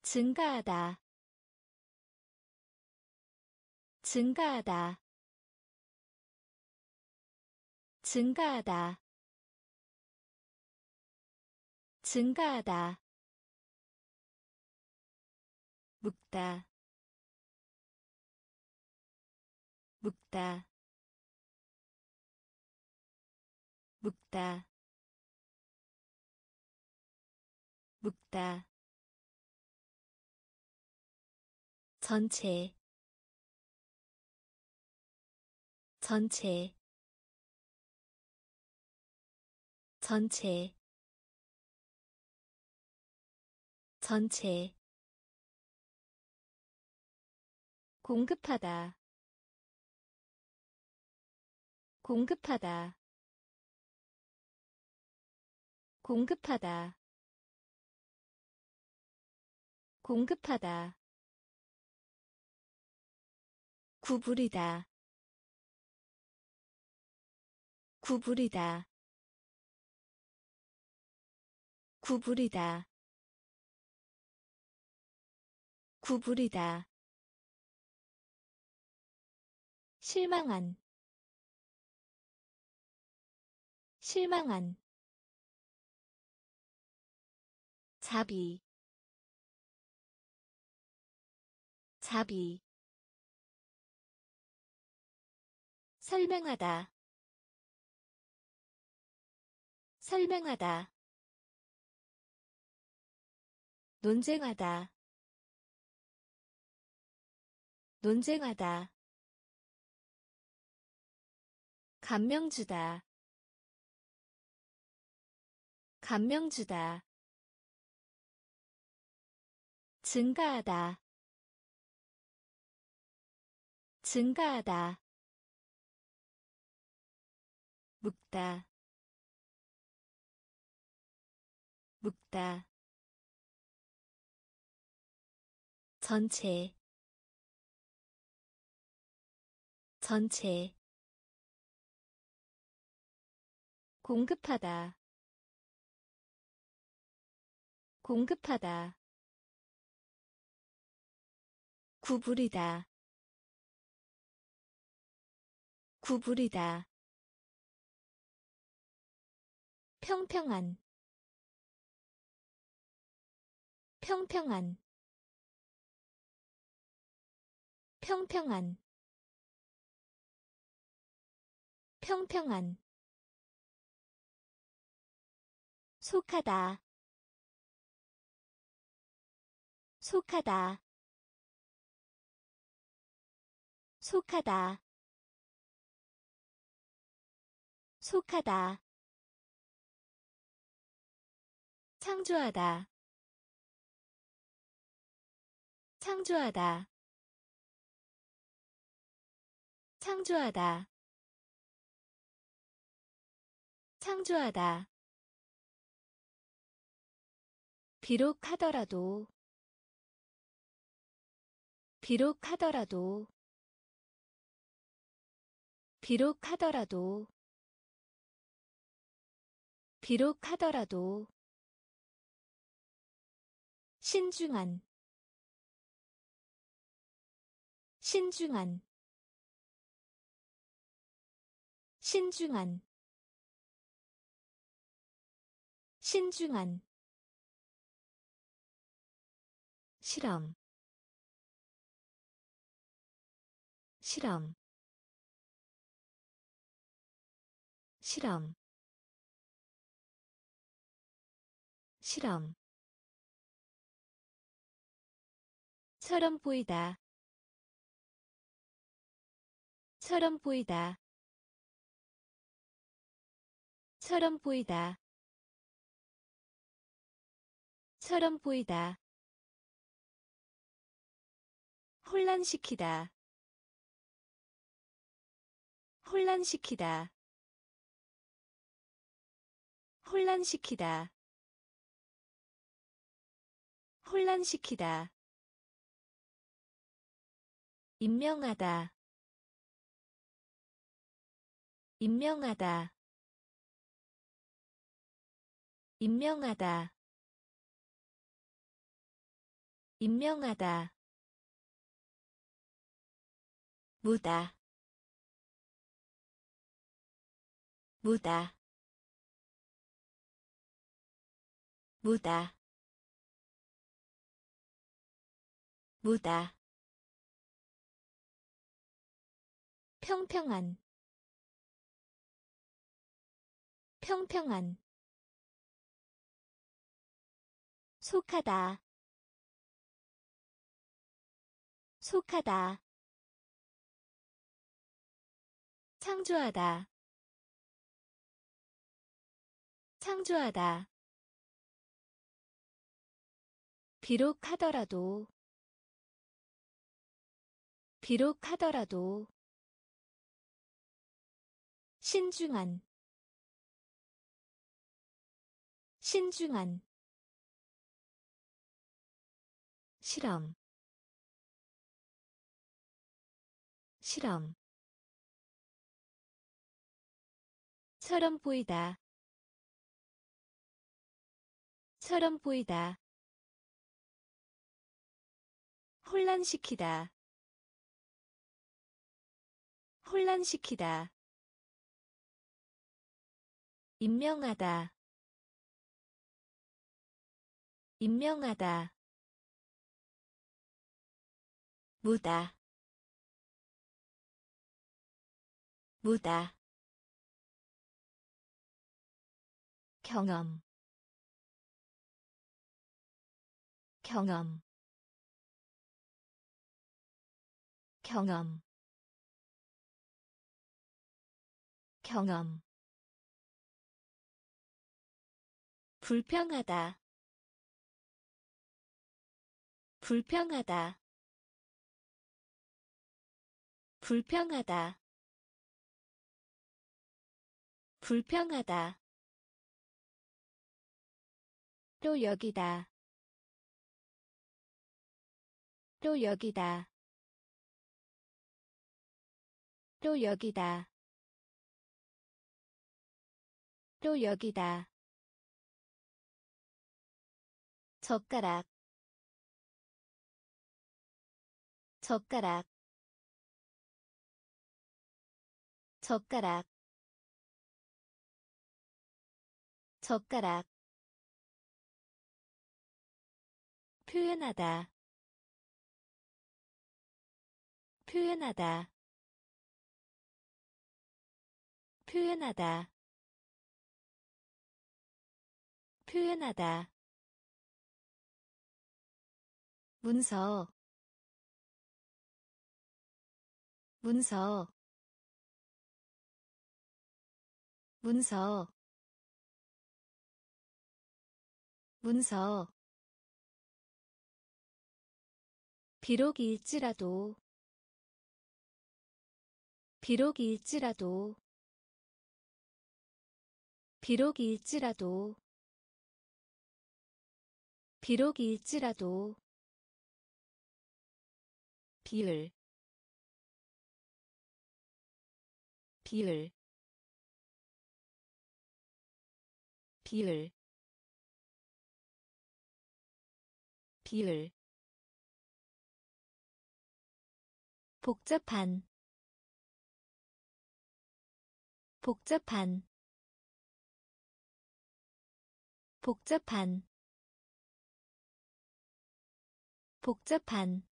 증가하다 묵다 전체 공급하다 공급하다 공급하다 구부리다 구부리다 구부리다 구부리다 실망한 자비 설명하다 논쟁하다 감명주다 증가하다 묵다 전체 공급하다 구부리다 평평한 속하다 창조하다 비록 하더라도 신중한 실험 처럼 보이다 혼란시키다 임명하다 무다 평평한 속하다 창조하다. 비록하더라도 비록하더라도 신중한 신중한 실험 실험 처럼 보이다 처럼 보이다 혼란시키다 혼란시키다 임명하다 임명하다 무다 무다 경험 경험 경험 경험 불평하다 불평하다 불평하다 불평하다 또 여기다 또 여기다 또 여기다 또 여기다 젓가락 젓가락 젓가락 젓가락 표현하다 표현하다 표현하다 표현하다 문서 문서 문서 문서 비록일지라도 비록일지라도 비록일지라도 비록일지라도 비율 비율 비율 비율 복잡한 복잡한 복잡한 복잡한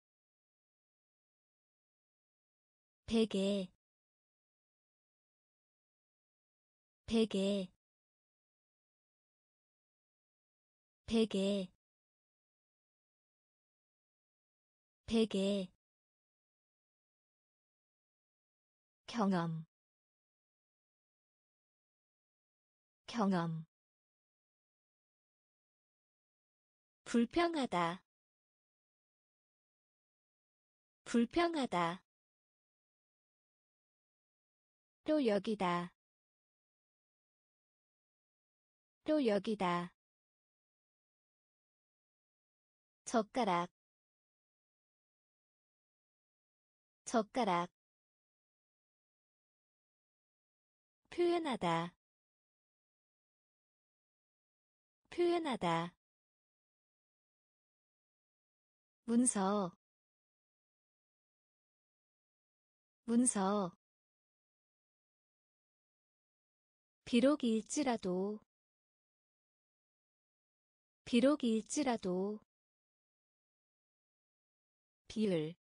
베개 베개 베개 베개 경험 경험 불평하다 불평하다 또 여기다 또 여기다 젓가락 젓가락 표현하다 표현하다 문서 문서 비록일지라도 비록일지라도 비율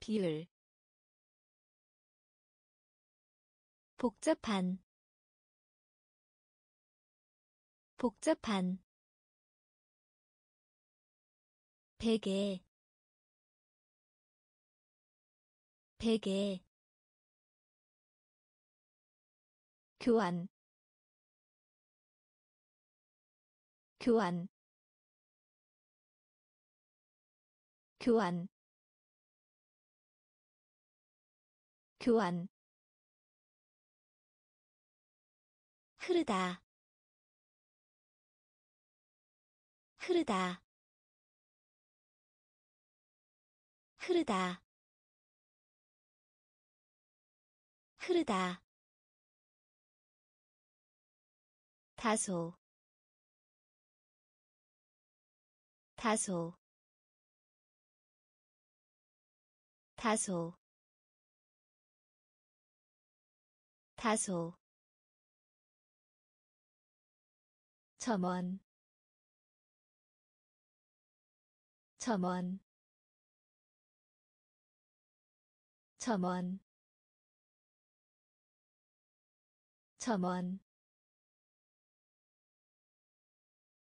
비율 복잡한 복잡한 베개 베개 교환 교환 교환 교환 흐르다 흐르다 흐르다 흐르다 다소 다소 다소 다소 점원 점원 점원 점원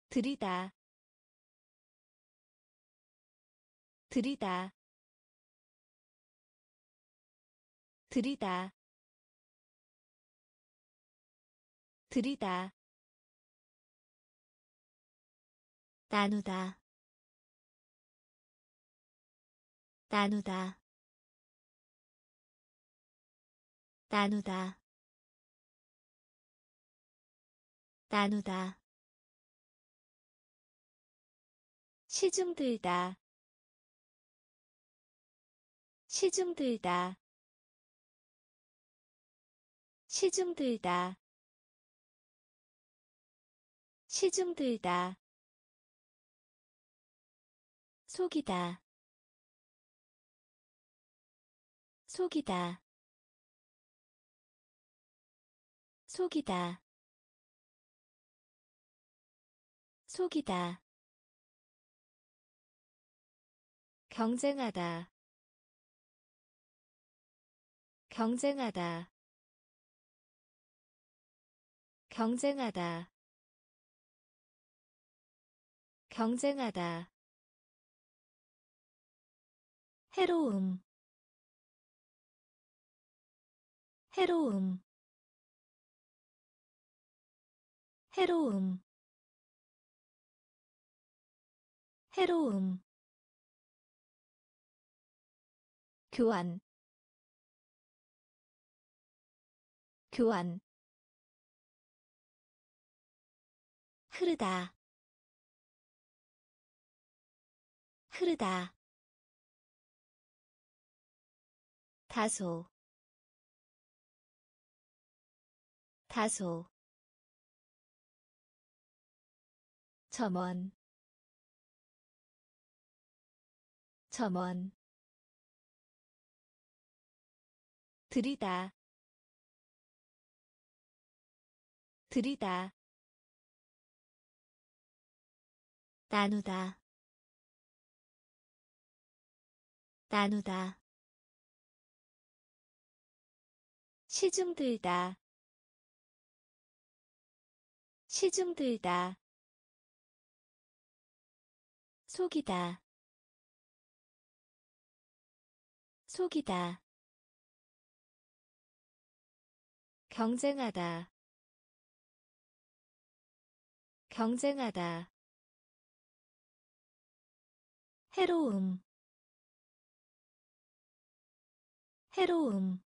들이다 들이다 들이다 들이다 나누다 나누다 나누다 나누다 시중들다 시중들다 시중들다 시중들다 속이다 속이다 속이다 속이다 경쟁하다 경쟁하다 경쟁하다 경쟁하다 해로움 해로움 해로움 해로움 교환 교환 흐르다 흐르다 다소 다소 점원 점원 들이다 들이다 나누다 나누다 시중들다 시중들다 속이다 속이다 경쟁하다 경쟁하다 해로움 해로움